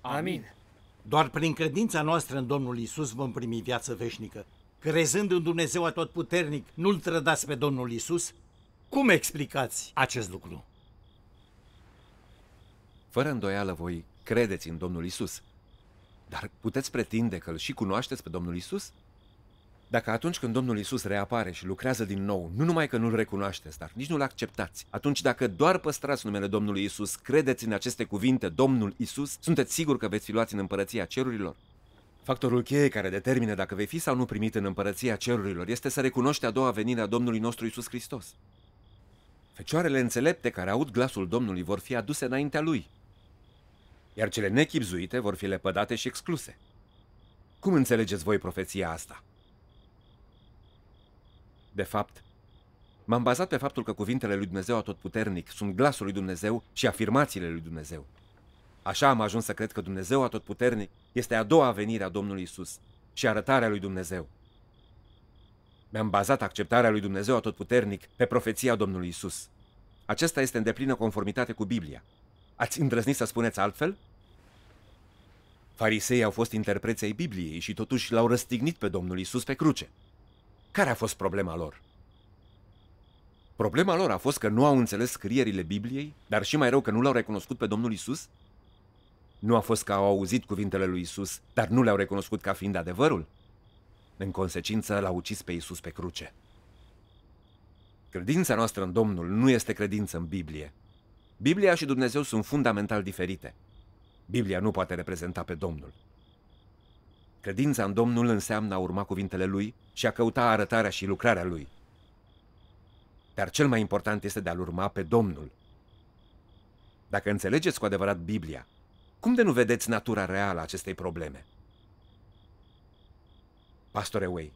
Amin. Doar prin credința noastră în Domnul Iisus vom primi viață veșnică. Crezând în Dumnezeu Atotputernic, nu-L trădați pe Domnul Iisus? Cum explicați acest lucru? Fără îndoială voi credeți în Domnul Iisus, dar puteți pretinde că îl și cunoașteți pe Domnul Iisus? Dacă atunci când Domnul Iisus reapare și lucrează din nou, nu numai că nu-L recunoașteți, dar nici nu-L acceptați, atunci dacă doar păstrați numele Domnului Iisus, credeți în aceste cuvinte, Domnul Iisus, sunteți siguri că veți fi luați în împărăția cerurilor? Factorul cheie care determină dacă vei fi sau nu primit în împărăția cerurilor este să recunoști a doua venire a Domnului nostru Iisus Hristos. Fecioarele înțelepte care aud glasul Domnului vor fi aduse înaintea Lui, iar cele nechibzuite vor fi lepădate și excluse. Cum înțelegeți voi profeția asta? De fapt, m-am bazat pe faptul că cuvintele lui Dumnezeu Atotputernic sunt glasul lui Dumnezeu și afirmațiile lui Dumnezeu. Așa am ajuns să cred că Dumnezeu Atotputernic este a doua venire a Domnului Iisus și arătarea lui Dumnezeu. Mi-am bazat acceptarea lui Dumnezeu Atotputernic pe profeția Domnului Iisus. Acesta este în deplină conformitate cu Biblia. Ați îndrăznit să spuneți altfel? Farisei au fost interpreți ai Bibliei și totuși l-au răstignit pe Domnul Iisus pe cruce. Care a fost problema lor? Problema lor a fost că nu au înțeles scrierile Bibliei, dar și mai rău că nu l-au recunoscut pe Domnul Iisus? Nu a fost că au auzit cuvintele lui Iisus, dar nu le-au recunoscut ca fiind adevărul? În consecință, l-au ucis pe Iisus pe cruce. Credința noastră în Domnul nu este credință în Biblie. Biblia și Dumnezeu sunt fundamental diferite. Biblia nu poate reprezenta pe Domnul. Credința în Domnul înseamnă a urma cuvintele Lui și a căuta arătarea și lucrarea Lui. Dar cel mai important este de a-L urma pe Domnul. Dacă înțelegeți cu adevărat Biblia, cum de nu vedeți natura reală a acestei probleme? Pastore Wei,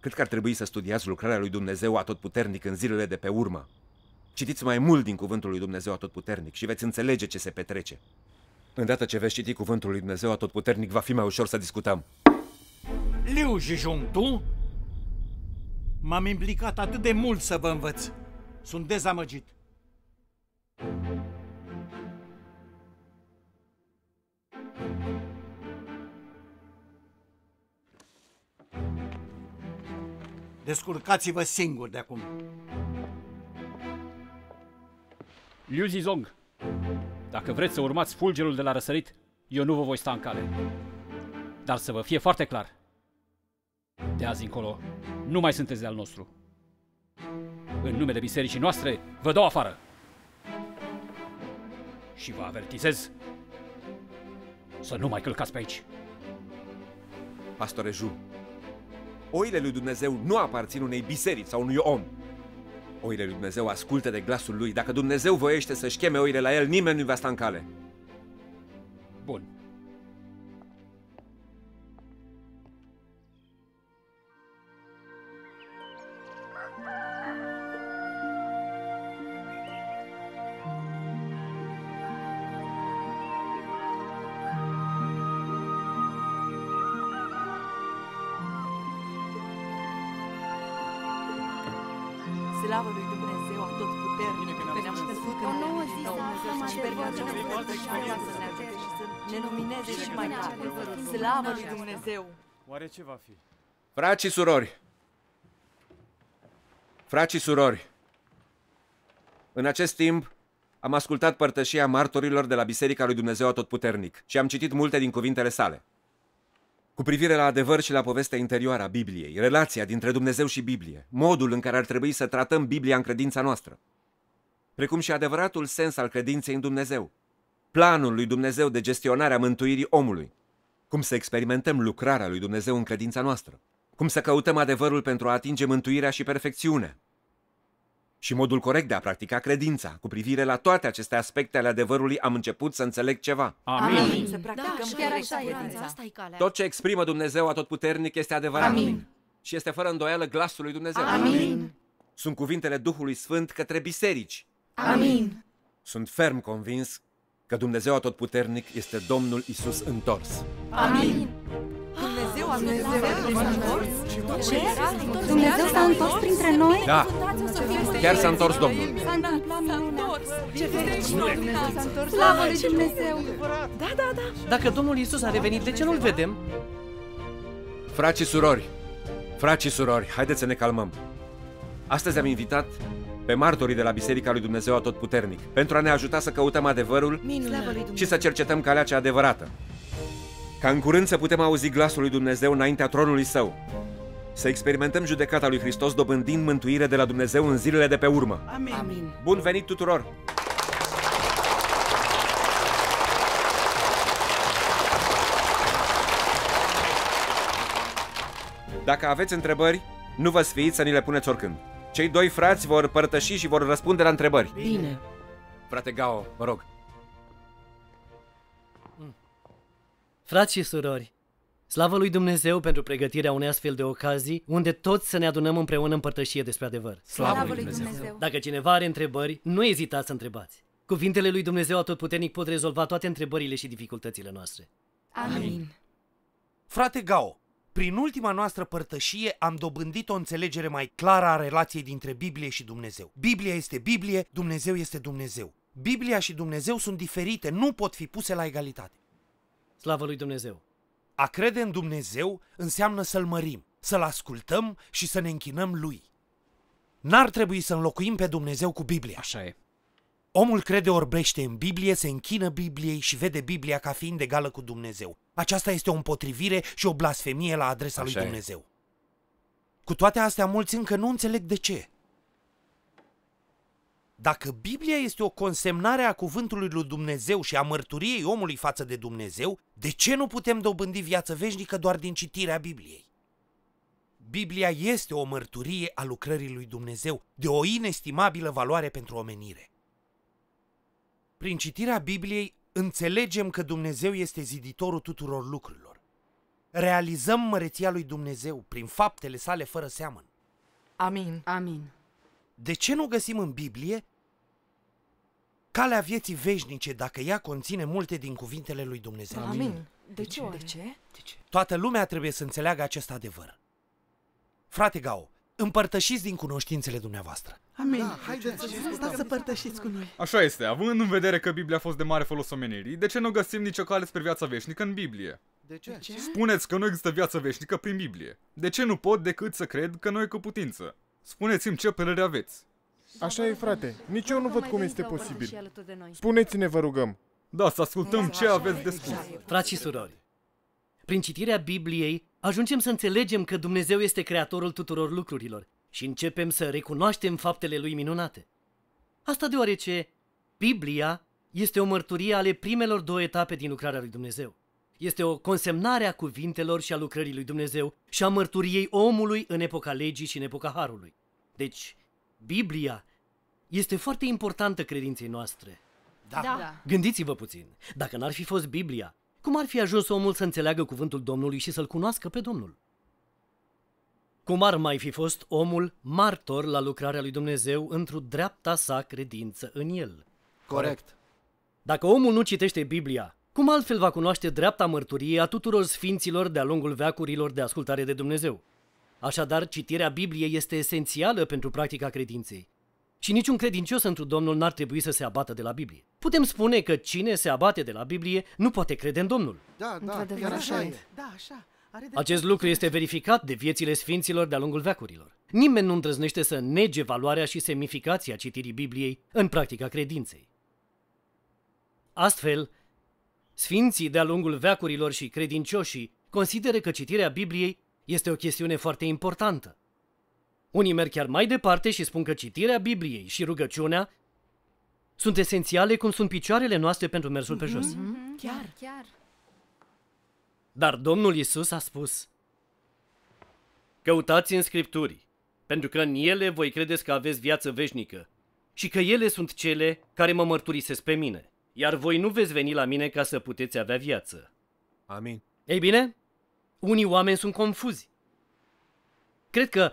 cred că ar trebui să studiați lucrarea lui Dumnezeu Atotputernic în zilele de pe urmă. Citiți mai mult din cuvântul lui Dumnezeu Atotputernic și veți înțelege ce se petrece. Îndată ce veți citi cuvântul lui Dumnezeu Atotputernic, va fi mai ușor să discutăm. Liu Zhizhong, tu? M-am implicat atât de mult să vă învăț. Sunt dezamăgit. Descurcați-vă singuri de acum. Liu Zhizhong, dacă vreți să urmați fulgerul de la răsărit, eu nu vă voi sta în cale. Dar să vă fie foarte clar, de azi încolo nu mai sunteți de-al nostru. În numele bisericii noastre vă dau afară. Și vă avertizez să nu mai călcați pe aici. Pastore Ju, oile lui Dumnezeu nu aparțin unei biserici sau unui om. Oile lui Dumnezeu ascultă de glasul lui. Dacă Dumnezeu voiește să-și cheme oile la el, nimeni nu-i va sta în cale. Bun. Slavă lui Dumnezeu Atotputernic, că ne-am născut în nouă zi să aflăm ceva ce ne poate și să ne ajute și să ne lumineze și mai mare. Slavă lui Dumnezeu! Oare ce va fi? Frați și surori! Frați și surori! În acest timp am ascultat părtășia martorilor de la Biserica lui Dumnezeu Atotputernic și am citit multe din cuvintele sale. Cu privire la adevăr și la povestea interioară a Bibliei, relația dintre Dumnezeu și Biblie, modul în care ar trebui să tratăm Biblia în credința noastră, precum și adevăratul sens al credinței în Dumnezeu, planul lui Dumnezeu de gestionare a mântuirii omului, cum să experimentăm lucrarea lui Dumnezeu în credința noastră, cum să căutăm adevărul pentru a atinge mântuirea și perfecțiunea și modul corect de a practica credința. Cu privire la toate aceste aspecte ale adevărului am început să înțeleg ceva. Amin. Amin. Să practicăm da, și chiar așa credința. Asta e calea. Tot ce exprimă Dumnezeu Atotputernic este adevărat. Amin. Și este fără îndoială glasul lui Dumnezeu. Amin. Sunt cuvintele Duhului Sfânt către biserici. Amin. Sunt ferm convins că Dumnezeu Atotputernic este Domnul Iisus întors. Amin. Dumnezeu a întors? Dumnezeu s-a întors printre noi? Da, chiar s-a întors Domnul. minunat, s-a întors! Ce fericire! S-a întors! Slavă lui Dumnezeu! Da, da, da! Dacă Domnul Iisus a revenit, de ce nu-l vedem? Frați și surori! Frați și surori, haideți să ne calmăm! Astăzi am invitat pe martorii de la Biserica lui Dumnezeu Atotputernic pentru a ne ajuta să căutăm adevărul și să cercetăm calea cea adevărată. Ca în curând să putem auzi glasul lui Dumnezeu înaintea tronului său. Să experimentăm judecata lui Hristos dobândind mântuire de la Dumnezeu în zilele de pe urmă. Amin. Amin. Bun venit tuturor! Dacă aveți întrebări, nu vă sfiiți să ni le puneți oricând. Cei doi frați vor părtăși și vor răspunde la întrebări. Bine. Frate Gao, mă rog. Frați și surori, slavă lui Dumnezeu pentru pregătirea unei astfel de ocazii, unde toți să ne adunăm împreună în părtășie despre adevăr. Slavă lui Dumnezeu! Dacă cineva are întrebări, nu ezitați să întrebați. Cuvintele lui Dumnezeu Atotputernic pot rezolva toate întrebările și dificultățile noastre. Amin! Frate Gao, prin ultima noastră părtășie am dobândit o înțelegere mai clară a relației dintre Biblie și Dumnezeu. Biblia este Biblie, Dumnezeu este Dumnezeu. Biblia și Dumnezeu sunt diferite, nu pot fi puse la egalitate. Slavă lui Dumnezeu! A crede în Dumnezeu înseamnă să-L mărim, să-L ascultăm și să ne închinăm Lui. N-ar trebui să înlocuim pe Dumnezeu cu Biblia. Așa e. Omul crede orbește în Biblie, se închină Bibliei și vede Biblia ca fiind egală cu Dumnezeu. Aceasta este o împotrivire și o blasfemie la adresa Așa lui Dumnezeu. E. Cu toate astea, mulți încă nu înțeleg de ce. Dacă Biblia este o consemnare a cuvântului lui Dumnezeu și a mărturiei omului față de Dumnezeu, de ce nu putem dobândi viață veșnică doar din citirea Bibliei? Biblia este o mărturie a lucrării lui Dumnezeu, de o inestimabilă valoare pentru omenire. Prin citirea Bibliei înțelegem că Dumnezeu este ziditorul tuturor lucrurilor. Realizăm măreția lui Dumnezeu prin faptele sale fără seamăn. Amin. Amin. De ce nu găsim în Biblie calea vieții veșnice dacă ea conține multe din cuvintele lui Dumnezeu? Amin. De ce? De ce? De ce? Toată lumea trebuie să înțeleagă acest adevăr. Frate Gao, împărtășiți din cunoștințele dumneavoastră. Amin. Da, haideți da, să părtășiți cu noi. Așa este. Având în vedere că Biblia a fost de mare folos omenirii, de ce nu găsim nicio cale spre viața veșnică în Biblie? De ce? De ce? Spuneți că nu există viață veșnică prin Biblie. De ce nu pot decât să cred că nu e cu putință? Spuneți-mi ce părere aveți. Așa e, frate. Nici eu nu văd cum este posibil. Spuneți-ne, vă rugăm. Da, să ascultăm ce aveți de spus. Frați și surori, prin citirea Bibliei ajungem să înțelegem că Dumnezeu este creatorul tuturor lucrurilor și începem să recunoaștem faptele Lui minunate. Asta deoarece Biblia este o mărturie ale primelor două etape din lucrarea Lui Dumnezeu. Este o consemnare a cuvintelor și a lucrării lui Dumnezeu și a mărturiei omului în epoca legii și în epoca harului. Deci, Biblia este foarte importantă credinței noastre. Da. Da. Gândiți-vă puțin, dacă n-ar fi fost Biblia, cum ar fi ajuns omul să înțeleagă cuvântul Domnului și să-L cunoască pe Domnul? Cum ar mai fi fost omul martor la lucrarea lui Dumnezeu într-o dreapta sa credință în El? Corect. Dacă omul nu citește Biblia, cum altfel va cunoaște dreapta mărturie a tuturor sfinților de-a lungul veacurilor de ascultare de Dumnezeu? Așadar, citirea Bibliei este esențială pentru practica credinței. Și niciun credincios întru Domnul n-ar trebui să se abată de la Biblie. Putem spune că cine se abate de la Biblie nu poate crede în Domnul. Da, da, chiar așa e. Da, așa. Acest lucru este verificat de viețile sfinților de-a lungul veacurilor. Nimeni nu îndrăznește să nege valoarea și semnificația citirii Bibliei în practica credinței. Astfel, sfinții de-a lungul veacurilor și credincioșii consideră că citirea Bibliei este o chestiune foarte importantă. Unii merg chiar mai departe și spun că citirea Bibliei și rugăciunea sunt esențiale cum sunt picioarele noastre pentru mersul pe jos. Mm-hmm. Chiar, chiar. Dar Domnul Iisus a spus: căutați în Scripturi, pentru că în ele voi credeți că aveți viață veșnică și că ele sunt cele care mă mărturisesc pe mine. Iar voi nu veți veni la mine ca să puteți avea viață. Amin. Ei bine, unii oameni sunt confuzi. Cred că,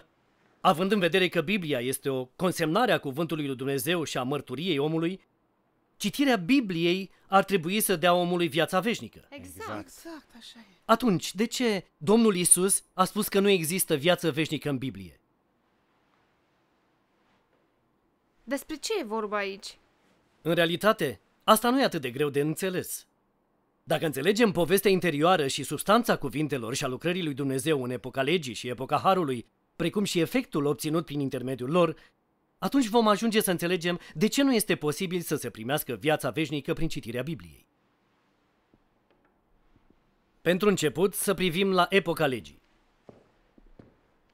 având în vedere că Biblia este o consemnare a cuvântului lui Dumnezeu și a mărturiei omului, citirea Bibliei ar trebui să dea omului viața veșnică. Exact, exact, așa e. Atunci, de ce Domnul Iisus a spus că nu există viață veșnică în Biblie? Despre ce e vorba aici? În realitate, asta nu e atât de greu de înțeles. Dacă înțelegem povestea interioară și substanța cuvintelor și a lucrării lui Dumnezeu în epoca legii și epoca harului, precum și efectul obținut prin intermediul lor, atunci vom ajunge să înțelegem de ce nu este posibil să se primească viața veșnică prin citirea Bibliei. Pentru început, să privim la epoca legii.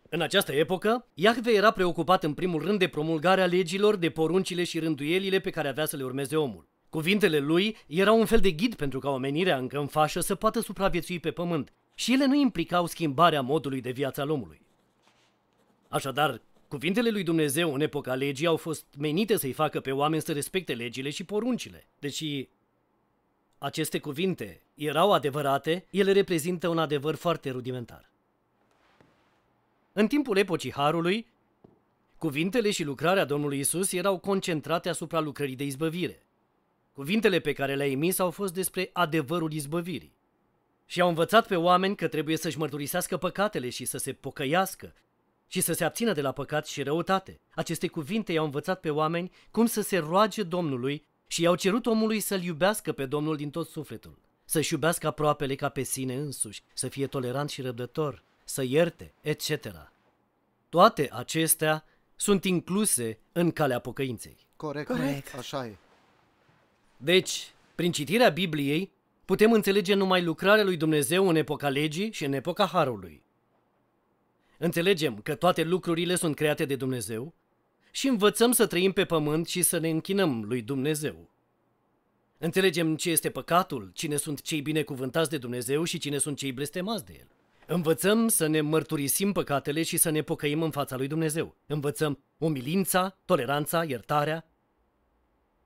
În această epocă, Iahve era preocupat în primul rând de promulgarea legilor, de poruncile și rânduielile pe care avea să le urmeze omul. Cuvintele lui erau un fel de ghid pentru ca omenirea încă în fașă să poată supraviețui pe pământ și ele nu implicau schimbarea modului de viață al omului. Așadar, cuvintele lui Dumnezeu în epoca legii au fost menite să-i facă pe oameni să respecte legile și poruncile. Deși aceste cuvinte erau adevărate, ele reprezintă un adevăr foarte rudimentar. În timpul epocii Harului, cuvintele și lucrarea Domnului Isus erau concentrate asupra lucrării de izbăvire. Cuvintele pe care le-a emis au fost despre adevărul izbăvirii și au învățat pe oameni că trebuie să-și mărturisească păcatele și să se pocăiască și să se abțină de la păcat și răutate. Aceste cuvinte i-au învățat pe oameni cum să se roage Domnului și i-au cerut omului să-L iubească pe Domnul din tot sufletul, să-și iubească aproapele ca pe sine însuși, să fie tolerant și răbdător, să ierte, et cetera. Toate acestea sunt incluse în calea pocăinței. Corect, corect. Așa e. Deci, prin citirea Bibliei, putem înțelege numai lucrarea lui Dumnezeu în epoca legii și în epoca Harului. Înțelegem că toate lucrurile sunt create de Dumnezeu și învățăm să trăim pe pământ și să ne închinăm lui Dumnezeu. Înțelegem ce este păcatul, cine sunt cei binecuvântați de Dumnezeu și cine sunt cei blestemați de el. Învățăm să ne mărturisim păcatele și să ne pocăim în fața lui Dumnezeu. Învățăm umilința, toleranța, iertarea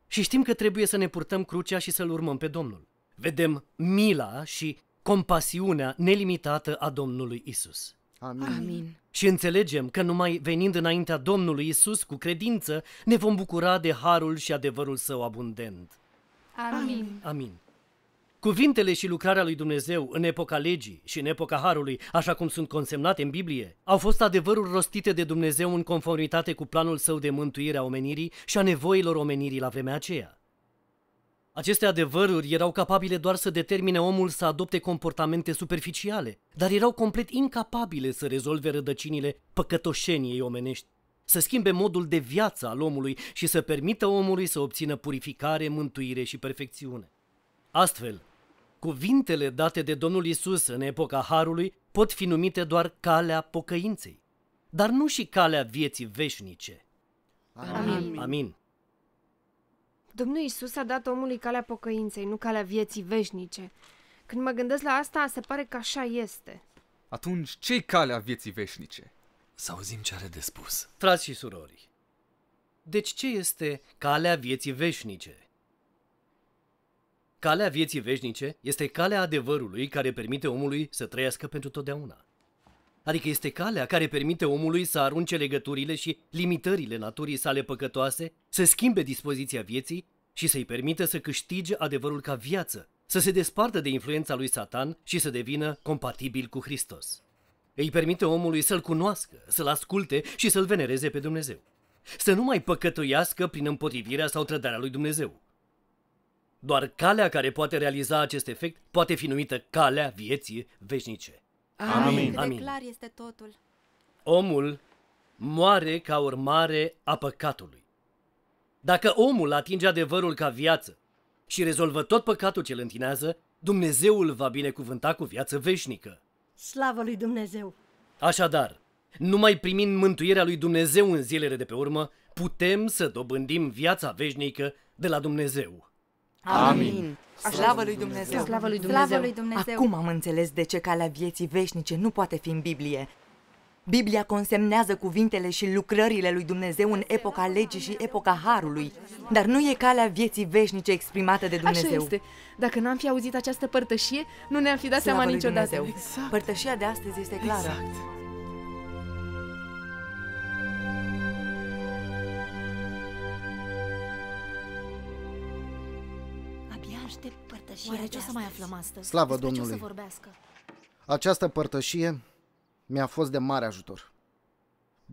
și știm că trebuie să ne purtăm crucea și să-L urmăm pe Domnul. Vedem mila și compasiunea nelimitată a Domnului Isus. Amin. Amin. Și înțelegem că numai venind înaintea Domnului Isus cu credință ne vom bucura de harul și adevărul său abundent. Amin. Amin. Cuvintele și lucrarea lui Dumnezeu în epoca legii și în epoca harului, așa cum sunt consemnate în Biblie, au fost adevăruri rostite de Dumnezeu în conformitate cu planul său de mântuire a omenirii și a nevoilor omenirii la vremea aceea. Aceste adevăruri erau capabile doar să determine omul să adopte comportamente superficiale, dar erau complet incapabile să rezolve rădăcinile păcătoșeniei omenești, să schimbe modul de viață al omului și să permită omului să obțină purificare, mântuire și perfecțiune. Astfel, cuvintele date de Domnul Isus în epoca Harului pot fi numite doar calea pocăinței, dar nu și calea vieții veșnice. Amin. Amin. Domnul Isus a dat omului calea pocăinței, nu calea vieții veșnice. Când mă gândesc la asta, se pare că așa este. Atunci, ce-i calea vieții veșnice? Să auzim ce are de spus. Frați și surori, deci ce este calea vieții veșnice? Calea vieții veșnice este calea adevărului care permite omului să trăiască pentru totdeauna. Adică este calea care permite omului să arunce legăturile și limitările naturii sale păcătoase, să schimbe dispoziția vieții și să-i permită să câștige adevărul ca viață, să se despartă de influența lui Satan și să devină compatibil cu Hristos. Îi permite omului să-L cunoască, să-L asculte și să-L venereze pe Dumnezeu. Să nu mai păcătuiască prin împotrivirea sau trădarea lui Dumnezeu. Doar calea care poate realiza acest efect poate fi numită calea vieții veșnice. Amin. Cât de clar este totul. Omul moare ca urmare a păcatului. Dacă omul atinge adevărul ca viață și rezolvă tot păcatul ce îl întinează, Dumnezeu îl va binecuvânta cu viață veșnică. Slavă lui Dumnezeu! Așadar, numai primind mântuirea lui Dumnezeu în zilele de pe urmă, putem să dobândim viața veșnică de la Dumnezeu. Amin! Slavă lui Dumnezeu! Slavă lui Dumnezeu! Slavă lui Dumnezeu! Acum am înțeles de ce calea vieții veșnice nu poate fi în Biblie. Biblia consemnează cuvintele și lucrările lui Dumnezeu în epoca legii și epoca harului, dar nu e calea vieții veșnice exprimată de Dumnezeu. Așa este. Dacă n-am fi auzit această părtășie, nu ne-am fi dat seama niciodată. Exact. Părtășia de astăzi este clară. Exact. Oare ce o să mai aflăm astăzi? Slavă Domnului! Această părtășie mi-a fost de mare ajutor.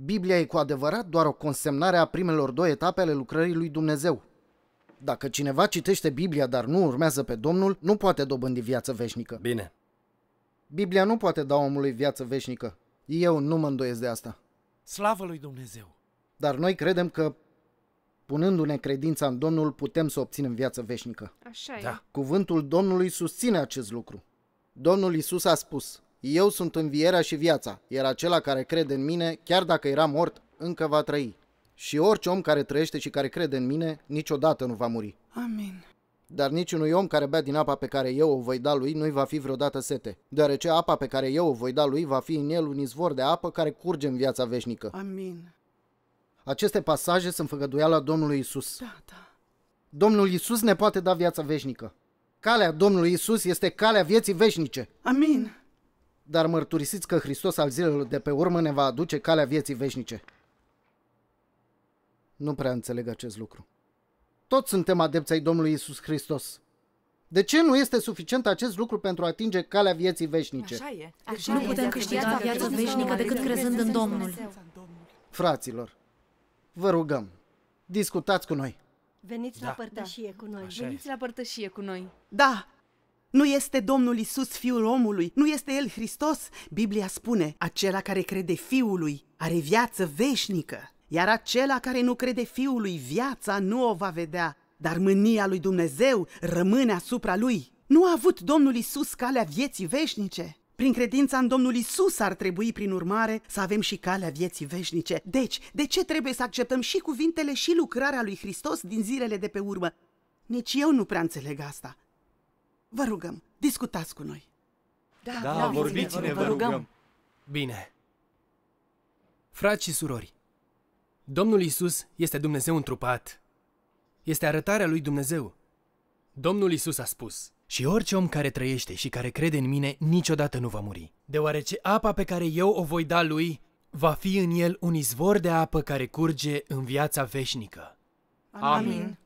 Biblia e cu adevărat doar o consemnare a primelor două etape ale lucrării lui Dumnezeu. Dacă cineva citește Biblia, dar nu urmează pe Domnul, nu poate dobândi viață veșnică. Bine. Biblia nu poate da omului viață veșnică. Eu nu mă îndoiesc de asta. Slavă lui Dumnezeu! Dar noi credem că, punându-ne credința în Domnul, putem să obținem viață veșnică. Așa e. Da. Cuvântul Domnului susține acest lucru. Domnul Iisus a spus: eu sunt învierea și viața, iar acela care crede în mine, chiar dacă era mort, încă va trăi. Și orice om care trăiește și care crede în mine, niciodată nu va muri. Amin. Dar niciunui om care bea din apa pe care eu o voi da lui, nu-i va fi vreodată sete, deoarece apa pe care eu o voi da lui va fi în el un izvor de apă care curge în viața veșnică. Amin. Aceste pasaje sunt făgăduiala Domnului Iisus. Da, da. Domnul Iisus ne poate da viața veșnică. Calea Domnului Iisus este calea vieții veșnice. Amin. Dar mărturisiți că Hristos al zilelor de pe urmă ne va aduce calea vieții veșnice. Nu prea înțeleg acest lucru. Toți suntem adepți ai Domnului Iisus Hristos. De ce nu este suficient acest lucru pentru a atinge calea vieții veșnice? Așa e. Așa nu putem câștiga viața veșnică decât crezând în Domnul. Fraților, vă rugăm, discutați cu noi. Veniți da. la părtășie cu noi. Așa Veniți e. la părtășie cu noi. Da! Nu este Domnul Iisus Fiul omului, nu este El Hristos? Biblia spune: acela care crede Fiului are viață veșnică, iar acela care nu crede Fiului, viața nu o va vedea, dar mânia lui Dumnezeu rămâne asupra lui. Nu a avut Domnul Iisus calea vieții veșnice? Prin credința în Domnul Iisus ar trebui, prin urmare, să avem și calea vieții veșnice. Deci, de ce trebuie să acceptăm și cuvintele și lucrarea lui Hristos din zilele de pe urmă? Nici eu nu prea înțeleg asta. Vă rugăm, discutați cu noi. Da, da vorbiți-ne, vă rugăm. Bine. Frați și surori, Domnul Iisus este Dumnezeu întrupat. Este arătarea lui Dumnezeu. Domnul Iisus a spus: și orice om care trăiește și care crede în mine, niciodată nu va muri, deoarece apa pe care eu o voi da lui va fi în el un izvor de apă care curge în viața veșnică. Amin. Amin.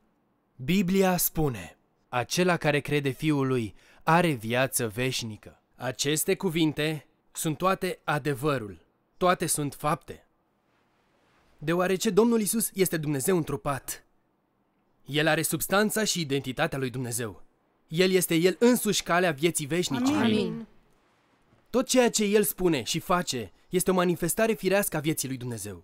Biblia spune: acela care crede Fiul lui are viață veșnică. Aceste cuvinte sunt toate adevărul, toate sunt fapte. Deoarece Domnul Iisus este Dumnezeu întrupat, El are substanța și identitatea lui Dumnezeu. El este El însuși calea vieții veșnice. Amin. Tot ceea ce El spune și face este o manifestare firească a vieții lui Dumnezeu.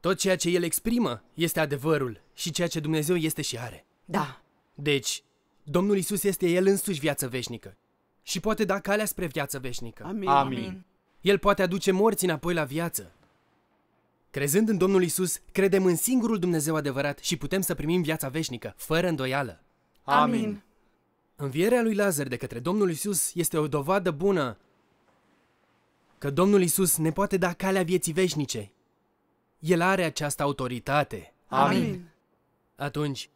Tot ceea ce El exprimă este adevărul și ceea ce Dumnezeu este și are. Da. Deci, Domnul Iisus este El însuși viață veșnică și poate da calea spre viață veșnică. Amin. Amin. El poate aduce morții înapoi la viață. Crezând în Domnul Iisus, credem în singurul Dumnezeu adevărat și putem să primim viața veșnică, fără îndoială. Amin. Învierea lui Lazar de către Domnul Iisus este o dovadă bună că Domnul Iisus ne poate da calea vieții veșnice. El are această autoritate. Amin. Atunci,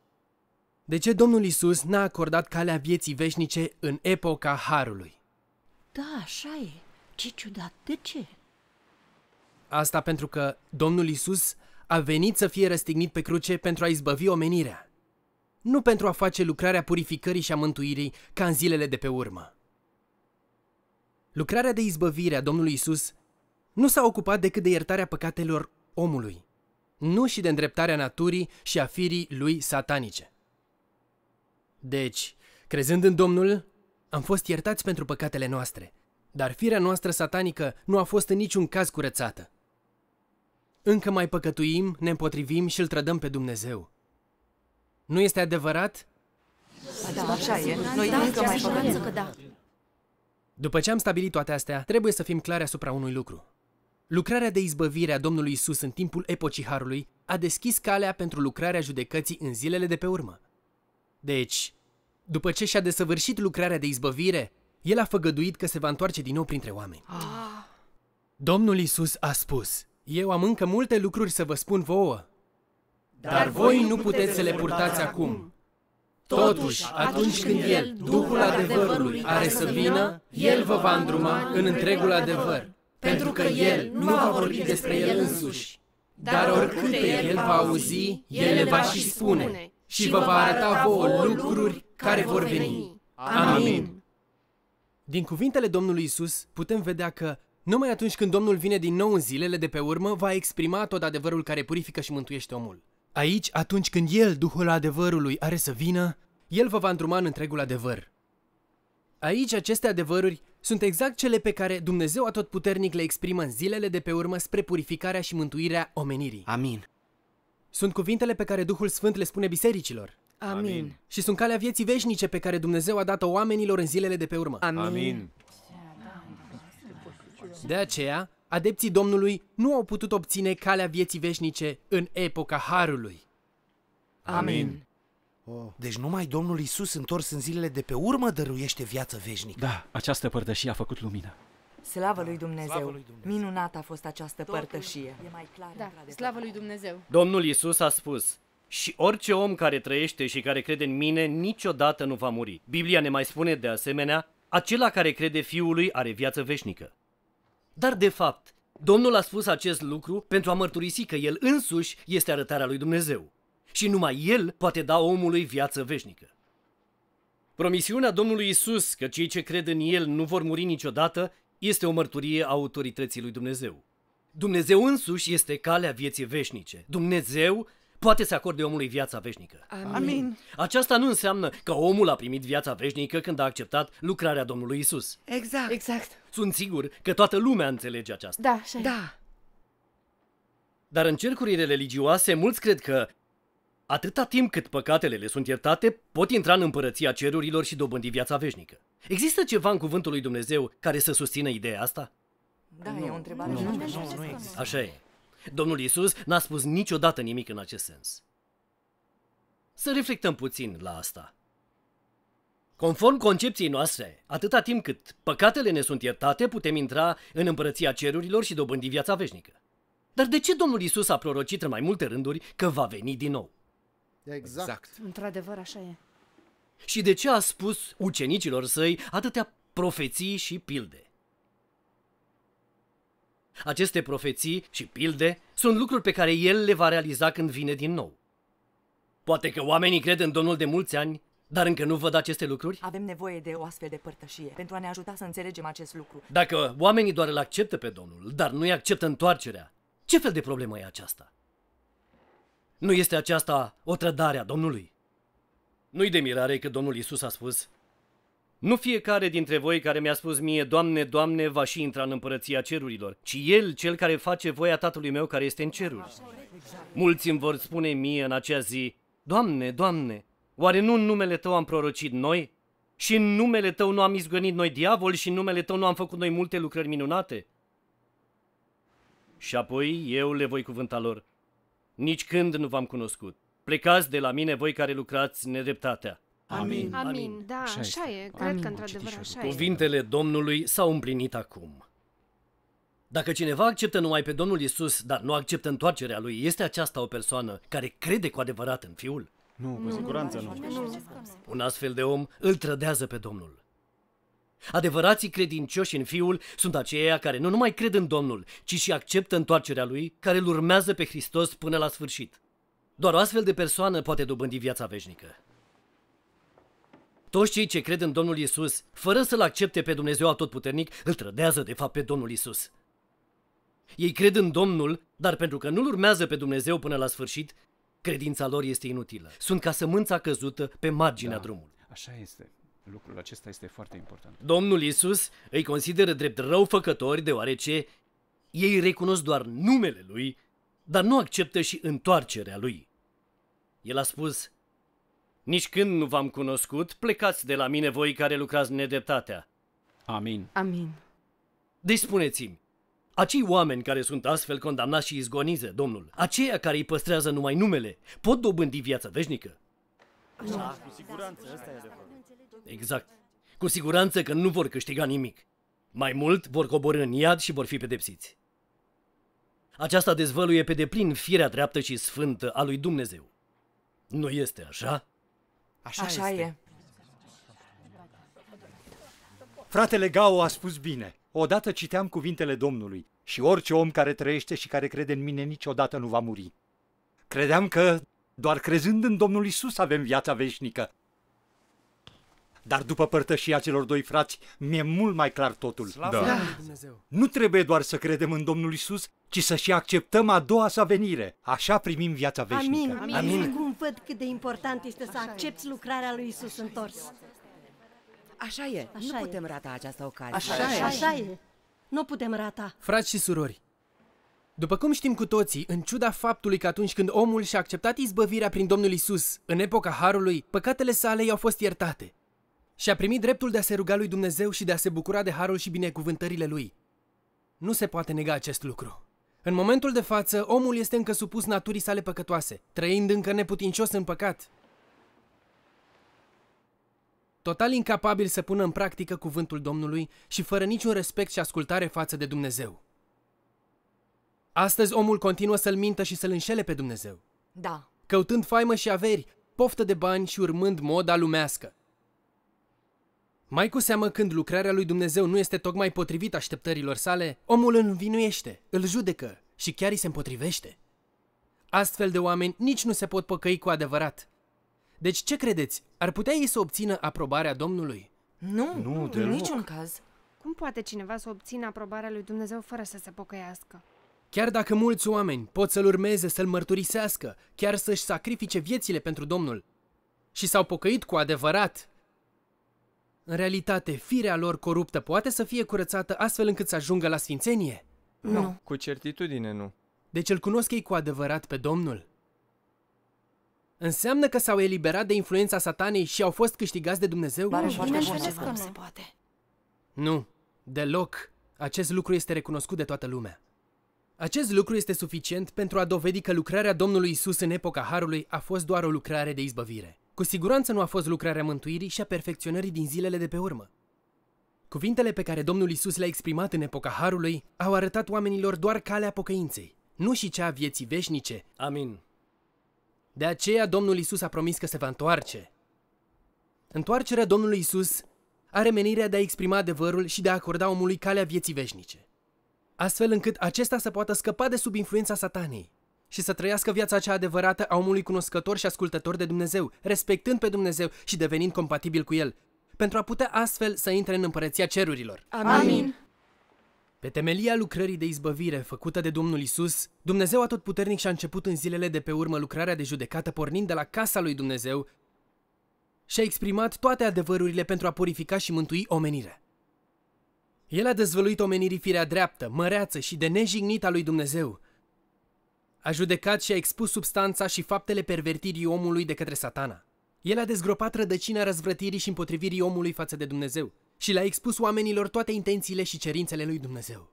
de ce Domnul Iisus n-a acordat calea vieții veșnice în epoca Harului? Da, așa e. Ce ciudat, de ce? Asta pentru că Domnul Iisus a venit să fie răstignit pe cruce pentru a izbăvi omenirea, nu pentru a face lucrarea purificării și a mântuirii ca în zilele de pe urmă. Lucrarea de izbăvire a Domnului Iisus nu s-a ocupat decât de iertarea păcatelor omului, nu și de îndreptarea naturii și a firii lui satanice. Deci, crezând în Domnul, am fost iertați pentru păcatele noastre, dar firea noastră satanică nu a fost în niciun caz curățată. Încă mai păcătuim, ne împotrivim și îl trădăm pe Dumnezeu. Nu este adevărat? Da, așa e. Noi încă mai păcătuim. După ce am stabilit toate astea, trebuie să fim clari asupra unui lucru. Lucrarea de izbăvire a Domnului Iisus în timpul epocii Harului a deschis calea pentru lucrarea judecății în zilele de pe urmă. Deci, după ce și-a desăvârșit lucrarea de izbăvire, El a făgăduit că se va întoarce din nou printre oameni. Ah. Domnul Iisus a spus: eu am încă multe lucruri să vă spun vouă, dar, dar voi nu puteți să le purtați acum. Totuși, atunci când El, Duhul adevărului, are să vină, El vă va îndruma în întregul adevăr, pentru că El nu va vorbi despre El însuși, dar oricâte El va auzi, El le va și spune și vă va arăta vouă lucruri care vor veni. Amin. Din cuvintele Domnului Iisus putem vedea că Numai atunci când Domnul vine din nou în zilele de pe urmă, va exprima tot adevărul care purifică și mântuiește omul. Aici, atunci când El, Duhul adevărului, are să vină, El vă va îndruma în întregul adevăr. Aici, aceste adevăruri sunt exact cele pe care Dumnezeu Atotputernic le exprimă în zilele de pe urmă spre purificarea și mântuirea omenirii. Amin. Sunt cuvintele pe care Duhul Sfânt le spune bisericilor. Amin. Și sunt calea vieții veșnice pe care Dumnezeu a dat-o oamenilor în zilele de pe urmă. Amin. Amin. De aceea, adepții Domnului nu au putut obține calea vieții veșnice în epoca Harului. Amin. Deci numai Domnul Iisus, întors în zilele de pe urmă, dăruiește viață veșnică. Da, această părtășie a făcut lumină. Slavă lui Dumnezeu! Slavă lui Dumnezeu. Minunată a fost această părtășie. E mai clar, da, slavă lui Dumnezeu! Domnul Iisus a spus: și orice om care trăiește și care crede în mine, niciodată nu va muri. Biblia ne mai spune de asemenea: acela care crede Fiului are viață veșnică. Dar de fapt, Domnul a spus acest lucru pentru a mărturisi că El însuși este arătarea lui Dumnezeu. Și numai El poate da omului viață veșnică. Promisiunea Domnului Isus că cei ce cred în El nu vor muri niciodată este o mărturie a autorității lui Dumnezeu. Dumnezeu însuși este calea vieții veșnice. Dumnezeu poate să acorde omului viața veșnică. Amin. Aceasta nu înseamnă că omul a primit viața veșnică când a acceptat lucrarea Domnului Isus. Exact. Exact. Sunt sigur că toată lumea înțelege aceasta. Da, așa. Da. Dar în cercurile religioase, mulți cred că atâta timp cât păcatele le sunt iertate, pot intra în împărăția cerurilor și dobândi viața veșnică. Există ceva în cuvântul lui Dumnezeu care să susțină ideea asta? Da, nu. E o întrebare. Nu, nu, nu, nu, nu există. Așa e. Domnul Iisus n-a spus niciodată nimic în acest sens. Să reflectăm puțin la asta. Conform concepției noastre, atâta timp cât păcatele ne sunt iertate, putem intra în împărăția cerurilor și dobândi viața veșnică. Dar de ce Domnul Iisus a prorocit în mai multe rânduri că va veni din nou? Exact. Exact. Într-adevăr, așa e. Și de ce a spus ucenicilor săi atâtea profeții și pilde? Aceste profeții și pilde sunt lucruri pe care El le va realiza când vine din nou. Poate că oamenii cred în Domnul de mulți ani, dar încă nu văd aceste lucruri? Avem nevoie de o astfel de părtășie pentru a ne ajuta să înțelegem acest lucru. Dacă oamenii doar îl acceptă pe Domnul, dar nu-i acceptă întoarcerea, ce fel de problemă e aceasta? Nu este aceasta o trădare a Domnului? Nu-i de mirare că Domnul Iisus a spus: nu fiecare dintre voi care mi-a spus mie, Doamne, Doamne, va și intra în împărăția cerurilor, ci el, cel care face voia Tatălui meu care este în ceruri. Mulți îmi vor spune mie în acea zi: Doamne, Doamne, oare nu în numele Tău am prorocit noi? Și în numele Tău nu am izgonit noi diavol? Și în numele Tău nu am făcut noi multe lucrări minunate? Și apoi eu le voi cuvânta lor: nici când nu v-am cunoscut. Plecați de la mine, voi care lucrați nedreptatea. Amin. Amin. Amin. Da, așa, așa e. Cred Amin. Că într-adevăr așa e. Cuvintele Domnului s-au împlinit acum. Dacă cineva acceptă numai pe Domnul Iisus, dar nu acceptă întoarcerea Lui, este aceasta o persoană care crede cu adevărat în Fiul? Nu, cu siguranță nu. nu. Un astfel de om îl trădează pe Domnul. Adevărații credincioși în Fiul sunt aceia care nu numai cred în Domnul, ci și acceptă întoarcerea Lui, care îl urmează pe Hristos până la sfârșit. Doar o astfel de persoană poate dobândi viața veșnică. Toți cei ce cred în Domnul Iisus, fără să-L accepte pe Dumnezeu Atotputernic, îl trădează de fapt pe Domnul Iisus. Ei cred în Domnul, dar pentru că nu-L urmează pe Dumnezeu până la sfârșit, credința lor este inutilă. Sunt ca sămânța căzută pe marginea da, drumului. Așa este. Lucrul acesta este foarte important. Domnul Iisus îi consideră drept răufăcători, deoarece ei recunosc doar numele Lui, dar nu acceptă și întoarcerea Lui. El a spus: nici când nu v-am cunoscut, plecați de la mine, voi care lucrați nedreptatea. Amin. Amin. Deci spuneți-mi, acei oameni care sunt astfel condamnați și izgoniză Domnul, aceia care îi păstrează numai numele, pot dobândi viața veșnică? Da, da. Cu siguranță, asta e adevărat. Exact. Cu siguranță că nu vor câștiga nimic. Mai mult, vor coborî în iad și vor fi pedepsiți. Aceasta dezvăluie pe deplin firea dreaptă și sfântă a lui Dumnezeu. Nu este așa? Așa, așa este. E. Fratele Gao a spus bine. Odată citeam cuvintele Domnului: și orice om care trăiește și care crede în mine niciodată nu va muri. Credeam că doar crezând în Domnul Isus avem viața veșnică. Dar după părtășia celor doi frați, mi-e mult mai clar totul. Da. Da. Nu trebuie doar să credem în Domnul Isus, ci să și acceptăm a doua sa venire. Așa primim viața veșnică. Amin. Amin. Amin. Cum văd cât de important este să Așa accepți e. lucrarea lui Isus întors. Așa e. Așa nu e. putem rata această ocazie. Așa, Așa, e. E. Așa e. Nu putem rata. Frați și surori, după cum știm cu toții, în ciuda faptului că atunci când omul și-a acceptat izbăvirea prin Domnul Isus, în epoca Harului, păcatele sale i-au fost iertate. Și-a primit dreptul de a se ruga lui Dumnezeu și de a se bucura de harul și binecuvântările lui. Nu se poate nega acest lucru. În momentul de față, omul este încă supus naturii sale păcătoase, trăind încă neputincios în păcat. Total incapabil să pună în practică cuvântul Domnului și fără niciun respect și ascultare față de Dumnezeu. Astăzi omul continuă să-L mintă și să-L înșele pe Dumnezeu. Da. Căutând faimă și averi, poftă de bani și urmând moda lumească. Mai cu seamă când lucrarea lui Dumnezeu nu este tocmai potrivit așteptărilor sale, omul îl învinuiește, îl judecă și chiar îi se împotrivește. Astfel de oameni nici nu se pot păcăi cu adevărat. Deci ce credeți? Ar putea ei să obțină aprobarea Domnului? Nu, nu în niciun caz. Cum poate cineva să obțină aprobarea lui Dumnezeu fără să se pocăiască? Chiar dacă mulți oameni pot să-L urmeze, să-L mărturisească, chiar să-și sacrifice viețile pentru Domnul și s-au pocăit cu adevărat, în realitate, firea lor coruptă poate să fie curățată astfel încât să ajungă la sfințenie? Nu. nu. Cu certitudine nu. Deci îl cunosc ei cu adevărat pe Domnul. Înseamnă că s-au eliberat de influența Satanei și au fost câștigați de Dumnezeu? Nu, nu, nu, nu se poate. Nu, deloc. Acest lucru este recunoscut de toată lumea. Acest lucru este suficient pentru a dovedi că lucrarea Domnului Isus în epoca Harului a fost doar o lucrare de izbăvire. Cu siguranță nu a fost lucrarea mântuirii și a perfecționării din zilele de pe urmă. Cuvintele pe care Domnul Isus le-a exprimat în epoca Harului au arătat oamenilor doar calea pocăinței, nu și cea a vieții veșnice. Amin. De aceea Domnul Isus a promis că se va întoarce. Întoarcerea Domnului Isus are menirea de a exprima adevărul și de a acorda omului calea vieții veșnice, astfel încât acesta să poată scăpa de sub influența Satanei și să trăiască viața cea adevărată a omului cunoscător și ascultător de Dumnezeu, respectând pe Dumnezeu și devenind compatibil cu El, pentru a putea astfel să intre în împărăția cerurilor. Amin! Pe temelia lucrării de izbăvire făcută de Domnul Isus, Dumnezeu Atotputernic și-a început în zilele de pe urmă lucrarea de judecată pornind de la casa lui Dumnezeu și-a exprimat toate adevărurile pentru a purifica și mântui omenirea. El a dezvăluit omenirii firea dreaptă, măreață și de nejignită a lui Dumnezeu, a judecat și a expus substanța și faptele pervertirii omului de către Satana. El a dezgropat rădăcina răzvrătirii și împotrivirii omului față de Dumnezeu și le-a expus oamenilor toate intențiile și cerințele lui Dumnezeu.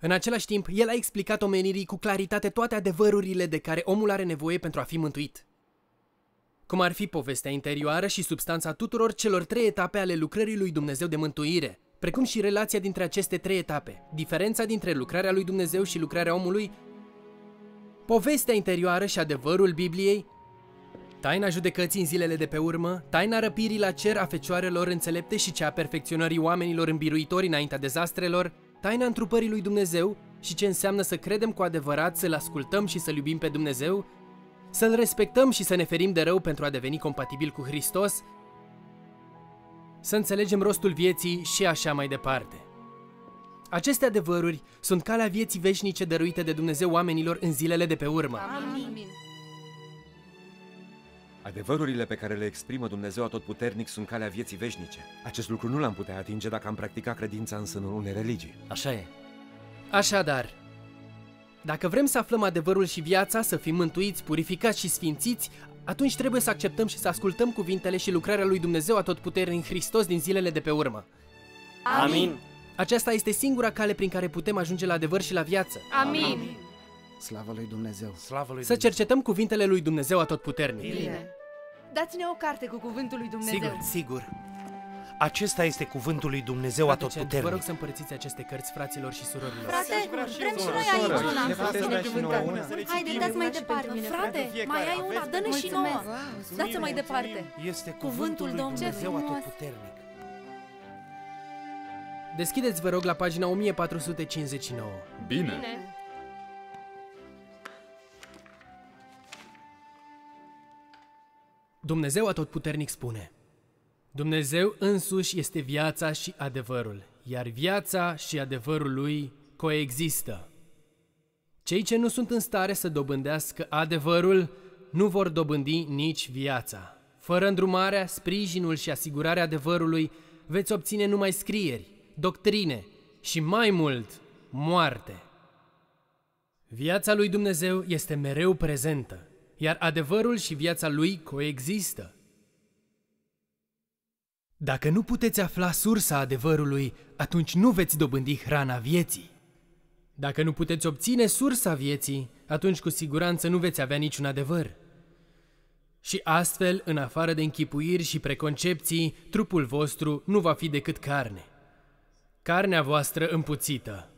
În același timp, el a explicat omenirii cu claritate toate adevărurile de care omul are nevoie pentru a fi mântuit. Cum ar fi povestea interioară și substanța tuturor celor trei etape ale lucrării lui Dumnezeu de mântuire, precum și relația dintre aceste trei etape, diferența dintre lucrarea lui Dumnezeu și lucrarea omului, povestea interioară și adevărul Bibliei, taina judecății în zilele de pe urmă, taina răpirii la cer a fecioarelor înțelepte și cea a perfecționării oamenilor înbiruitori înaintea dezastrelor, taina întrupării lui Dumnezeu și ce înseamnă să credem cu adevărat, să-L ascultăm și să-L iubim pe Dumnezeu, să-L respectăm și să ne ferim de rău pentru a deveni compatibil cu Hristos, să înțelegem rostul vieții și așa mai departe. Aceste adevăruri sunt calea vieții veșnice dăruite de Dumnezeu oamenilor în zilele de pe urmă. Amin. Adevărurile pe care le exprimă Dumnezeu Atotputernic sunt calea vieții veșnice. Acest lucru nu l-am putea atinge dacă am practicat credința în sânul unei religii. Așa e. Așadar, dacă vrem să aflăm adevărul și viața, să fim mântuiți, purificați și sfințiți, atunci trebuie să acceptăm și să ascultăm cuvintele și lucrarea lui Dumnezeu Atotputernic Hristos din zilele de pe urmă. Amin. Aceasta este singura cale prin care putem ajunge la adevăr și la viață. Amin! Amin. Slavă lui Dumnezeu! Slavă lui Să cercetăm cuvintele lui Dumnezeu Atotputernic. Bine! Dați-ne o carte cu cuvântul lui Dumnezeu! Sigur, sigur! Acesta este cuvântul lui Dumnezeu Atotputernic. Vă rog să împărțiți aceste cărți fraților și surorilor. Frate, vrem și noi aici una. Ne puteți și nouă una. Haide, dați mai departe. Frate, mai ai una, dă-ne și nouă. Dați-o mai departe. Este cuvântul lui Dumnezeu Atotputernic. Deschideți, vă rog, la pagina o mie patru sute cincizeci și nouă. Bine! Bine. Dumnezeu Atotputernic spune: Dumnezeu însuși este viața și adevărul, iar viața și adevărul lui coexistă. Cei ce nu sunt în stare să dobândească adevărul nu vor dobândi nici viața. Fără îndrumarea, sprijinul și asigurarea adevărului veți obține numai scrieri, doctrine și, mai mult, moarte. Viața lui Dumnezeu este mereu prezentă, iar adevărul și viața lui coexistă. Dacă nu puteți afla sursa adevărului, atunci nu veți dobândi hrana vieții. Dacă nu puteți obține sursa vieții, atunci cu siguranță nu veți avea niciun adevăr. Și astfel, în afară de închipuiri și preconcepții, trupul vostru nu va fi decât carne. Carnea voastră împuțită.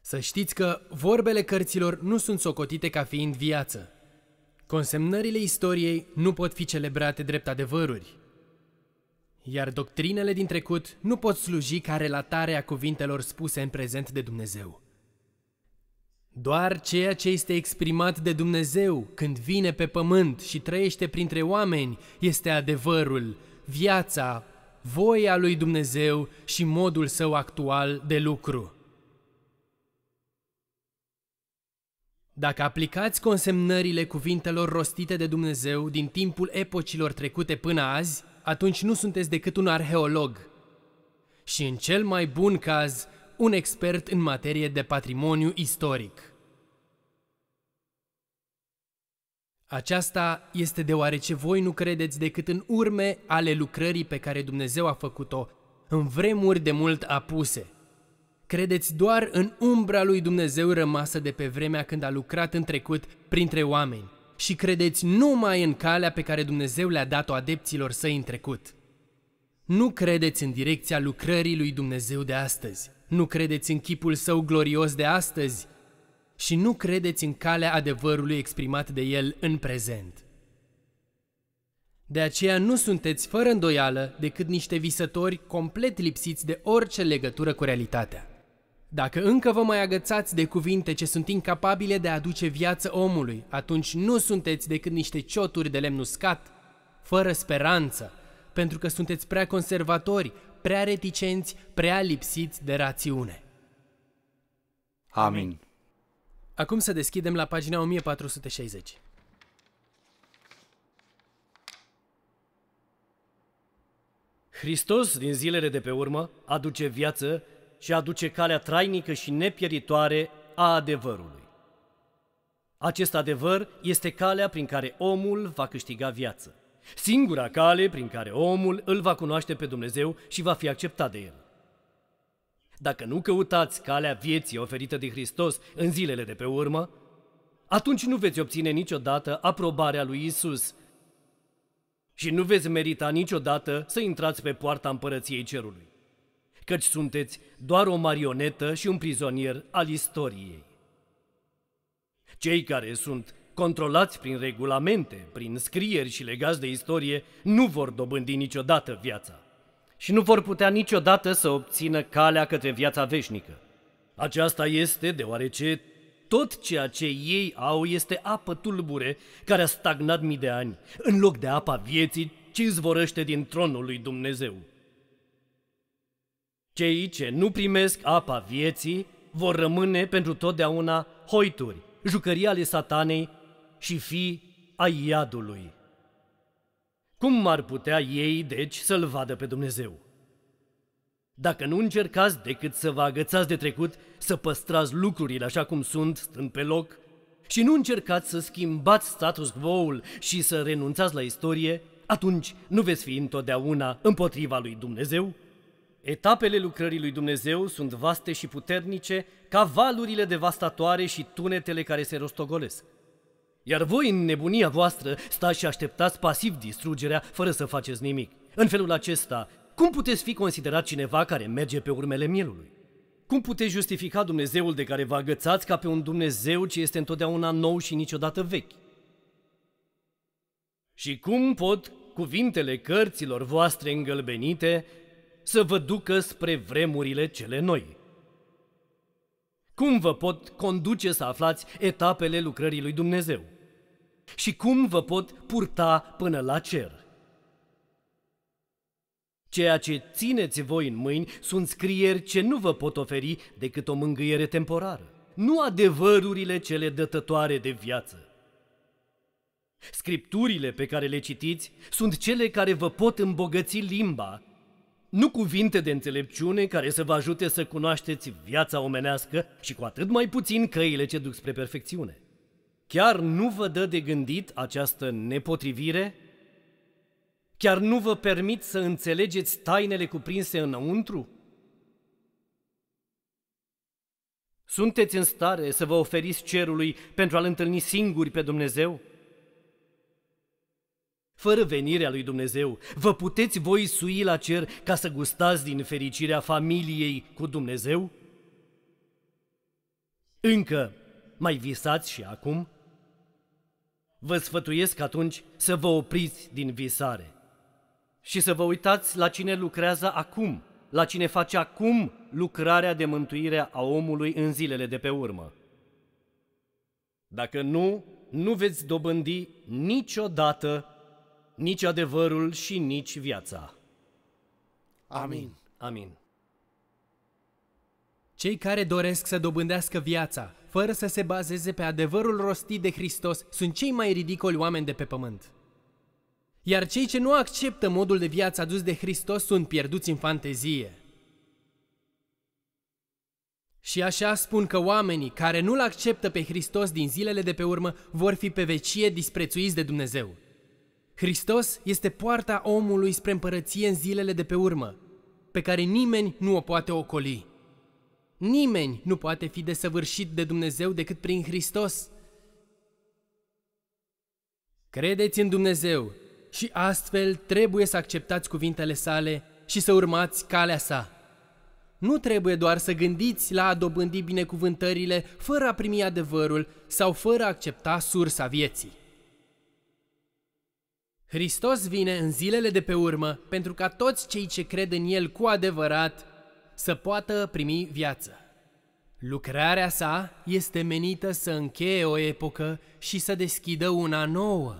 Să știți că vorbele cărților nu sunt socotite ca fiind viață. Consemnările istoriei nu pot fi celebrate drept adevăruri. Iar doctrinele din trecut nu pot sluji ca relatare a cuvintelor spuse în prezent de Dumnezeu. Doar ceea ce este exprimat de Dumnezeu când vine pe pământ și trăiește printre oameni este adevărul, viața, voia lui Dumnezeu și modul său actual de lucru. Dacă aplicați consemnările cuvintelor rostite de Dumnezeu din timpul epocilor trecute până azi, atunci nu sunteți decât un arheolog și, în cel mai bun caz, un expert în materie de patrimoniu istoric. Aceasta este deoarece voi nu credeți decât în urme ale lucrării pe care Dumnezeu a făcut-o în vremuri de mult apuse. Credeți doar în umbra lui Dumnezeu rămasă de pe vremea când a lucrat în trecut printre oameni și credeți numai în calea pe care Dumnezeu le-a dat-o adepților săi în trecut. Nu credeți în direcția lucrării lui Dumnezeu de astăzi, nu credeți în chipul său glorios de astăzi și nu credeți în calea adevărului exprimat de el în prezent. De aceea nu sunteți fără îndoială decât niște visători complet lipsiți de orice legătură cu realitatea. Dacă încă vă mai agățați de cuvinte ce sunt incapabile de a aduce viață omului, atunci nu sunteți decât niște cioturi de lemn uscat, fără speranță, pentru că sunteți prea conservatori, prea reticenți, prea lipsiți de rațiune. Amin. Acum să deschidem la pagina o mie patru sute șaizeci. Hristos din zilele de pe urmă aduce viață și aduce calea trainică și nepieritoare a adevărului. Acest adevăr este calea prin care omul va câștiga viață. Singura cale prin care omul îl va cunoaște pe Dumnezeu și va fi acceptat de el. Dacă nu căutați calea vieții oferită de Hristos în zilele de pe urmă, atunci nu veți obține niciodată aprobarea lui Isus și nu veți merita niciodată să intrați pe poarta împărăției cerului, căci sunteți doar o marionetă și un prizonier al istoriei. Cei care sunt controlați prin regulamente, prin scrieri și legați de istorie, nu vor dobândi niciodată viața și nu vor putea niciodată să obțină calea către viața veșnică. Aceasta este deoarece tot ceea ce ei au este apă tulbure care a stagnat mii de ani, în loc de apa vieții ce izvorăște din tronul lui Dumnezeu. Cei ce nu primesc apa vieții vor rămâne pentru totdeauna hoituri, jucării ale satanei și fii ai iadului. Cum ar putea ei, deci, să-L vadă pe Dumnezeu? Dacă nu încercați decât să vă agățați de trecut, să păstrați lucrurile așa cum sunt, stând pe loc, și nu încercați să schimbați status quo-ul și să renunțați la istorie, atunci nu veți fi întotdeauna împotriva lui Dumnezeu. Etapele lucrării lui Dumnezeu sunt vaste și puternice, ca valurile devastatoare și tunetele care se rostogolesc. Iar voi, în nebunia voastră, stați și așteptați pasiv distrugerea, fără să faceți nimic. În felul acesta, cum puteți fi considerat cineva care merge pe urmele mielului? Cum puteți justifica Dumnezeul de care vă agățați ca pe un Dumnezeu ce este întotdeauna nou și niciodată vechi? Și cum pot cuvintele cărților voastre îngălbenite să vă ducă spre vremurile cele noi? Cum vă pot conduce să aflați etapele lucrării lui Dumnezeu? Și cum vă pot purta până la cer? Ceea ce țineți voi în mâini sunt scrieri ce nu vă pot oferi decât o mângâiere temporară, nu adevărurile cele dătătoare de viață. Scripturile pe care le citiți sunt cele care vă pot îmbogăți limba, nu cuvinte de înțelepciune care să vă ajute să cunoașteți viața omenească și cu atât mai puțin căile ce duc spre perfecțiune. Chiar nu vă dă de gândit această nepotrivire? Chiar nu vă permit să înțelegeți tainele cuprinse înăuntru? Sunteți în stare să vă oferiți cerului pentru a-L întâlni singuri pe Dumnezeu? Fără venirea lui Dumnezeu, vă puteți voi sui la cer ca să gustați din fericirea familiei cu Dumnezeu? Încă mai visați și acum? Vă sfătuiesc atunci să vă opriți din visare și să vă uitați la cine lucrează acum, la cine face acum lucrarea de mântuire a omului în zilele de pe urmă. Dacă nu, nu veți dobândi niciodată nici adevărul și nici viața. Amin. Amin. Cei care doresc să dobândească viața, fără să se bazeze pe adevărul rostit de Hristos, sunt cei mai ridicoli oameni de pe pământ. Iar cei ce nu acceptă modul de viață adus de Hristos sunt pierduți în fantezie. Și așa spun că oamenii care nu-L acceptă pe Hristos din zilele de pe urmă vor fi pe vecie disprețuiți de Dumnezeu. Hristos este poarta omului spre împărăție în zilele de pe urmă, pe care nimeni nu o poate ocoli. Nimeni nu poate fi desăvârșit de Dumnezeu decât prin Hristos. Credeți în Dumnezeu și astfel trebuie să acceptați cuvintele sale și să urmați calea sa. Nu trebuie doar să gândiți la a dobândi binecuvântările fără a primi adevărul sau fără a accepta sursa vieții. Hristos vine în zilele de pe urmă pentru ca toți cei ce cred în El cu adevărat să poată primi viață. Lucrarea sa este menită să încheie o epocă și să deschidă una nouă.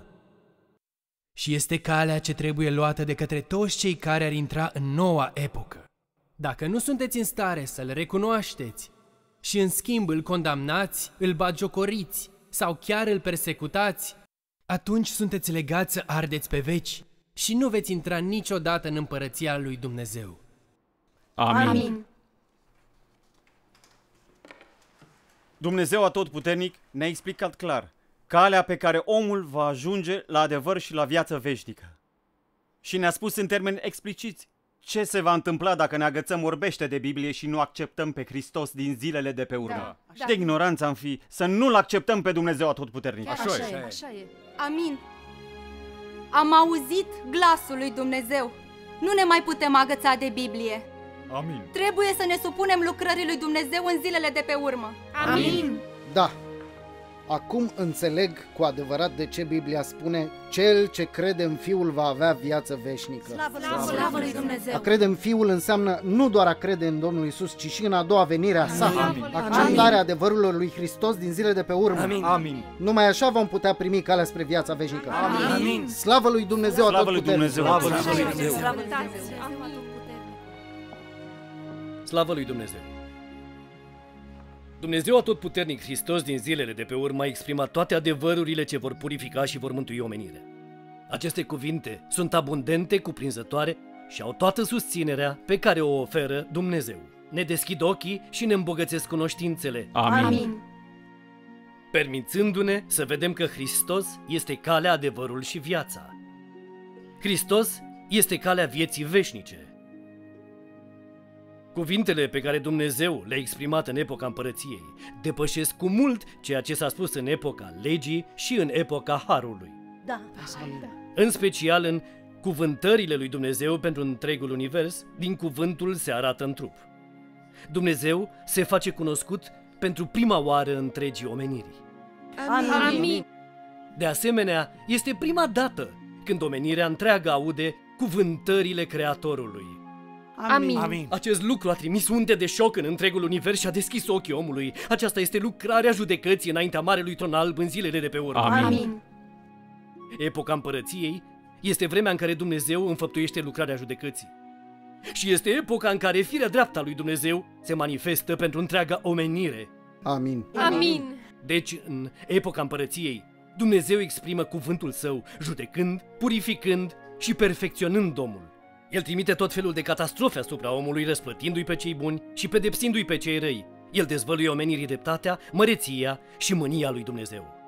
Și este calea ce trebuie luată de către toți cei care ar intra în noua epocă. Dacă nu sunteți în stare să-L recunoașteți și în schimb îl condamnați, îl batjocoriți sau chiar îl persecutați, atunci sunteți legați să ardeți pe veci și nu veți intra niciodată în împărăția lui Dumnezeu. Amin. Amin. Dumnezeu Atotputernic ne-a explicat clar calea pe care omul va ajunge la adevăr și la viață veșnică. Și ne-a spus în termeni expliciți ce se va întâmpla dacă ne agățăm orbește de Biblie și nu acceptăm pe Hristos din zilele de pe urmă. Da, și de ignoranță am fi să nu-L acceptăm pe Dumnezeu Atotputernic. Așa, așa, e. E. Așa e. Amin. Am auzit glasul lui Dumnezeu. Nu ne mai putem agăța de Biblie. Amin. Trebuie să ne supunem lucrării lui Dumnezeu în zilele de pe urmă. Amin. Amin. Da. Acum înțeleg cu adevărat de ce Biblia spune: cel ce crede în Fiul va avea viață veșnică. Slavă, slavă, slavă lui Dumnezeu! A crede în Fiul înseamnă nu doar a crede în Domnul Iisus, ci și în a doua venire a sa. Amin. Acceptarea adevărurilor lui Hristos din zile de pe urmă. Amin. Amin. Numai așa vom putea primi calea spre viața veșnică. Amin. Amin. Slavă lui Dumnezeu! Slavă lui Dumnezeu! Slavă lui Dumnezeu! Slavă lui Dumnezeu! Slavă lui Dumnezeu! Dumnezeu Atotputernic Hristos din zilele de pe urmă a exprimat toate adevărurile ce vor purifica și vor mântui omenirea. Aceste cuvinte sunt abundente, cuprinzătoare și au toată susținerea pe care o oferă Dumnezeu. Ne deschid ochii și ne îmbogățesc cunoștințele. Amin. Amin. Permițându-ne să vedem că Hristos este calea, adevărul și viața. Hristos este calea vieții veșnice. Cuvintele pe care Dumnezeu le-a exprimat în epoca împărăției depășesc cu mult ceea ce s-a spus în epoca legii și în epoca harului. Da, așa e. În special în cuvântările lui Dumnezeu pentru întregul univers, din cuvântul se arată în trup. Dumnezeu se face cunoscut pentru prima oară întregii omenirii. Amin. Amin. De asemenea, este prima dată când omenirea întreagă aude cuvântările Creatorului. Amin. Amin. Acest lucru a trimis unde de șoc în întregul univers și a deschis ochii omului. Aceasta este lucrarea judecății înaintea Marelui Tron Alb în zilele de pe urmă. Amin. Amin. Epoca împărăției este vremea în care Dumnezeu înfăptuiește lucrarea judecății. și este epoca în care firea dreaptă a lui Dumnezeu se manifestă pentru întreaga omenire. Amin. Amin. Deci, în epoca împărăției, Dumnezeu exprimă cuvântul său, judecând, purificând și perfecționând omul. El trimite tot felul de catastrofe asupra omului, răsplătindu-i pe cei buni și pedepsindu-i pe cei răi. El dezvăluie omenirii dreptatea, măreția și mânia lui Dumnezeu.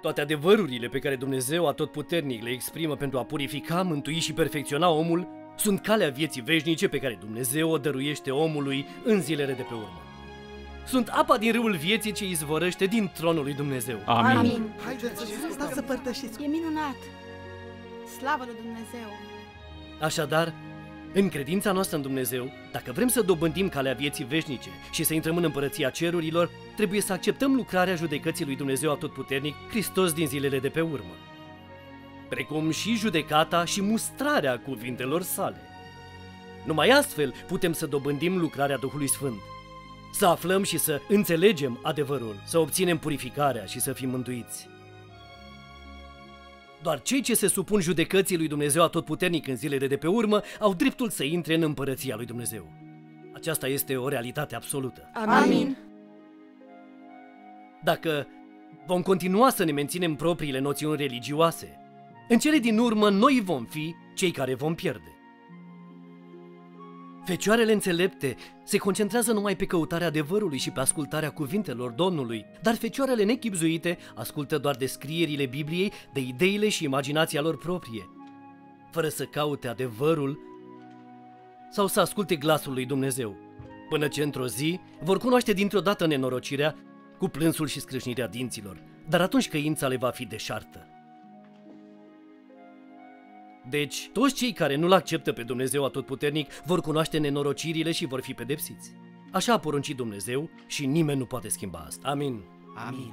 Toate adevărurile pe care Dumnezeu Atotputernic le exprimă pentru a purifica, mântui și perfecționa omul sunt calea vieții veșnice pe care Dumnezeu o dăruiește omului în zilele de pe urmă. Sunt apa din râul vieții ce izvorăște din tronul lui Dumnezeu. Amin. Amin. Haideți să părtășiți. E minunat. Slavă lui Dumnezeu. Așadar, în credința noastră în Dumnezeu, dacă vrem să dobândim calea vieții veșnice și să intrăm în împărăția cerurilor, trebuie să acceptăm lucrarea judecății lui Dumnezeu Atotputernic, Hristos din zilele de pe urmă, precum și judecata și mustrarea cuvintelor sale. Numai astfel putem să dobândim lucrarea Duhului Sfânt, să aflăm și să înțelegem adevărul, să obținem purificarea și să fim mântuiți. Doar cei ce se supun judecății lui Dumnezeu Atotputernic în zilele de pe urmă au dreptul să intre în împărăția lui Dumnezeu. Aceasta este o realitate absolută. Amin. Dacă vom continua să ne menținem propriile noțiuni religioase, în cele din urmă noi vom fi cei care vom pierde. Fecioarele înțelepte se concentrează numai pe căutarea adevărului și pe ascultarea cuvintelor Domnului, dar fecioarele nechibzuite ascultă doar descrierile Bibliei, de ideile și imaginația lor proprie, fără să caute adevărul sau să asculte glasul lui Dumnezeu, până ce într-o zi vor cunoaște dintr-o dată nenorocirea cu plânsul și scrâșnirea dinților, dar atunci căința le va fi deșartă. Deci, toți cei care nu-L acceptă pe Dumnezeu Atotputernic vor cunoaște nenorocirile și vor fi pedepsiți. Așa a poruncit Dumnezeu și nimeni nu poate schimba asta. Amin. Amin.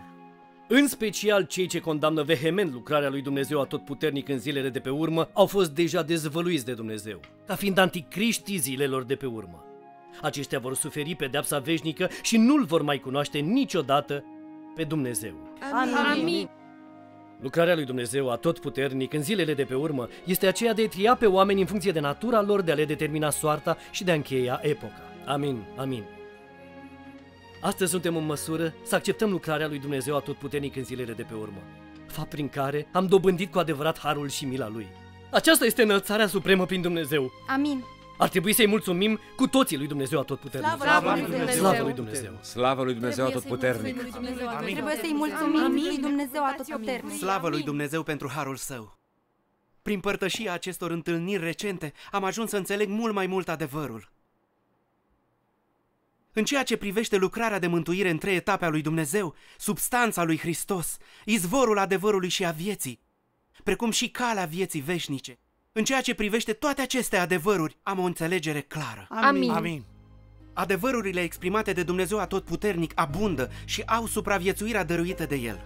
În special, cei ce condamnă vehement lucrarea lui Dumnezeu Atotputernic în zilele de pe urmă au fost deja dezvăluiți de Dumnezeu, ca fiind anticriștii zilelor de pe urmă. Aceștia vor suferi pedeapsa veșnică și nu-L vor mai cunoaște niciodată pe Dumnezeu. Amin. Amin. Lucrarea lui Dumnezeu Atotputernic în zilele de pe urmă este aceea de a tria pe oameni în funcție de natura lor, de a le determina soarta și de a încheia epoca. Amin, amin. Astăzi suntem în măsură să acceptăm lucrarea lui Dumnezeu Atotputernic în zilele de pe urmă, fapt prin care am dobândit cu adevărat harul și mila Lui. Aceasta este înălțarea supremă prin Dumnezeu. Amin. Ar trebui să-i mulțumim cu toții lui Dumnezeu Atotputernic. Slavă lui Dumnezeu! Slavă lui Dumnezeu! Slavă lui Dumnezeu Atotputernic! Trebuie să-i mulțumim lui Dumnezeu Atotputernic! Slavă lui Dumnezeu pentru harul său! Prin părtășia acestor întâlniri recente, am ajuns să înțeleg mult mai mult adevărul. În ceea ce privește lucrarea de mântuire în trei etape a lui Dumnezeu, substanța lui Hristos, izvorul adevărului și a vieții, precum și calea vieții veșnice, în ceea ce privește toate aceste adevăruri, am o înțelegere clară. Amin. Amin. Adevărurile exprimate de Dumnezeu Atotputernic abundă și au supraviețuirea dăruită de El.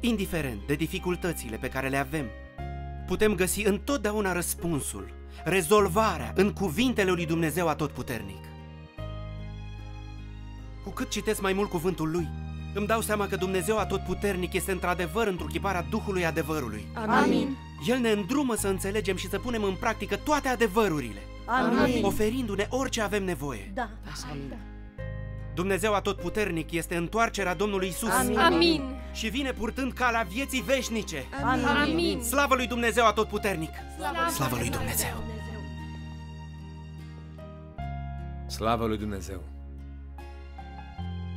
Indiferent de dificultățile pe care le avem, putem găsi întotdeauna răspunsul, rezolvarea în cuvintele lui Dumnezeu Atotputernic. Cu cât citesc mai mult cuvântul Lui, îmi dau seama că Dumnezeu Atotputernic este într-adevăr întruchiparea Duhului adevărului. Amin. El ne îndrumă să înțelegem și să punem în practică toate adevărurile, amin, oferindu-ne orice avem nevoie. Da. Amin. Dumnezeu Atotputernic este întoarcerea Domnului Isus. Amin. Amin. Și vine purtând calea vieții veșnice. Amin. Amin. Slavă lui Dumnezeu Atotputernic! Slavă, Slavă lui Dumnezeu! Slavă lui Dumnezeu!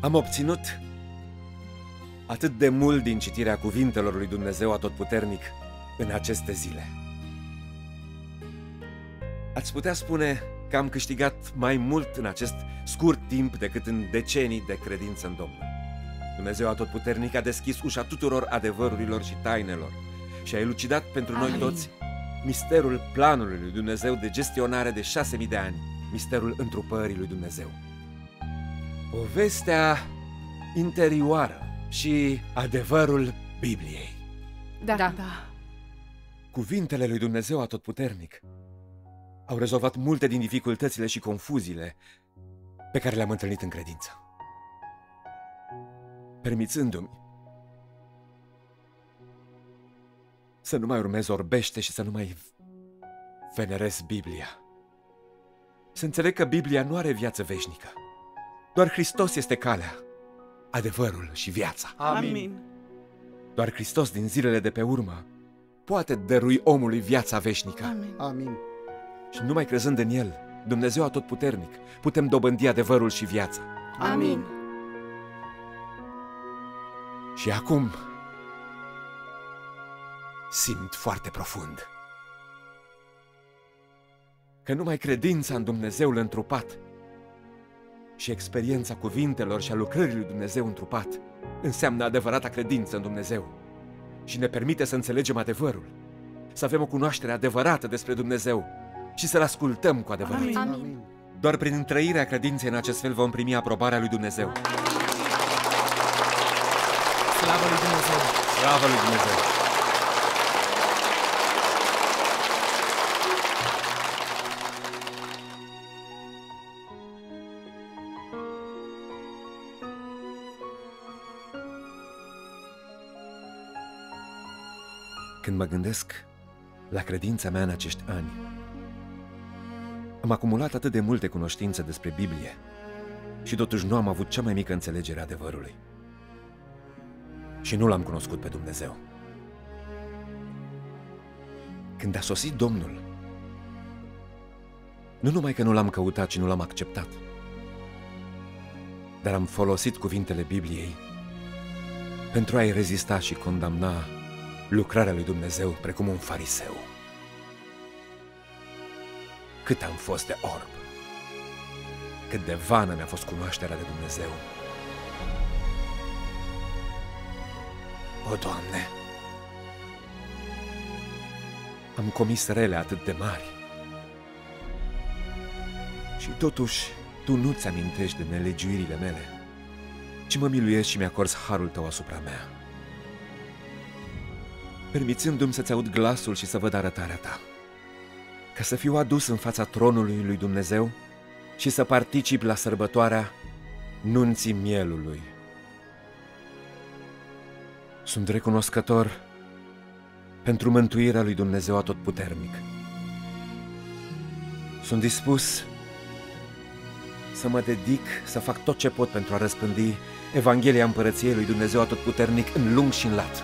Am obținut atât de mult din citirea cuvintelor lui Dumnezeu Atotputernic în aceste zile. Ați putea spune că am câștigat mai mult în acest scurt timp decât în decenii de credință în Domnul. Dumnezeu Atotputernic a deschis ușa tuturor adevărurilor și tainelor și a elucidat pentru noi, amin, toți misterul planului lui Dumnezeu de gestionare de șase mii de ani, misterul întrupării lui Dumnezeu. Povestea interioară și adevărul Bibliei. Da, da, da. Cuvintele lui Dumnezeu Atotputernic au rezolvat multe din dificultățile și confuziile pe care le-am întâlnit în credință, permițându-mi să nu mai urmez orbește și să nu mai venerez Biblia. Să înțeleg că Biblia nu are viață veșnică. Doar Hristos este calea, adevărul și viața. Amin. Doar Hristos din zilele de pe urmă poate dărui omului viața veșnică. Amin. Amin. Și numai crezând în El, Dumnezeu Atotputernic, putem dobândi adevărul și viața. Amin. Și acum simt foarte profund că numai credința în Dumnezeul întrupat și experiența cuvintelor și a lucrării lui Dumnezeu întrupat înseamnă adevărata credință în Dumnezeu și ne permite să înțelegem adevărul, să avem o cunoaștere adevărată despre Dumnezeu și să-L ascultăm cu adevărat. Amin. Amin. Doar prin întrăirea credinței în acest fel vom primi aprobarea lui Dumnezeu. Slavă lui Dumnezeu! Slavă lui Dumnezeu! Când mă gândesc la credința mea în acești ani, am acumulat atât de multe cunoștințe despre Biblie și totuși nu am avut cea mai mică înțelegere a adevărului. Și nu l-am cunoscut pe Dumnezeu. Când a sosit Domnul, nu numai că nu l-am căutat, ci nu l-am acceptat, dar am folosit cuvintele Bibliei pentru a-i rezista și condamna lucrarea lui Dumnezeu precum un fariseu. Cât am fost de orb, cât de vană mi-a fost cunoașterea de Dumnezeu. O, Doamne, am comis rele atât de mari și totuși Tu nu-ți amintești de nelegiuirile mele, ci mă miluiești și mi-acorzi harul Tău asupra mea, permițându-mi să-ți aud glasul și să văd arătarea Ta, ca să fiu adus în fața tronului lui Dumnezeu și să particip la sărbătoarea nunții mielului. Sunt recunoscător pentru mântuirea lui Dumnezeu Atotputernic. Sunt dispus să mă dedic, să fac tot ce pot pentru a răspândi Evanghelia Împărăției lui Dumnezeu Atotputernic în lung și în lat.